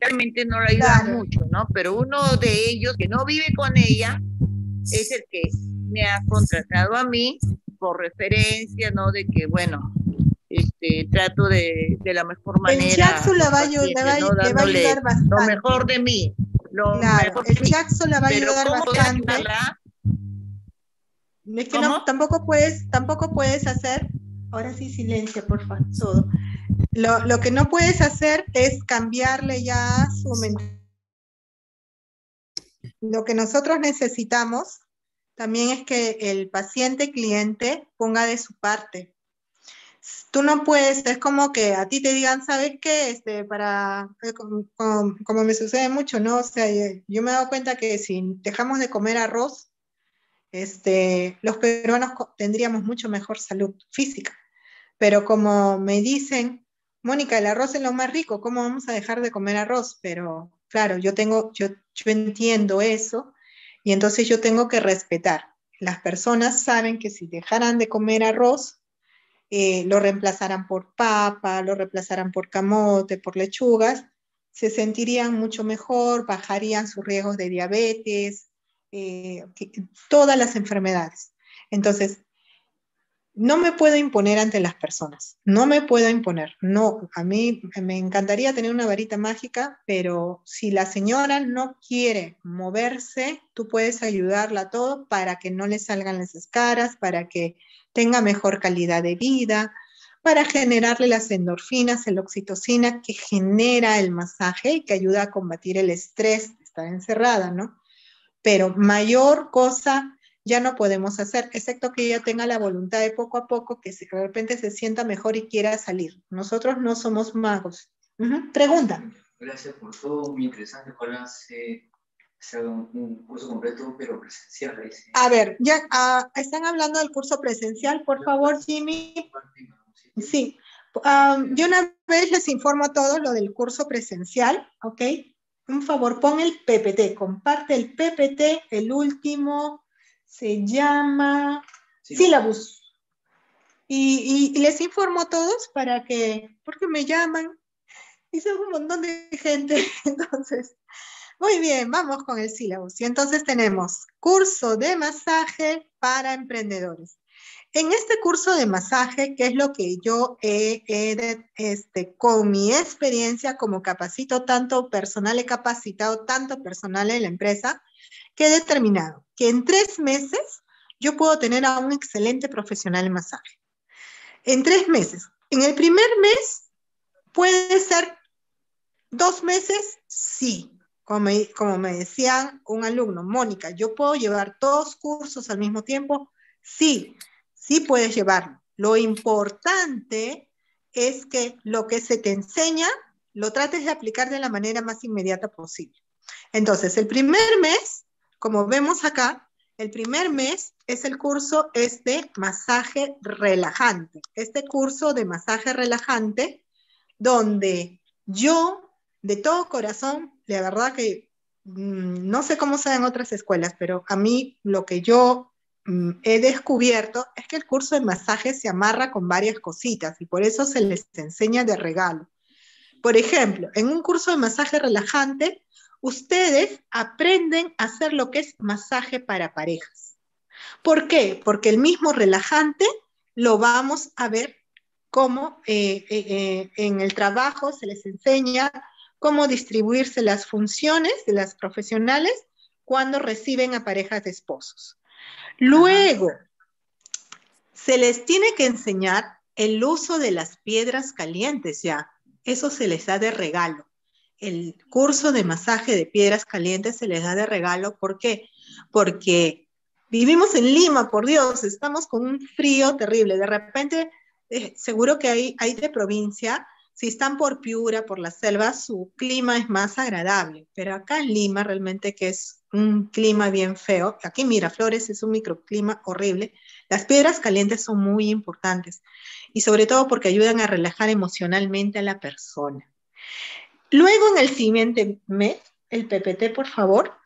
realmente no la ayuda mucho, ¿no? Pero uno de ellos que no vive con ella es el que me ha contratado a mí por referencia, ¿no? De que, bueno, trato de la mejor manera. El Shiatsu la va a ayudar, ¿no? Le va a ayudar bastante. Lo mejor de mí. El Shiatsu la va a ayudar bastante. Es que no, tampoco puedes hacer... Ahora sí, silencio, por favor. Lo que no puedes hacer es cambiarle ya su mentalidad. Lo que nosotros necesitamos también es que el paciente cliente ponga de su parte. Tú no puedes, es como que a ti te digan, ¿sabes qué? Como me sucede mucho, ¿no? O sea, yo me he dado cuenta que si dejamos de comer arroz, los peruanos tendríamos mucho mejor salud física. Pero como me dicen, Mónica, el arroz es lo más rico, ¿cómo vamos a dejar de comer arroz? Pero claro, yo entiendo eso, y entonces yo tengo que respetar. Las personas saben que si dejaran de comer arroz, lo reemplazarán por papa, lo reemplazarán por camote, por lechugas, se sentirían mucho mejor, bajarían sus riesgos de diabetes, todas las enfermedades. Entonces, no me puedo imponer ante las personas, no me puedo imponer. No, a mí me encantaría tener una varita mágica, pero si la señora no quiere moverse, tú puedes ayudarla a todo para que no le salgan las escaras, para que tenga mejor calidad de vida, para generarle las endorfinas, el oxitocina que genera el masaje y que ayuda a combatir el estrés de estar encerrada, ¿no? Pero mayor cosa ya no podemos hacer, excepto que ella tenga la voluntad de poco a poco, que de repente se sienta mejor y quiera salir. Nosotros no somos magos. Pregunta. Gracias por todo, muy interesante. Ojalá se haga un curso completo, pero presencial. ¿Sí? A ver, ya están hablando del curso presencial, por favor, Jimmy. Sí, yo una vez les informo a todos lo del curso presencial, ¿ok? Un favor, pon el PPT, comparte el PPT, el último, se llama Syllabus. Y les informo a todos para que, porque me llaman, y son un montón de gente, entonces, muy bien, vamos con el Syllabus. Y entonces tenemos curso de masaje para emprendedores. En este curso de masaje, que es lo que yo con mi experiencia como capacito tanto personal, he capacitado tanto personal en la empresa, que he determinado que en 3 meses yo puedo tener a un excelente profesional en masaje. En 3 meses. En el primer mes, puede ser 2 meses, sí. Como me decía un alumno, Mónica, ¿yo puedo llevar 2 cursos al mismo tiempo? Sí. Sí puedes llevarlo. Lo importante es que lo que se te enseña lo trates de aplicar de la manera más inmediata posible. Entonces, el primer mes, como vemos acá, el primer mes es el curso de masaje relajante. Este curso de masaje relajante donde yo, de todo corazón, la verdad que no sé cómo sea en otras escuelas, pero a mí lo que yo he descubierto es que el curso de masaje se amarra con varias cositas y por eso se les enseña de regalo. Por ejemplo, en un curso de masaje relajante, ustedes aprenden a hacer lo que es masaje para parejas. ¿Por qué? Porque el mismo relajante lo vamos a ver cómo en el trabajo se les enseña cómo distribuirse las funciones de las profesionales cuando reciben a parejas de esposos. Luego, se les tiene que enseñar el uso de las piedras calientes ya. Eso se les da de regalo. El curso de masaje de piedras calientes se les da de regalo. ¿Por qué? Porque vivimos en Lima, por Dios, estamos con un frío terrible. De repente, seguro que hay de provincia, si están por Piura, por la selva, su clima es más agradable. Pero acá en Lima realmente que es un clima bien feo, aquí Miraflores es un microclima horrible, las piedras calientes son muy importantes y sobre todo porque ayudan a relajar emocionalmente a la persona. Luego en el siguiente mes, el PPT por favor,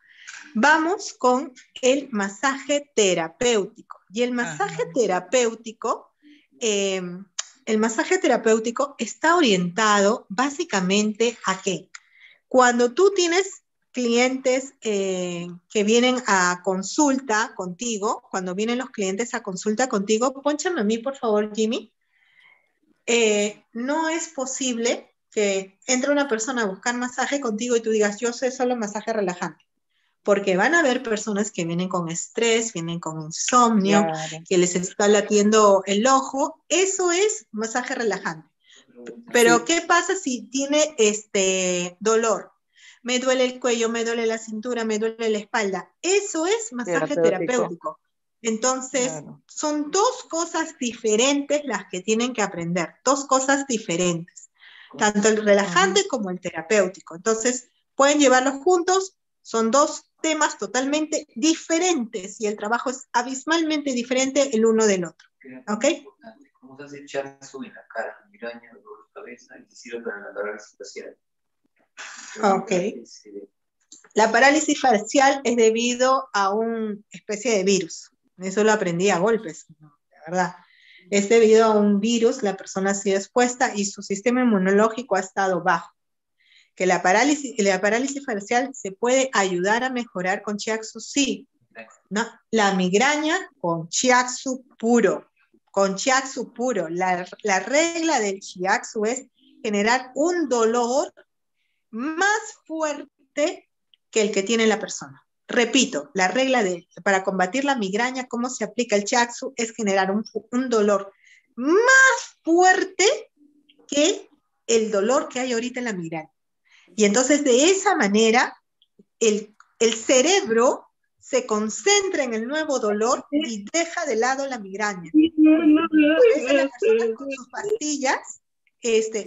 vamos con el masaje terapéutico y el masaje terapéutico, está orientado básicamente a que cuando tú tienes clientes que vienen a consulta contigo, cuando vienen los clientes a consulta contigo, pónchame a mí, por favor, Jimmy. No es posible que entre una persona a buscar masaje contigo y tú digas, yo sé solo masaje relajante. Porque van a haber personas que vienen con estrés, vienen con insomnio, claro, que les está latiendo el ojo. Eso es masaje relajante. Pero, ¿qué pasa si tiene dolor? Me duele el cuello, me duele la cintura, me duele la espalda. Eso es masaje terapéutico. Entonces, claro, son 2 cosas diferentes las que tienen que aprender. 2 cosas diferentes. Tanto el relajante como el terapéutico. Entonces, pueden llevarlos juntos. Son 2 temas totalmente diferentes y el trabajo es abismalmente diferente el uno del otro. ¿Ok? ¿Cómo se hace el shiatsu en la cara? Migraña, dolor de cabeza, y sirve para la parálisis facial. Ok. La parálisis facial es debido a una especie de virus. Eso lo aprendí a golpes, la verdad. Es debido a un virus, la persona ha sido expuesta y su sistema inmunológico ha estado bajo. Que la parálisis facial se puede ayudar a mejorar con Shiatsu, sí, ¿no? La migraña con shiatsu puro. Con shiatsu puro. La regla del shiatsu es generar un dolor más fuerte que el que tiene la persona. Repito, la regla para combatir la migraña, cómo se aplica el shiatsu, es generar un dolor más fuerte que el dolor que hay ahorita en la migraña. Y entonces de esa manera el cerebro se concentra en el nuevo dolor y deja de lado la migraña. Por eso las personas con sus pastillas,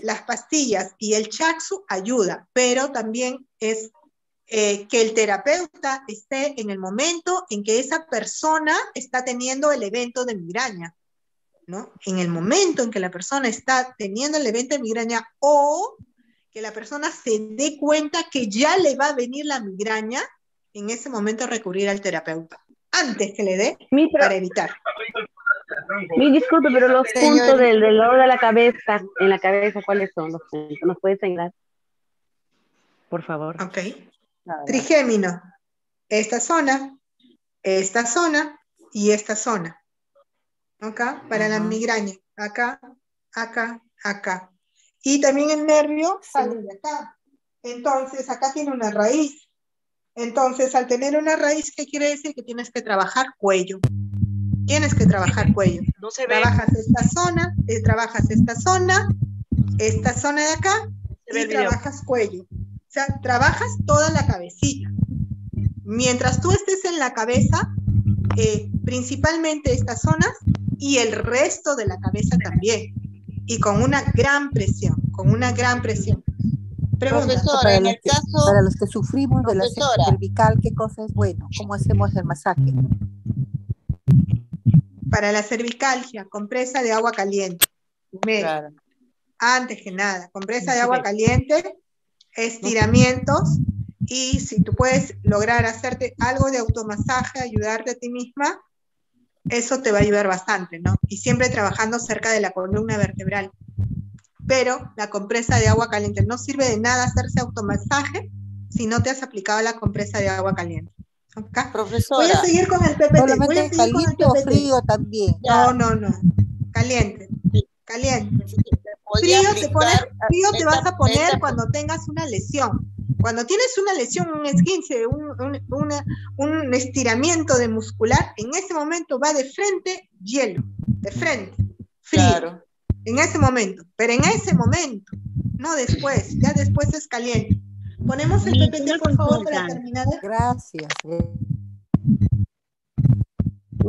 las pastillas y el shiatsu ayuda, pero también es que el terapeuta esté en el momento en que esa persona está teniendo el evento de migraña, ¿no? En el momento en que la persona está teniendo el evento de migraña, o que la persona se dé cuenta que ya le va a venir la migraña, en ese momento recurrir al terapeuta, antes que le dé, para evitar. Mi disculpe, pero los puntos del dolor de la cabeza, en la cabeza, ¿cuáles son los puntos? ¿Nos puedes señalar? Por favor. Ok. Trigémino. Esta zona y esta zona. Acá, para la migraña. Acá, acá, acá. Y también el nervio sale de acá. Entonces, acá tiene una raíz. Entonces, al tener una raíz, ¿qué quiere decir? Que tienes que trabajar cuello. Tienes que trabajar cuello. No se ve. Trabajas esta zona, trabajas esta zona de acá, y trabajas cuello. O sea, trabajas toda la cabecita. Mientras tú estés en la cabeza, principalmente estas zonas y el resto de la cabeza también. Y con una gran presión, con una gran presión. Pregunta. Profesora, en el caso... Para los que sufrimos de la sección cervical, ¿qué cosa es bueno? ¿Cómo hacemos el masaje? Para la cervicalgia, compresa de agua caliente. Claro. Antes que nada, compresa de agua caliente, estiramientos, y si tú puedes lograr hacerte algo de automasaje, ayudarte a ti misma, eso te va a ayudar bastante, ¿no? Y siempre trabajando cerca de la columna vertebral. Pero la compresa de agua caliente, no sirve de nada hacerse automasaje si no te has aplicado la compresa de agua caliente. ¿Okay? Profesora, voy a seguir con el PPT. ¿Solamente caliente o frío también? No, no, no. Caliente. Caliente. Frío te vas a poner cuando tengas una lesión. Cuando tienes una lesión, un esguince, un estiramiento de muscular, en ese momento va de frente hielo, de frente, frío, claro. En ese momento, pero en ese momento, no después, ya después es caliente. Ponemos el PPT, por favor, para terminar. Gracias.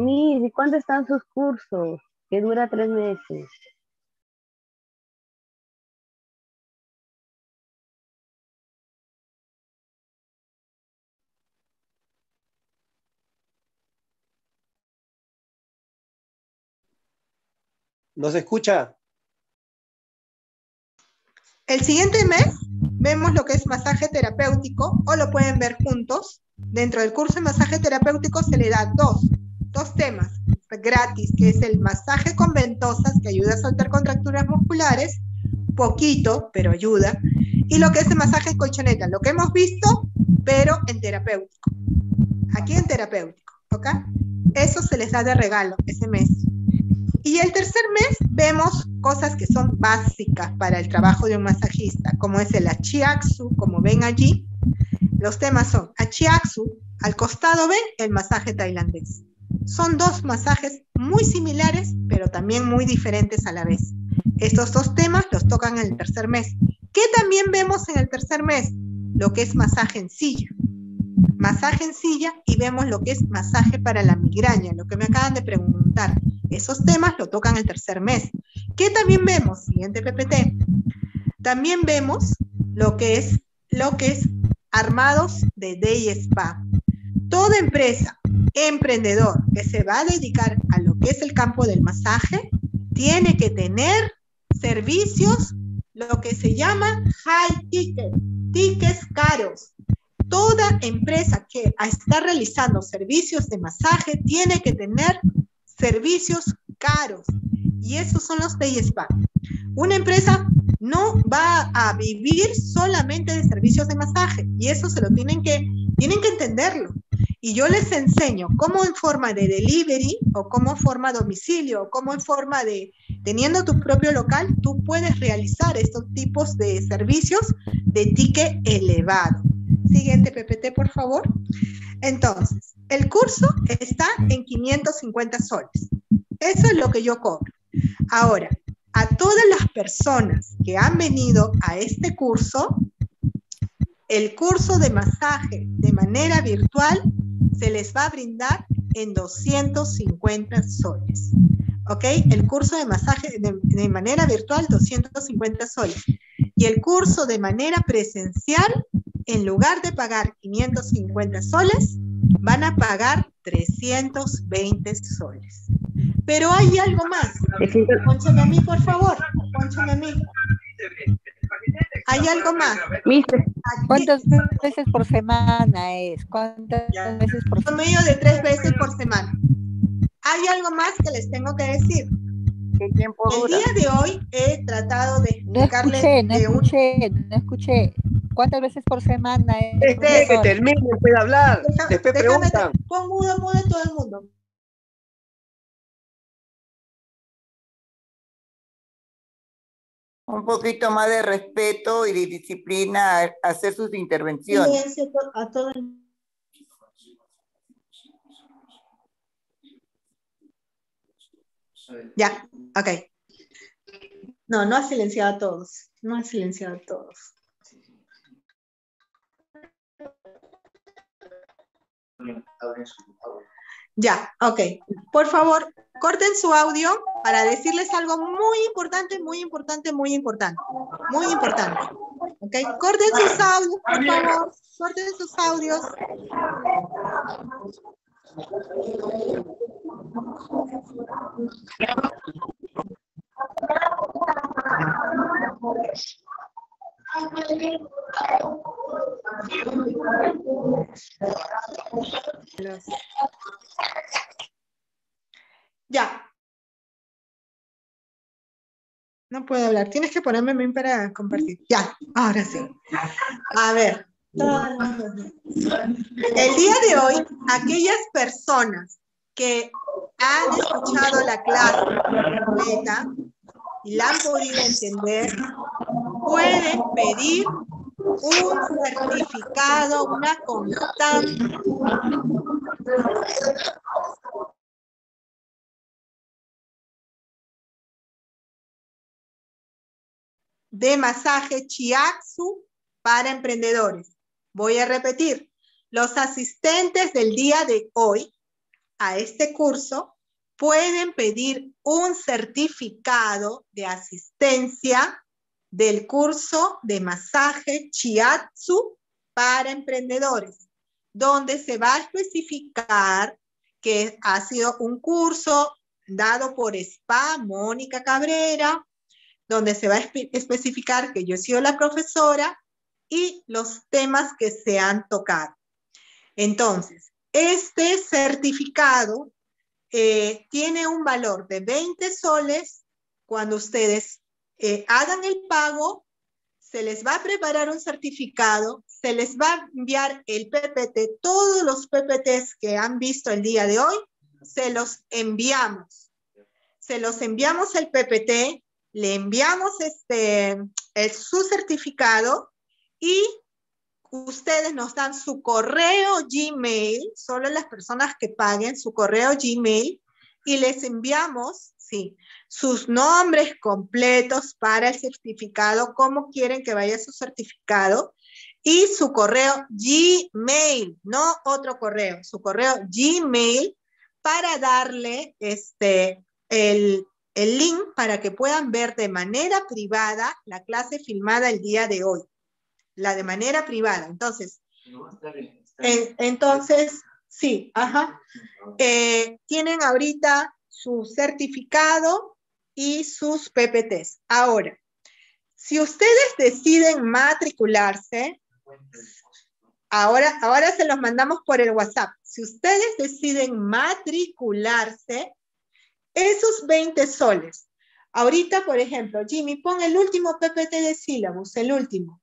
¿Y cuánto están sus cursos? Que dura 3 meses. ¿Nos escucha? El siguiente mes vemos lo que es masaje terapéutico, o lo pueden ver juntos. Dentro del curso de masaje terapéutico se le da dos temas gratis, que es el masaje con ventosas, que ayuda a soltar contracturas musculares, poquito, pero ayuda, y lo que es el masaje colchoneta, lo que hemos visto, pero en terapéutico. Aquí en terapéutico, ¿ok? Eso se les da de regalo ese mes. Y el tercer mes vemos cosas que son básicas para el trabajo de un masajista, como es el Ashiatsu, como ven allí. Los temas son Ashiatsu, al costado ven el masaje tailandés. Son dos masajes muy similares, pero también muy diferentes a la vez. Estos dos temas los tocan en el tercer mes. ¿Qué también vemos en el tercer mes? Lo que es masaje en silla. Masaje en silla, y vemos lo que es masaje para la migraña, lo que me acaban de preguntar. Esos temas lo tocan el tercer mes. ¿Qué también vemos? Siguiente PPT. También vemos lo que es armados de Day Spa. Toda empresa, emprendedor que se va a dedicar a lo que es el campo del masaje, tiene que tener servicios, lo que se llaman high ticket, tickets caros. Toda empresa que está realizando servicios de masaje tiene que tener servicios caros, y esos son los Day Spa. Una empresa no va a vivir solamente de servicios de masaje, y eso se lo tienen que entenderlo. y yo les enseño cómo en forma de delivery o cómo en forma de domicilio o cómo en forma de teniendo tu propio local, tú puedes realizar estos tipos de servicios de ticket elevado. Siguiente PPT, por favor. Entonces, el curso está en 550 soles. Eso es lo que yo cobro. Ahora, a todas las personas que han venido a este curso, el curso de masaje de manera virtual se les va a brindar en 250 soles. ¿Ok? El curso de masaje de manera virtual, 250 soles. Y el curso de manera presencial, en lugar de pagar 550 soles, van a pagar 320 soles. Pero hay algo más. Pónchame a mí, por favor. Pónchame a mí. Hay algo más. Mister, ¿cuántas veces por semana es? ¿Cuántas veces por semana? Promedio de 3 veces por semana. Hay algo más que les tengo que decir. ¿Qué tiempo dura? El día de hoy he tratado de explicarles... No escuché. ¿Cuántas veces por semana es? Después que termine, puede hablar. Después preguntan. Pon mudo todo el mundo. Un poquito más de respeto y de disciplina a hacer sus intervenciones. A todo el mundo. Ya, ok. No ha silenciado a todos. No ha silenciado a todos. Ya, ok. Por favor, corten su audio para decirles algo muy importante. Ok, corten sus audios, por favor. Corten sus audios. Ya. No puedo hablar. Tienes que ponerme a mí para compartir. Ya, ahora sí. A ver. El día de hoy, aquellas personas que han escuchado la clase completa y la han podido entender, pueden pedir un certificado, una constancia. De masaje Shiatsu para emprendedores. Voy a repetir, los asistentes del día de hoy a este curso pueden pedir un certificado de asistencia del curso de masaje Shiatsu para emprendedores, donde se va a especificar que ha sido un curso dado por SPA Mónica Cabrera, donde se va a especificar que yo he sido la profesora y los temas que se han tocado. Entonces, este certificado tiene un valor de 20 soles cuando ustedes hagan el pago, se les va a preparar un certificado, se les va a enviar el PPT, todos los PPTs que han visto el día de hoy, se los enviamos el PPT, le enviamos su certificado y ustedes nos dan su correo Gmail, solo las personas que paguen su correo Gmail, y les enviamos, sí, sus nombres completos para el certificado, cómo quieren que vaya su certificado, y su correo Gmail, no otro correo, su correo Gmail, para darle el link para que puedan ver de manera privada la clase filmada el día de hoy, la de manera privada. Entonces, sí, ajá. Tienen ahorita su certificado y sus PPTs. Ahora, si ustedes deciden matricularse, ahora se los mandamos por el WhatsApp. Si ustedes deciden matricularse, esos 20 soles. Ahorita, por ejemplo, Jimmy, pon el último PPT de sílabus, el último,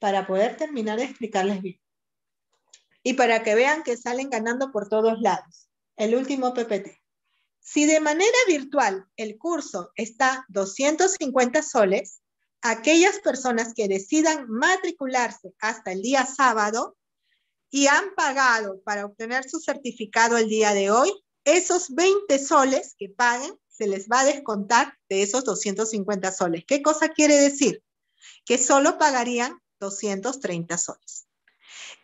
para poder terminar de explicarles bien. Y para que vean que salen ganando por todos lados. El último PPT. Si de manera virtual el curso está 250 soles, aquellas personas que decidan matricularse hasta el día sábado y han pagado para obtener su certificado el día de hoy, esos 20 soles que paguen se les va a descontar de esos 250 soles. ¿Qué cosa quiere decir? Que solo pagarían 230 soles.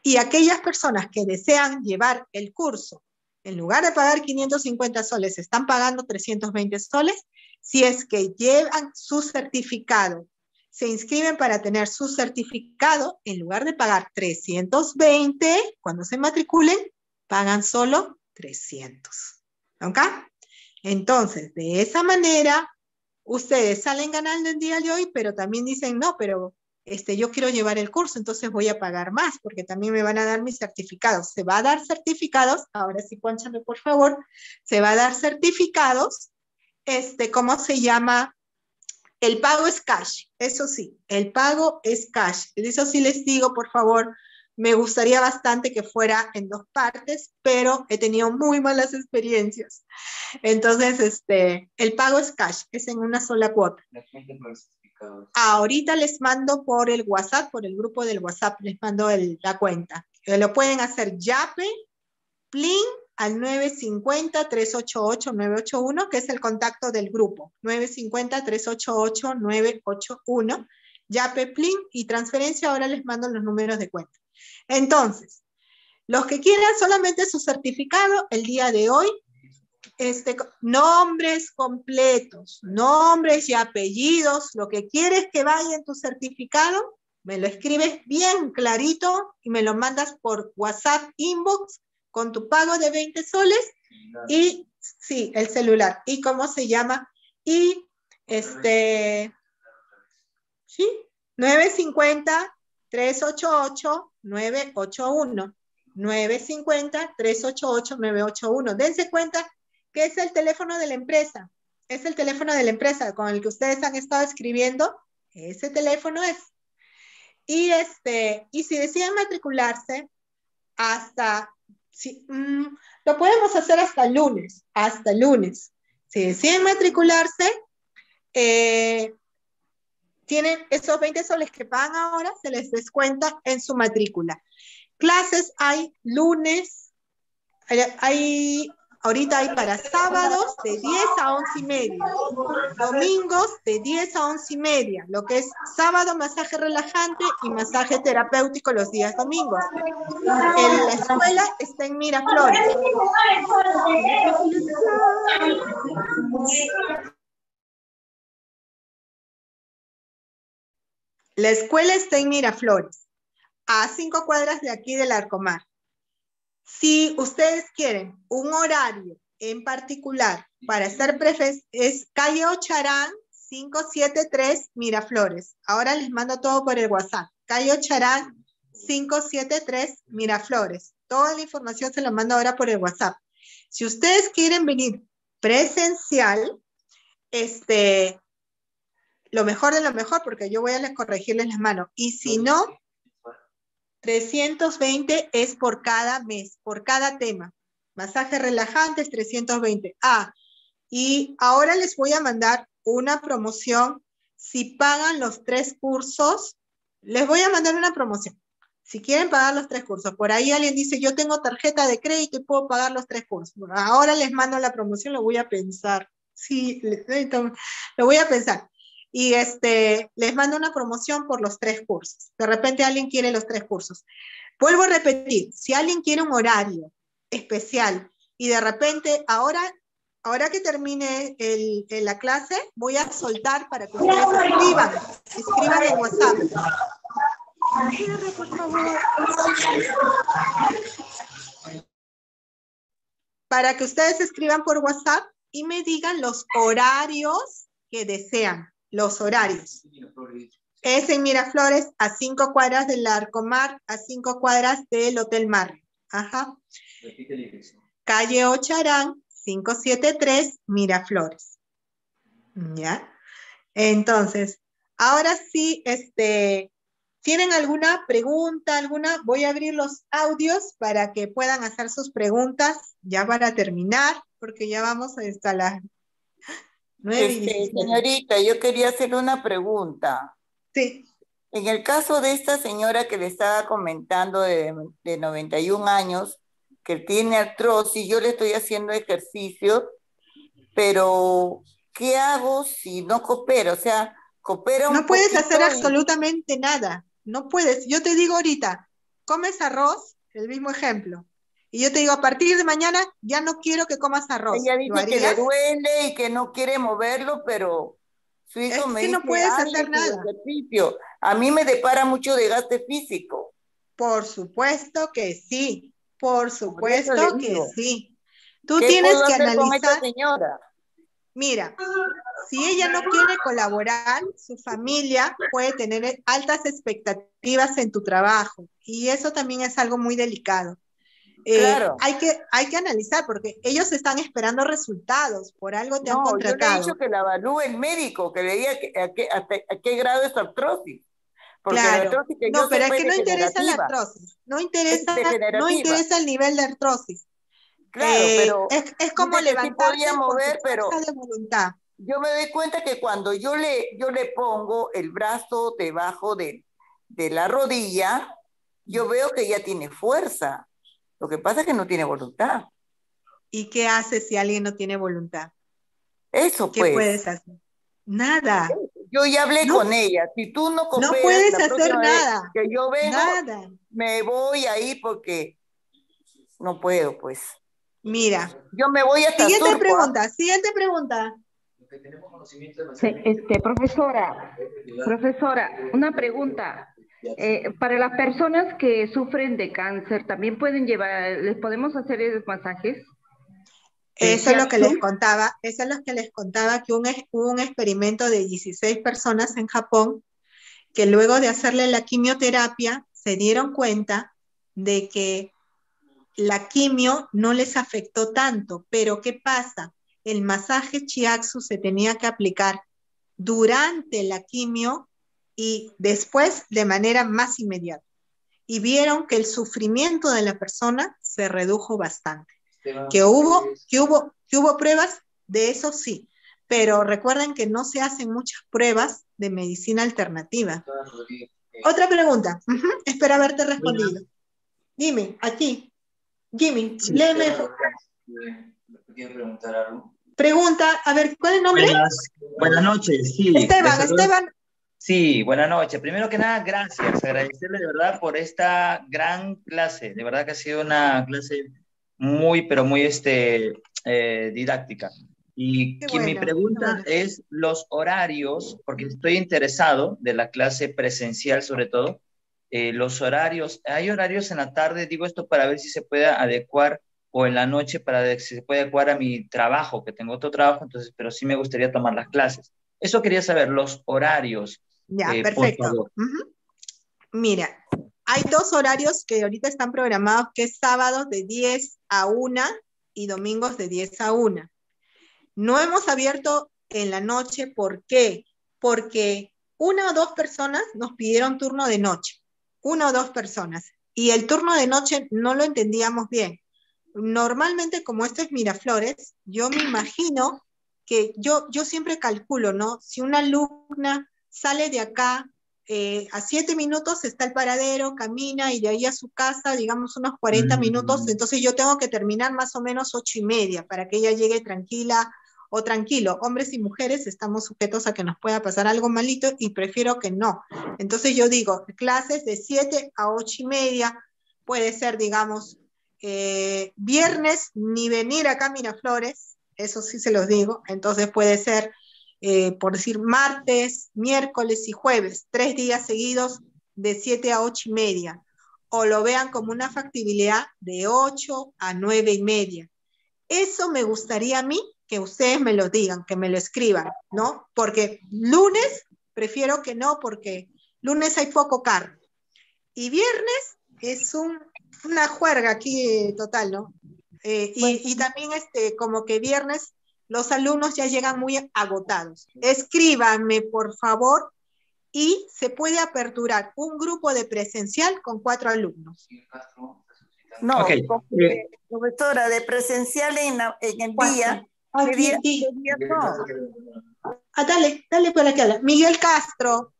Y aquellas personas que desean llevar el curso, en lugar de pagar 550 soles, están pagando 320 soles, si es que llevan su certificado, se inscriben para tener su certificado, en lugar de pagar 320, cuando se matriculen, pagan solo 300. ¿Ok? Entonces, de esa manera, ustedes salen ganando el día de hoy, pero también dicen, no, pero yo quiero llevar el curso, entonces voy a pagar más, porque también me van a dar mis certificados. Se va a dar certificados, ahora sí, pónchanme por favor, se va a dar certificados, ¿cómo se llama? El pago es cash, eso sí, el pago es cash. Eso sí les digo, por favor, me gustaría bastante que fuera en dos partes, pero he tenido muy malas experiencias. Entonces, el pago es cash, es en una sola cuota. Ahorita les mando por el WhatsApp, por el grupo del WhatsApp, les mando la cuenta. Lo pueden hacer Yape, Plin, al 950-388-981, que es el contacto del grupo. 950-388-981, Yape, Plin y transferencia. Ahora les mando los números de cuenta. Entonces, los que quieran solamente su certificado, el día de hoy, nombres completos, nombres y apellidos, lo que quieres que vaya en tu certificado, me lo escribes bien clarito y me lo mandas por WhatsApp inbox con tu pago de 20 soles y, sí, el celular, y cómo se llama, y sí, 950-388-981, 950-388-981, dense cuenta que es el teléfono de la empresa. Es el teléfono de la empresa con el que ustedes han estado escribiendo. Ese teléfono es. Y, y si deciden matricularse hasta, lo podemos hacer hasta el lunes. Hasta el lunes. Si deciden matricularse, tienen esos 20 soles que pagan ahora, se les descuenta en su matrícula. Clases hay lunes, ahorita hay para sábados de 10 a 11 y media, domingos de 10 a 11 y media, lo que es sábado masaje relajante y masaje terapéutico los días domingos. La escuela está en Miraflores. La escuela está en Miraflores, a 5 cuadras de aquí del Arcomar. Si ustedes quieren un horario en particular para hacer es Calle Ocharán 573 Miraflores. Ahora les mando todo por el WhatsApp. Calle Ocharán 573 Miraflores. Toda la información se la mando ahora por el WhatsApp. Si ustedes quieren venir presencial, lo mejor de lo mejor, porque yo voy a corregirles las manos. Y si no, 320 es por cada mes, por cada tema. Masajes relajantes, 320. Ah, y ahora les voy a mandar una promoción. Si pagan los 3 cursos, les voy a mandar una promoción. Si quieren pagar los 3 cursos. Por ahí alguien dice, yo tengo tarjeta de crédito y puedo pagar los 3 cursos. Bueno, ahora les mando la promoción, lo voy a pensar. Sí, lo voy a pensar. Y les mando una promoción por los 3 cursos. De repente alguien quiere los 3 cursos. Vuelvo a repetir, si alguien quiere un horario especial y de repente ahora que termine la clase, voy a soltar para que ustedes escriban en WhatsApp. Por favor. Para que ustedes escriban por WhatsApp y me digan los horarios que desean. Los horarios. Es en Miraflores, a 5 cuadras del Arcomar, a 5 cuadras del Hotel Mar. Ajá. Calle Ocharán, 573, Miraflores. ¿Ya? Entonces, ahora sí, ¿Tienen alguna pregunta, alguna? Voy a abrir los audios para que puedan hacer sus preguntas ya para terminar, porque ya vamos hasta las 9 y 10. Señorita, yo quería hacer una pregunta. Sí. En el caso de esta señora que le estaba comentando de 91 años, que tiene artrosis, yo le estoy haciendo ejercicio, pero ¿qué hago si no coopero? O sea, coopero un poquito. No puedes hacer absolutamente nada. No puedes. Yo te digo ahorita, comes arroz, el mismo ejemplo. Y yo te digo, a partir de mañana ya no quiero que comas arroz. Ella dice que le duele y que no quiere moverlo, pero su hijo me dice, no puedes hacer nada. A mí me depara mucho desgaste físico. Por supuesto que sí. Por supuesto que sí. Tú tienes que analizar. Mira, si ella no quiere colaborar, su familia puede tener altas expectativas en tu trabajo. Y eso también es algo muy delicado. Claro. Hay que analizar porque ellos están esperando resultados, por algo te han contratado. Yo le he dicho que la evalúe el médico, que le diga a qué grado es artrosis. Porque claro, la artrosis que no, pero es que no interesa la artrosis, no interesa el nivel de artrosis. Claro, pero es como levantarse sí mover, pero de voluntad. Yo me doy cuenta que cuando yo le pongo el brazo debajo de la rodilla, yo veo que ya tiene fuerza. Lo que pasa es que no tiene voluntad. ¿Y qué haces si alguien no tiene voluntad? Eso pues. ¿Qué puedes hacer? Nada. Yo ya hablé con ella. Si tú no cooperas, no puedes hacer nada. Que yo vengo, nada. Me voy ahí porque no puedo, pues. Mira. Yo me voy hasta Surco. Siguiente pregunta. Profesora, una pregunta. Para las personas que sufren de cáncer, ¿también pueden llevar, les podemos hacer esos masajes? Eso es lo que les contaba, que hubo un experimento de 16 personas en Japón que luego de hacerle la quimioterapia se dieron cuenta de que la quimio no les afectó tanto, pero ¿qué pasa? El masaje Shiatsu se tenía que aplicar durante la quimio y después de manera más inmediata. Y vieron que el sufrimiento de la persona se redujo bastante. Que hubo pruebas de eso sí, pero recuerden que no se hacen muchas pruebas de medicina alternativa. Otra pregunta. Espero haberte respondido. Dime, aquí. Jimmy, sí, léeme. ¿Quieres preguntar algo? Pregunta, a ver, ¿cuál es el nombre? Buenas noches, sí. Esteban. Sí, buenas noches. Primero que nada, gracias. Agradecerle de verdad por esta gran clase. De verdad que ha sido una clase muy, pero muy didáctica. Y que mi pregunta es los horarios, porque estoy interesado de la clase presencial sobre todo. Los horarios, ¿hay horarios en la tarde? Digo esto para ver si se puede adecuar o en la noche para ver si se puede adecuar a mi trabajo, que tengo otro trabajo, entonces, pero sí me gustaría tomar las clases. Eso quería saber, los horarios. Ya, perfecto. Uh-huh. Mira, hay dos horarios que ahorita están programados, que es sábados de 10 a 1 y domingos de 10 a 1. No hemos abierto en la noche, ¿por qué? Porque una o dos personas nos pidieron turno de noche, y el turno de noche no lo entendíamos bien. Normalmente, como esto es Miraflores, yo me imagino que yo siempre calculo, ¿no? Si una alumna sale de acá, a 7 minutos está el paradero, camina y de ahí a su casa, digamos unos 40 minutos, entonces yo tengo que terminar más o menos 8:30 para que ella llegue tranquila o tranquilo. Hombres y mujeres estamos sujetos a que nos pueda pasar algo malito y prefiero que no. Entonces yo digo, clases de 7 a 8:30, puede ser, digamos, viernes ni venir acá a Miraflores, eso sí se los digo, entonces puede ser, por decir, martes, miércoles y jueves, 3 días seguidos de 7 a 8:30, o lo vean como una factibilidad de 8 a 9:30. Eso me gustaría a mí que ustedes me lo digan, que me lo escriban, ¿no? Porque lunes prefiero que no, porque lunes hay poco carro. Y viernes es una juerga aquí total, ¿no? Bueno. y también como que viernes los alumnos ya llegan muy agotados. Escríbanme, por favor, y se puede aperturar un grupo de presencial con 4 alumnos. No, okay. Profesora, de presencial en el día. Dale para que habla. Miguel Castro,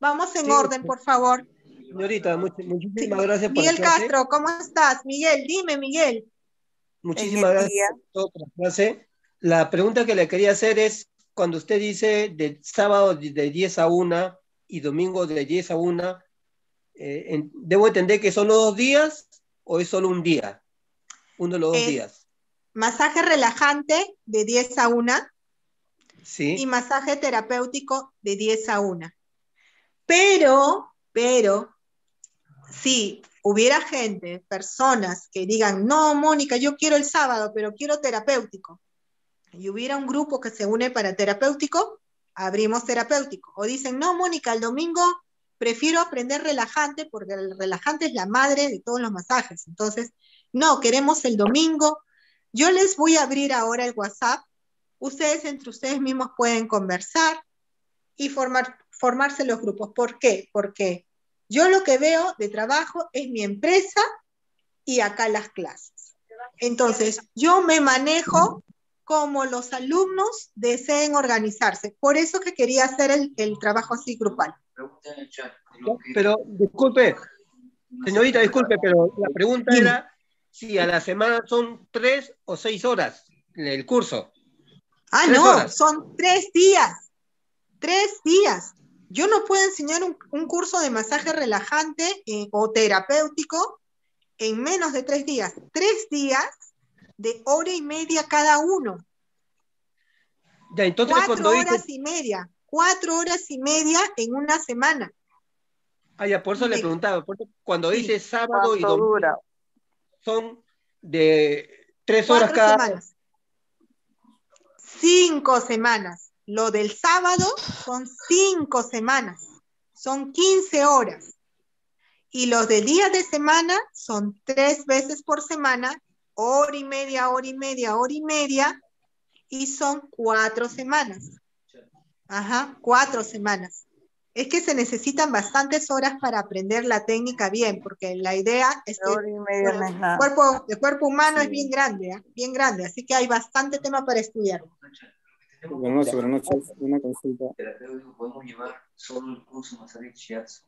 vamos en orden, por favor. Señorita, muchísimas gracias. Miguel Castro, ¿cómo estás? Miguel, dime, Miguel. Muchísimas gracias por la clase. La pregunta que le quería hacer es, cuando usted dice de sábado de 10 a 1 y domingo de 10 a 1, ¿debo entender que son los 2 días o es solo un día? Uno de los 2 días. Masaje relajante de 10 a 1 sí. Y masaje terapéutico de 10 a 1. Pero, si hubiera gente, personas que digan, no, Mónica, yo quiero el sábado, pero quiero terapéutico, y hubiera un grupo que se une para terapéutico, abrimos terapéutico. O dicen, no, Mónica, el domingo prefiero aprender relajante, porque el relajante es la madre de todos los masajes. Entonces, no, queremos el domingo. Yo les voy a abrir ahora el WhatsApp. Ustedes entre ustedes mismos pueden conversar y formarse los grupos. ¿Por qué? Porque yo lo que veo de trabajo es mi empresa y acá las clases. Entonces, yo me manejo como los alumnos deseen organizarse. Por eso que quería hacer el trabajo así grupal. Pero, disculpe, señorita, disculpe, pero la pregunta era si a la semana son 3 o 6 horas el curso. Ah, no, horas. Son 3 días. 3 días. Yo no puedo enseñar un curso de masaje relajante o terapéutico en menos de 3 días. 3 días de 1h30 cada uno. Ya, entonces, 4 horas y media. 4 horas y media en una semana. Ah, ya, por eso le preguntaba. Cuando dice sábado y domingo, son de 3 horas cada semanas. 5 semanas. Lo del sábado son 5 semanas, son 15 horas. Y los de día de semana son 3 veces por semana, 1h30, 1h30, 1h30, y son 4 semanas. Ajá, 4 semanas. Es que se necesitan bastantes horas para aprender la técnica bien, porque la idea es que el cuerpo humano es bien grande, bien grande, así que hay bastante tema para estudiar. Buenas noches, una consulta. ¿Podemos llevar solo el curso de masaje Shiatsu?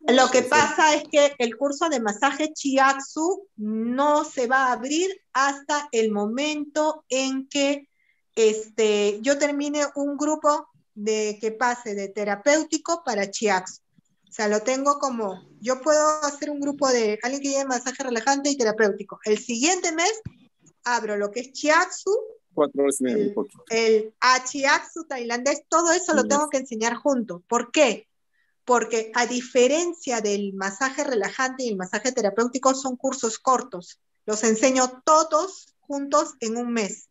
Lo que pasa es que el curso de masaje Shiatsu no se va a abrir hasta el momento en que yo termine un grupo que pase de terapéutico para Shiatsu. O sea, lo tengo como, yo puedo hacer un grupo de alguien que lleve masaje relajante y terapéutico. El siguiente mes abro lo que es Shiatsu, 4 horas y media, el Ashiatsu tailandés, todo eso lo tengo que enseñar junto. ¿Por qué? Porque a diferencia del masaje relajante y el masaje terapéutico, son cursos cortos. Los enseño todos juntos en un mes.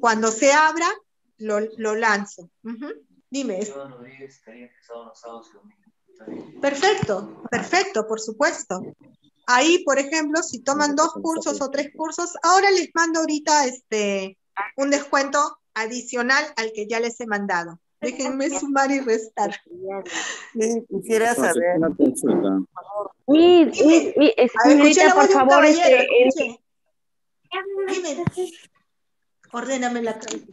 Cuando se abra, lo lanzo. Dime. Perfecto, por supuesto. Ahí, por ejemplo, si toman 2 cursos o 3 cursos, ahora les mando ahorita un descuento adicional al que ya les he mandado. Déjenme sumar y restar. Quisiera saber. Escucha, por favor, ordéname la cabeza.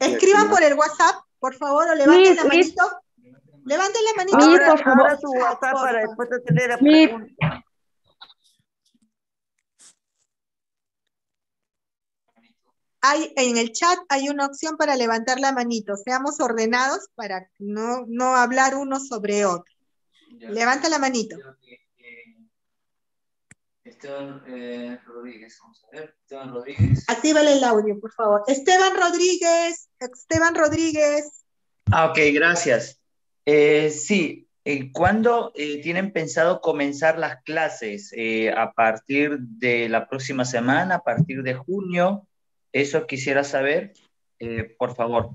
Escriban por el WhatsApp, por favor, o levanten la manito. Levanten la manito. Por favor, a su WhatsApp para después atender la pregunta. En el chat hay una opción para levantar la manito. Seamos ordenados para no hablar uno sobre otro. Ya. Levanta la manito. Esteban Rodríguez, vamos a ver. Esteban Rodríguez. Actívale el audio, por favor. Esteban Rodríguez. Ah, ok, gracias. Sí, ¿cuándo tienen pensado comenzar las clases? ¿A partir de la próxima semana? ¿A partir de junio? Eso quisiera saber, por favor.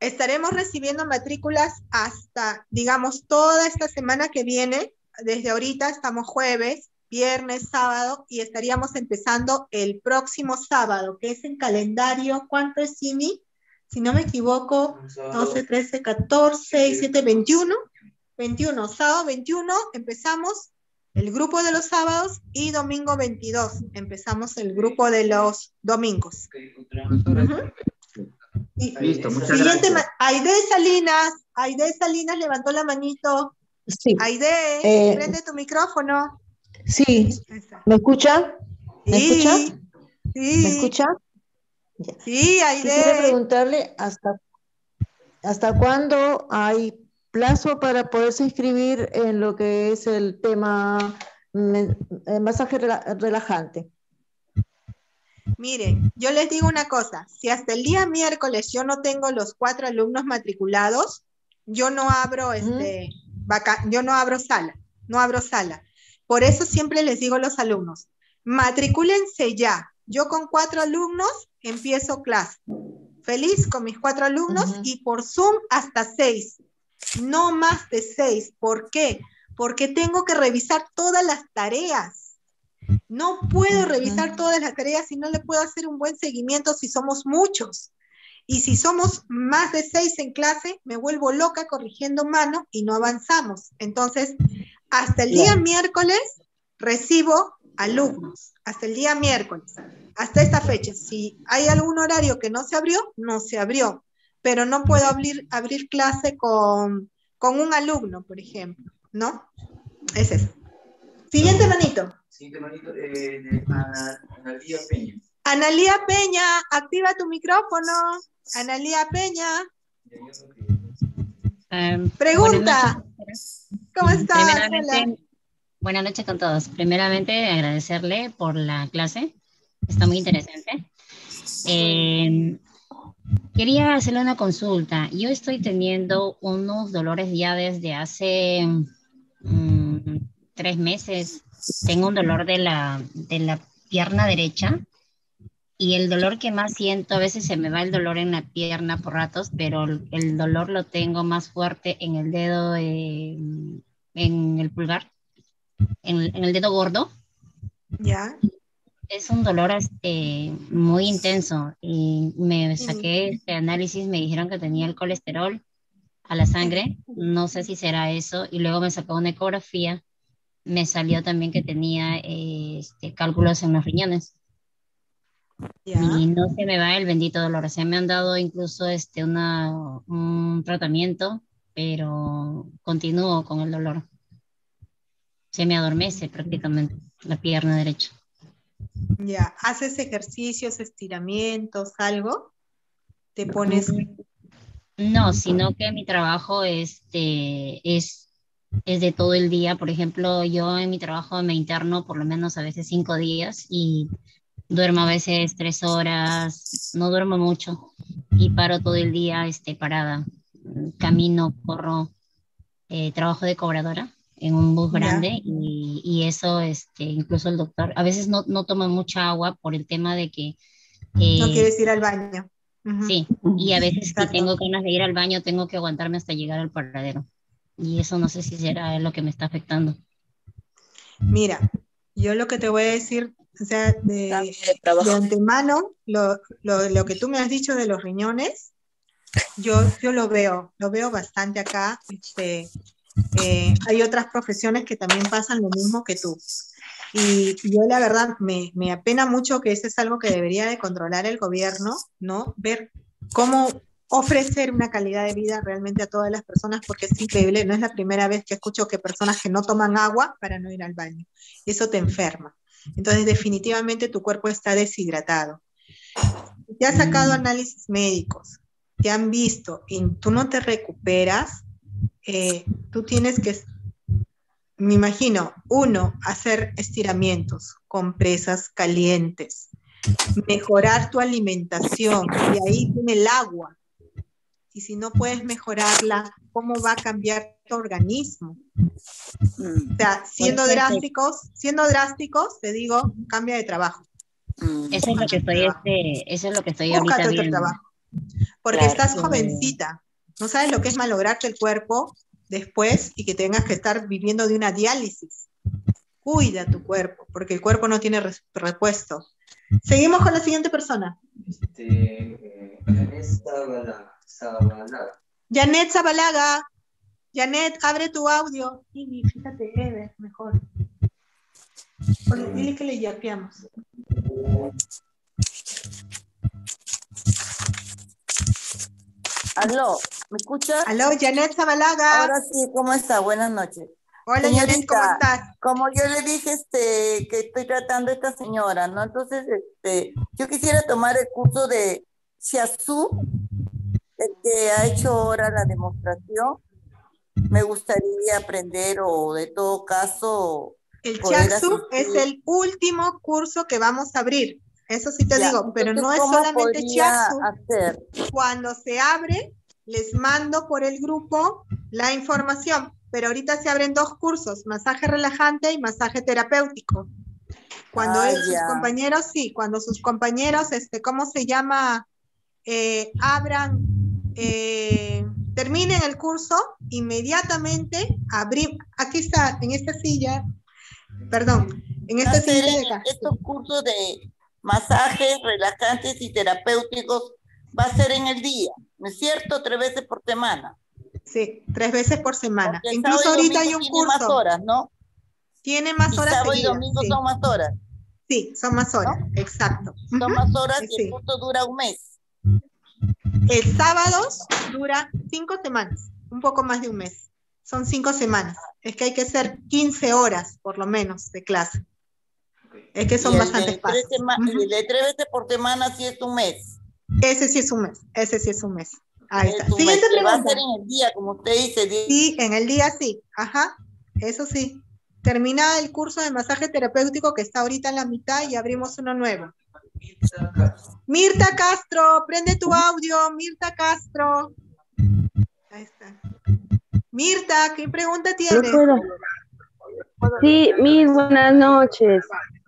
Estaremos recibiendo matrículas hasta, digamos, toda esta semana que viene. Desde ahorita estamos jueves, viernes, sábado, y estaríamos empezando el próximo sábado, que es en calendario, ¿cuánto es, Simi? si no me equivoco, 12, 13, 14, 17, 21. 21, sábado 21 empezamos el grupo de los sábados y domingo 22 empezamos el grupo de los domingos. Listo, muchas gracias. Aide Salinas levantó la manito. Sí. Aide, prende tu micrófono. Sí, ¿me escucha? ¿Me escucha? Sí. ¿Me escucha? Ya. Sí, Aide. Quisiera preguntarle hasta cuándo hay plazo para poderse inscribir en lo que es el tema masaje relajante. Miren, yo les digo una cosa, si hasta el día miércoles yo no tengo los 4 alumnos matriculados, yo no abro sala. Por eso siempre les digo a los alumnos, matricúlense ya. Yo con 4 alumnos empiezo clase. Feliz con mis 4 alumnos y por Zoom hasta 6. No más de 6. ¿Por qué? Porque tengo que revisar todas las tareas. No puedo revisar todas las tareas si no le puedo hacer un buen seguimiento si somos muchos. Y si somos más de 6 en clase, me vuelvo loca corrigiendo mano y no avanzamos. Entonces, hasta el día miércoles recibo alumnos. Hasta el día miércoles. Hasta esta fecha. Si hay algún horario que no se abrió, no se abrió. Pero no puedo abrir clase con un alumno, por ejemplo, ¿no? Es eso. Siguiente manito. Siguiente manito, Analía Peña. Analía Peña, activa tu micrófono. Analía Peña. Pregunta. ¿Cómo estás? Buenas noches con todos. Primeramente, agradecerle por la clase. Está muy interesante. Quería hacerle una consulta. Yo estoy teniendo unos dolores ya desde hace 3 meses. Tengo un dolor de la pierna derecha y el dolor que más siento, a veces se me va el dolor en la pierna por ratos, pero el dolor lo tengo más fuerte en el dedo, en el pulgar, en el dedo gordo. Ya. Es un dolor muy intenso y me saqué este análisis, me dijeron que tenía el colesterol a la sangre, no sé si será eso, y luego me sacó una ecografía, me salió también que tenía cálculos en los riñones. Yeah. Y no se me va el bendito dolor, o sea, me han dado incluso un tratamiento, pero continúo con el dolor. Se me adormece prácticamente la pierna derecha. Ya, ¿haces ejercicios, estiramientos, algo? ¿Te pones...? No, sino que mi trabajo es de todo el día. Por ejemplo, yo en mi trabajo me interno por lo menos a veces 5 días y duermo a veces 3 horas, no duermo mucho y paro todo el día parada. Camino, corro, trabajo de cobradora en un bus grande y eso, incluso el doctor, a veces no toma mucha agua por el tema de que... no quieres ir al baño. Sí, y a veces que tengo ganas de ir al baño, tengo que aguantarme hasta llegar al paradero. Y eso no sé si será lo que me está afectando. Mira, yo lo que te voy a decir, o sea, de antemano, lo que tú me has dicho de los riñones, yo lo veo bastante acá, hay otras profesiones que también pasan lo mismo que tú y yo la verdad me apena mucho que eso es algo que debería de controlar el gobierno, ¿no? Ver cómo ofrecer una calidad de vida realmente a todas las personas, porque es increíble, no es la primera vez que escucho que personas que no toman agua para no ir al baño, eso te enferma, entonces definitivamente tu cuerpo está deshidratado, te has sacado análisis médicos, te han visto y tú no te recuperas. Tú tienes que, me imagino, hacer estiramientos, compresas calientes, mejorar tu alimentación, y ahí viene el agua. Y si no puedes mejorarla, ¿cómo va a cambiar tu organismo? O sea, siendo drásticos, te digo, cambia de trabajo. Eso es lo que estoy ahorita viendo. Búscate otro trabajo. Porque estás jovencita. No sabes lo que es malograrte el cuerpo después y que tengas que estar viviendo de una diálisis. Cuida tu cuerpo, porque el cuerpo no tiene repuesto. Seguimos con la siguiente persona. Zabalaga. Janet Zabalaga. Janet, abre tu audio. Sí, fíjate, Ever, mejor. Porque dile que le yapeamos. Aló, ¿me escuchas? Aló, Janet Zabalaga. Ahora sí, ¿cómo está? Buenas noches. Hola, señorita, Janet, ¿cómo estás? Como yo le dije que estoy tratando a esta señora, ¿no? Entonces, yo quisiera tomar el curso de Shiatsu, el que ha hecho ahora la demostración. Me gustaría aprender, o de todo caso... El Shiatsu es el último curso que vamos a abrir. Eso sí te digo, pero no es solamente Shiatsu. Cuando se abre, les mando por el grupo la información. Pero ahorita se abren dos cursos, masaje relajante y masaje terapéutico. Cuando sus compañeros, sí, cuando sus compañeros, ¿cómo se llama? Abran, terminen el curso, inmediatamente abrimos. Aquí está, en esta silla, perdón, en esta silla de acá. Estos cursos de masajes relajantes y terapéuticos va a ser en el día, ¿no es cierto? 3 veces por semana. Sí, 3 veces por semana. Porque incluso ahorita hay un curso. Tiene más horas, ¿no? Tiene más horas. Sábado y domingo son más horas. Sí, son más horas, ¿no? Exacto. Son más horas y el curso dura 1 mes. El sábado dura 5 semanas, un poco más de 1 mes. Son 5 semanas. Es que hay que hacer 15 horas, por lo menos, de clase. Es que son bastantes pasos. El de 3 veces por semana sí es 1 mes. Ese sí es 1 mes, ese sí es 1 mes. Ahí está. Siguiente pregunta. Va a ser en el día, como usted dice. Sí, en el día sí. Ajá, eso sí. Termina el curso de masaje terapéutico que está ahorita en la mitad y abrimos uno nuevo. Mirta Castro, prende tu audio, Mirta Castro. Ahí está. Mirta, ¿qué pregunta tienes? Sí, mis buenas noches.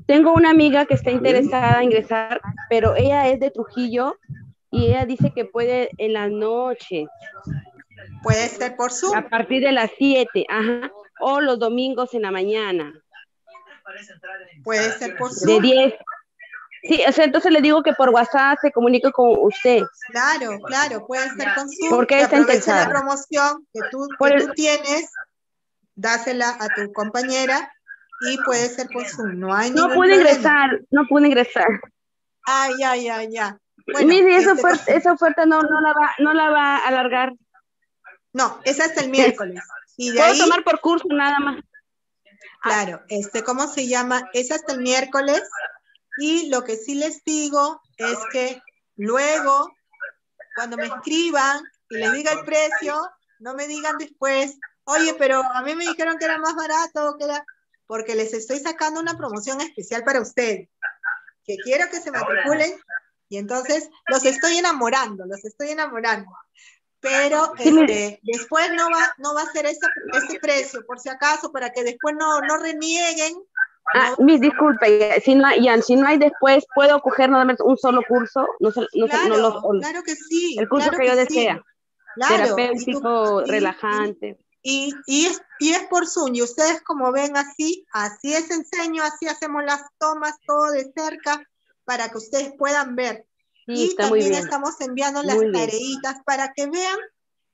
Tengo una amiga que está interesada en ingresar, pero ella es de Trujillo. Y ella dice que puede en la noche. Puede ser por Zoom. A partir de las 7, ajá. O los domingos en la mañana. Puede ser por Zoom. De 10. Sí, o sea, entonces le digo que por WhatsApp se comunique con usted. Claro, claro, puede ser con Zoom. Porque está interesada. La promoción que tú tienes, dásela a tu compañera y puede ser por Zoom. No hay ningún problema. No pude ingresar. Ah, ya. Bueno, mire, esa oferta no la va a alargar. No, es hasta el miércoles. Y de ahí, tomar por curso nada más. Claro, ¿cómo se llama? Es hasta el miércoles. Y lo que sí les digo es que luego, cuando me escriban y les diga el precio, no me digan después, oye, pero a mí me dijeron que era más barato, porque les estoy sacando una promoción especial para ustedes, que quiero que se matriculen. Y entonces los estoy enamorando. Pero después no va a ser ese precio, por si acaso, para que después no renieguen. Mis disculpas, si no hay después, ¿puedo coger nada más un solo curso? Claro que sí. El curso que yo desea. Claro, terapéutico, relajante. Y es por Zoom, y ustedes como ven así es enseño, así hacemos las tomas, todo de cerca, para que ustedes puedan ver. Sí, y también estamos enviando las tareitas para que vean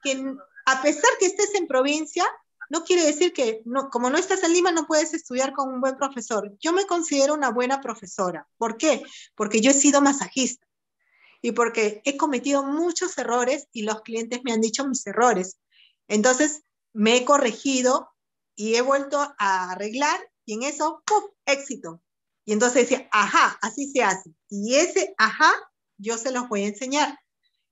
que a pesar que estés en provincia, no quiere decir que, como no estás en Lima, no puedes estudiar con un buen profesor. Yo me considero una buena profesora. ¿Por qué? Porque yo he sido masajista y porque he cometido muchos errores y los clientes me han dicho mis errores. Entonces me he corregido y he vuelto a arreglar y en eso, ¡pum!, éxito. Y entonces decía, ajá, así se hace. Y ese ajá, yo se los voy a enseñar.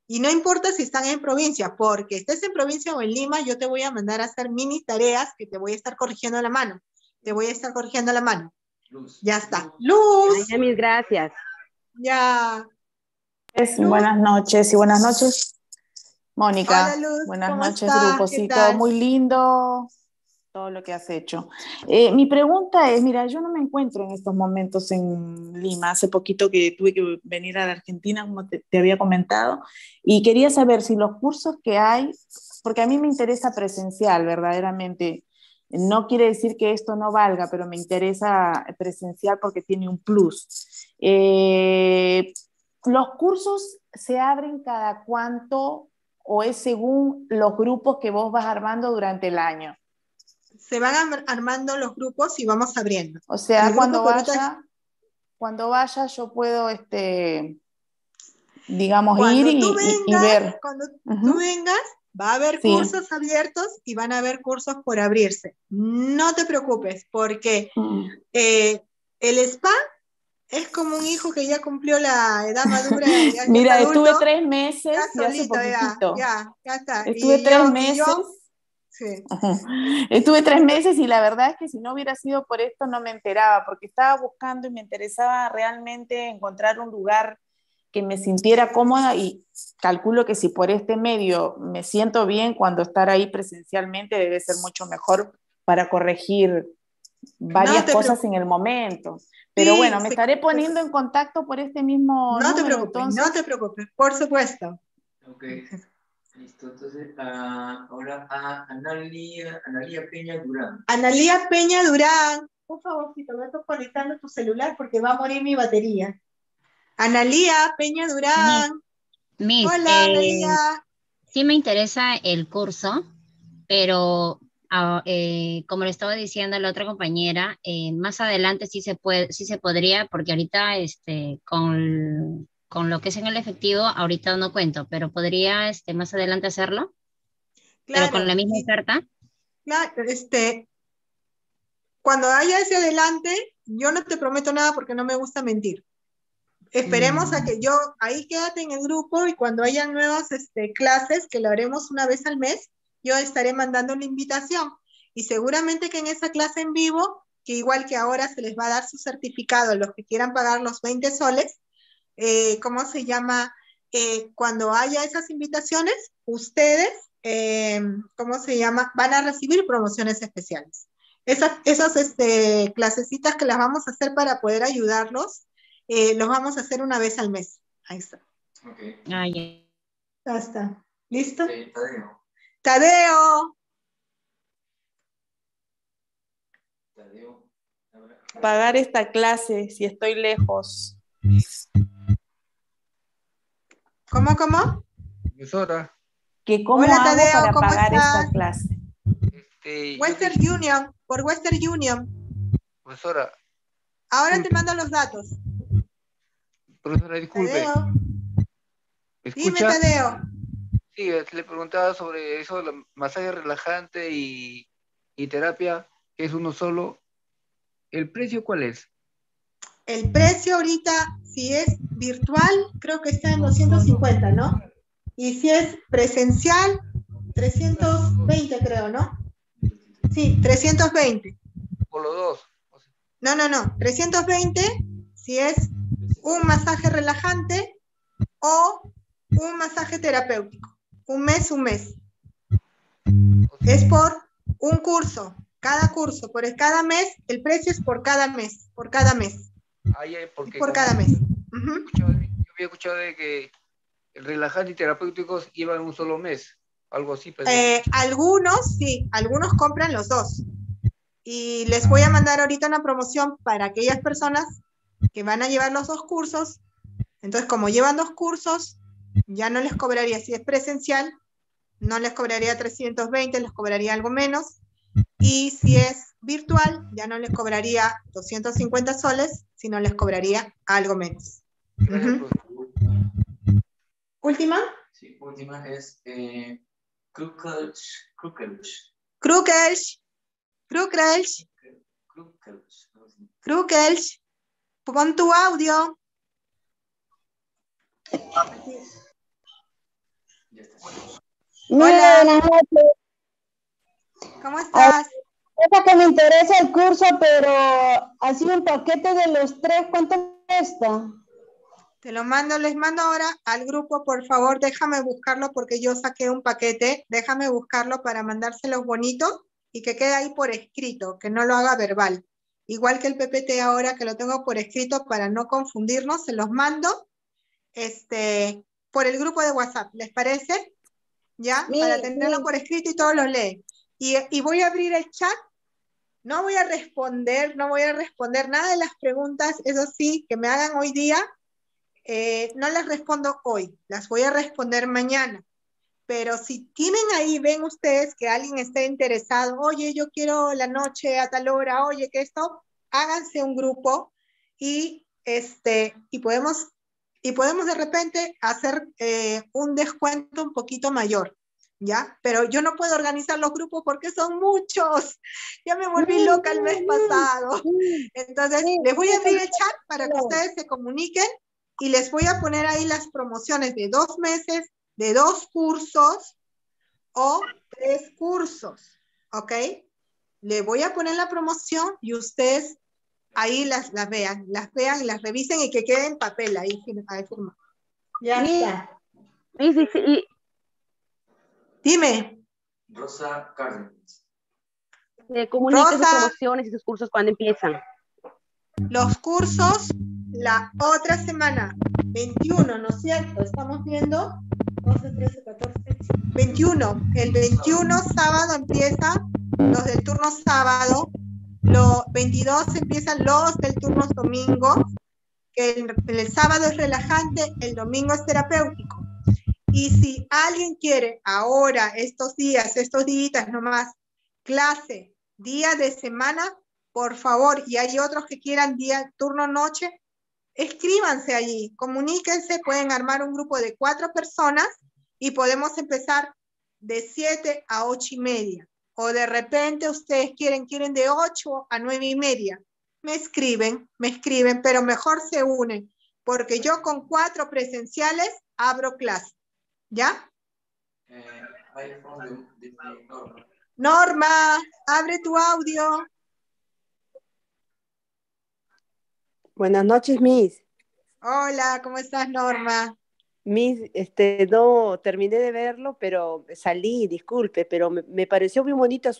Y no importa si están en provincia, porque estés en provincia o en Lima, yo te voy a mandar a hacer mini tareas que te voy a estar corrigiendo a la mano. Luz. Ya está. Luz. Ay, mil gracias. Ya. Luz. Buenas noches. Mónica. Hola, Luz. Buenas noches, grupocito. Muy lindo. Todo lo que has hecho. Mi pregunta es, mira, yo no me encuentro en estos momentos en Lima. Hace poquito que tuve que venir a la Argentina, como te había comentado, y quería saber si los cursos que hay, porque a mí me interesa presencial, verdaderamente. No quiere decir que esto no valga, pero me interesa presencial porque tiene un plus. ¿Los cursos se abren cada cuánto o es según los grupos que vos vas armando durante el año? Se van armando los grupos y vamos abriendo. O sea, cuando vaya yo puedo, digamos, cuando ir y ver. Cuando tú vengas, va a haber cursos abiertos y van a haber cursos por abrirse. No te preocupes, porque el spa es como un hijo que ya cumplió la edad madura. Ya mira, estuve 3 meses ya solito, hace poquitito. Ya está. Estuve 3 meses y la verdad es que si no hubiera sido por esto no me enteraba, porque estaba buscando y me interesaba realmente encontrar un lugar que me sintiera cómoda, y calculo que si por este medio me siento bien, cuando estar ahí presencialmente debe ser mucho mejor para corregir varias cosas en el momento. Pero bueno, me estaré poniendo en contacto por este mismo número. Te preocupes, entonces. No te preocupes, por supuesto. Ok, listo. Entonces, ahora a Analía Peña Durán. Analía Peña Durán, por favorcito, me estás conectando tu celular porque va a morir mi batería. Analía Peña Durán. Hola, Analía. Sí me interesa el curso, pero... como le estaba diciendo a la otra compañera, más adelante sí se podría, porque ahorita con lo que es en el efectivo ahorita no cuento, pero podría más adelante hacerlo. Claro, pero con la misma oferta. Claro, cuando haya ese adelante, yo no te prometo nada porque no me gusta mentir. Esperemos a que yo, ahí quédate en el grupo, y cuando haya nuevas clases, que lo haremos una vez al mes, yo estaré mandando la invitación, y seguramente que en esa clase en vivo, que igual que ahora se les va a dar su certificado a los que quieran pagar los 20 soles, cuando haya esas invitaciones, ustedes, van a recibir promociones especiales. Esas clasecitas que las vamos a hacer para poder ayudarlos, los vamos a hacer una vez al mes. Ahí está. Okay. Ya está. ¿Listo? Sí, Tadeo. Pagar esta clase si estoy lejos. ¿Cómo? Profesora. Hola, hago Tadeo, para ¿cómo pagar estás? Esta clase. Western Union. Profesora. Ahora disculpe. Te mando los datos. Profesora, disculpe. Tadeo. Dime, Tadeo. Sí, le preguntaba sobre eso, masaje relajante y terapia, que es uno solo. ¿El precio cuál es? El precio ahorita, si es virtual, creo que está en 250, ¿no? Y si es presencial, 320, creo, ¿no? Sí, 320. ¿Por los dos? No, 320 si es un masaje relajante o un masaje terapéutico. Un mes. Es por un curso, cada curso, por cada mes, el precio es por cada mes. Por cada mes. Yo había escuchado de que el relajante y terapéuticos iban un solo mes, algo así. Algunos compran los dos. Y les voy a mandar ahorita una promoción para aquellas personas que van a llevar los dos cursos. Entonces, como llevan dos cursos, ya no les cobraría, si es presencial, no les cobraría 320, les cobraría algo menos, y si es virtual, ya no les cobraría 250 soles, sino les cobraría algo menos. ¿Última? Sí, última es Krukelsch. Pon tu audio. Hola, ¿cómo estás? Es que me interesa el curso, pero así un paquete de los tres, ¿cuánto cuesta? Te lo mando, les mando ahora al grupo, por favor, déjame buscarlo porque yo saqué un paquete, déjame buscarlo para mandárselos bonito y que quede ahí por escrito, que no lo haga verbal. Igual que el PPT ahora, que lo tengo por escrito para no confundirnos, se los mando. Por el grupo de WhatsApp, ¿les parece? ¿Ya? Sí, para tenerlo por escrito y todos los leen. Y voy a abrir el chat, no voy a responder nada de las preguntas, eso sí, que me hagan hoy día, No las respondo hoy, las voy a responder mañana. Pero si tienen ahí, ven ustedes que alguien esté interesado, oye, yo quiero la noche a tal hora, oye, que esto, háganse un grupo y podemos de repente hacer un descuento un poquito mayor, ¿ya? Pero yo no puedo organizar los grupos porque son muchos. Ya me volví loca el mes pasado. Entonces, les voy a abrir el chat para que ustedes se comuniquen y les voy a poner ahí las promociones de 2 meses, de 2 cursos o 3 cursos, ¿ok? Le voy a poner la promoción y ustedes ahí las vean, las revisen y que quede en papel ahí firmado. Ya está. Sí. Dime. Rosa Cárdenas. Comunica sus promociones y sus cursos cuando empiezan. Los cursos la otra semana, 21, ¿no es cierto? Estamos viendo 12, 13, 14, 21. El 21 sábado empiezan los del turno sábado, los 22 empiezan los del turno domingo, que el sábado es relajante, el domingo es terapéutico. Y si alguien quiere ahora, estos días nomás, clase, día de semana, por favor, y hay otros que quieran día, turno, noche, escríbanse allí, comuníquense, pueden armar un grupo de 4 personas y podemos empezar de 7 a 8:30. O de repente ustedes quieren de 8 a 9:30. Me escriben, pero mejor se unen, porque yo con 4 presenciales abro clase. ¿Ya? Norma, abre tu audio. Buenas noches, Miss. Hola, ¿cómo estás, Norma? Miss, no terminé de verlo, pero salí, disculpe, pero me pareció muy bonita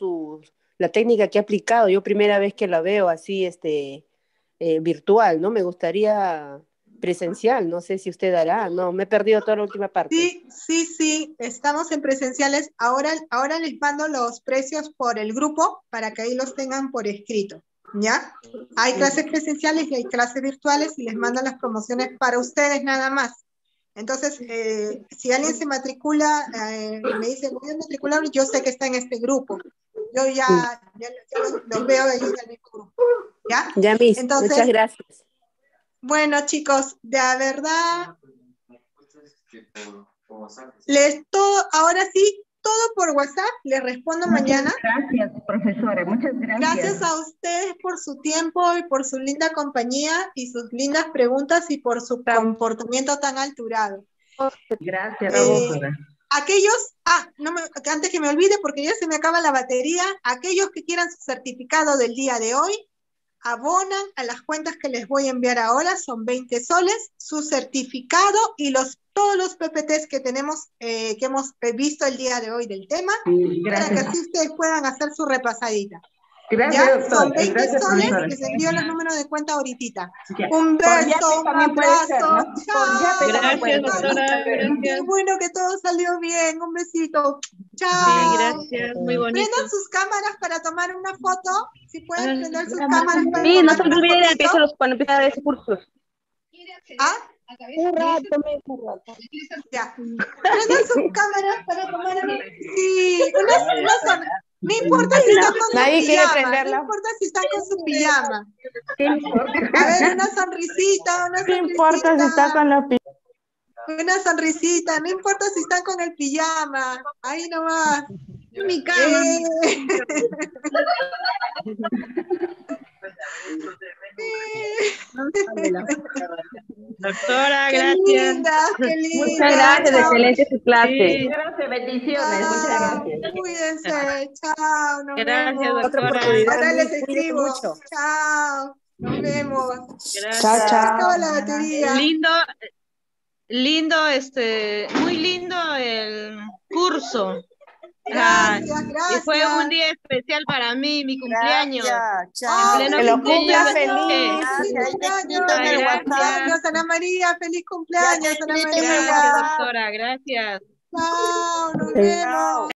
la técnica que ha aplicado. Yo primera vez que la veo así, virtual, ¿no? Me gustaría presencial, no sé si usted hará, no, me he perdido toda la última parte. Sí, estamos en presenciales. Ahora les mando los precios por el grupo para que ahí los tengan por escrito, ¿ya? Hay clases presenciales y hay clases virtuales y les mando las promociones para ustedes nada más. Entonces, si alguien se matricula, me dice, voy a matricular, yo sé que está en este grupo. Yo ya los veo ahí en el mismo grupo. ¿Ya? Ya, Miss. Entonces, muchas gracias. Bueno, chicos, de la verdad, ahora sí, todo por WhatsApp, les respondo mañana. Gracias, profesora, muchas gracias. Gracias a ustedes por su tiempo y por su linda compañía y sus lindas preguntas y por su comportamiento tan alturado. Gracias, profesora. Aquellos, antes que me olvide porque ya se me acaba la batería, aquellos que quieran su certificado del día de hoy, abonan a las cuentas que les voy a enviar ahora, son 20 soles, su certificado y todos los PPTs que tenemos, que hemos visto el día de hoy del tema, para que así ustedes puedan hacer su repasadita. Gracias, ya, son 20 soles, les envío los números de cuenta ahorita. Ya. Un beso, un abrazo, ser, ¿no? Chao. Gracias, doctora. Qué bueno que todo salió bien, un besito. Chao. Sí, gracias, muy bonito. Prendan sus cámaras para tomar una foto, si pueden prender sus cámaras. Para sí, no se olviden que cuando empieza a ver ese curso. Un rato. Ya. Prendan sus cámaras para tomar no importa si están con su pijama, no importa si están con su pijama. A ver, una sonrisita. No importa si están con la pijama. Una sonrisita, no importa si están con el pijama. Ahí nomás. Mi cara. Doctora, gracias. Qué linda. Muchas gracias, excelente su clase. Sí. Gracias, bendiciones. Muchas gracias. Cuídense, chao. Gracias, doctora. Ahora les escribo. Chao. Nos vemos. Gracias. Chao. La batería. Lindo, muy lindo el curso. Gracias. Y fue un día especial para mí, mi cumpleaños. Chao. Que lo cumpla feliz. Gracias, Ana María. Feliz cumpleaños, Ana María. Gracias, doctora. Gracias. Chao, nos vemos.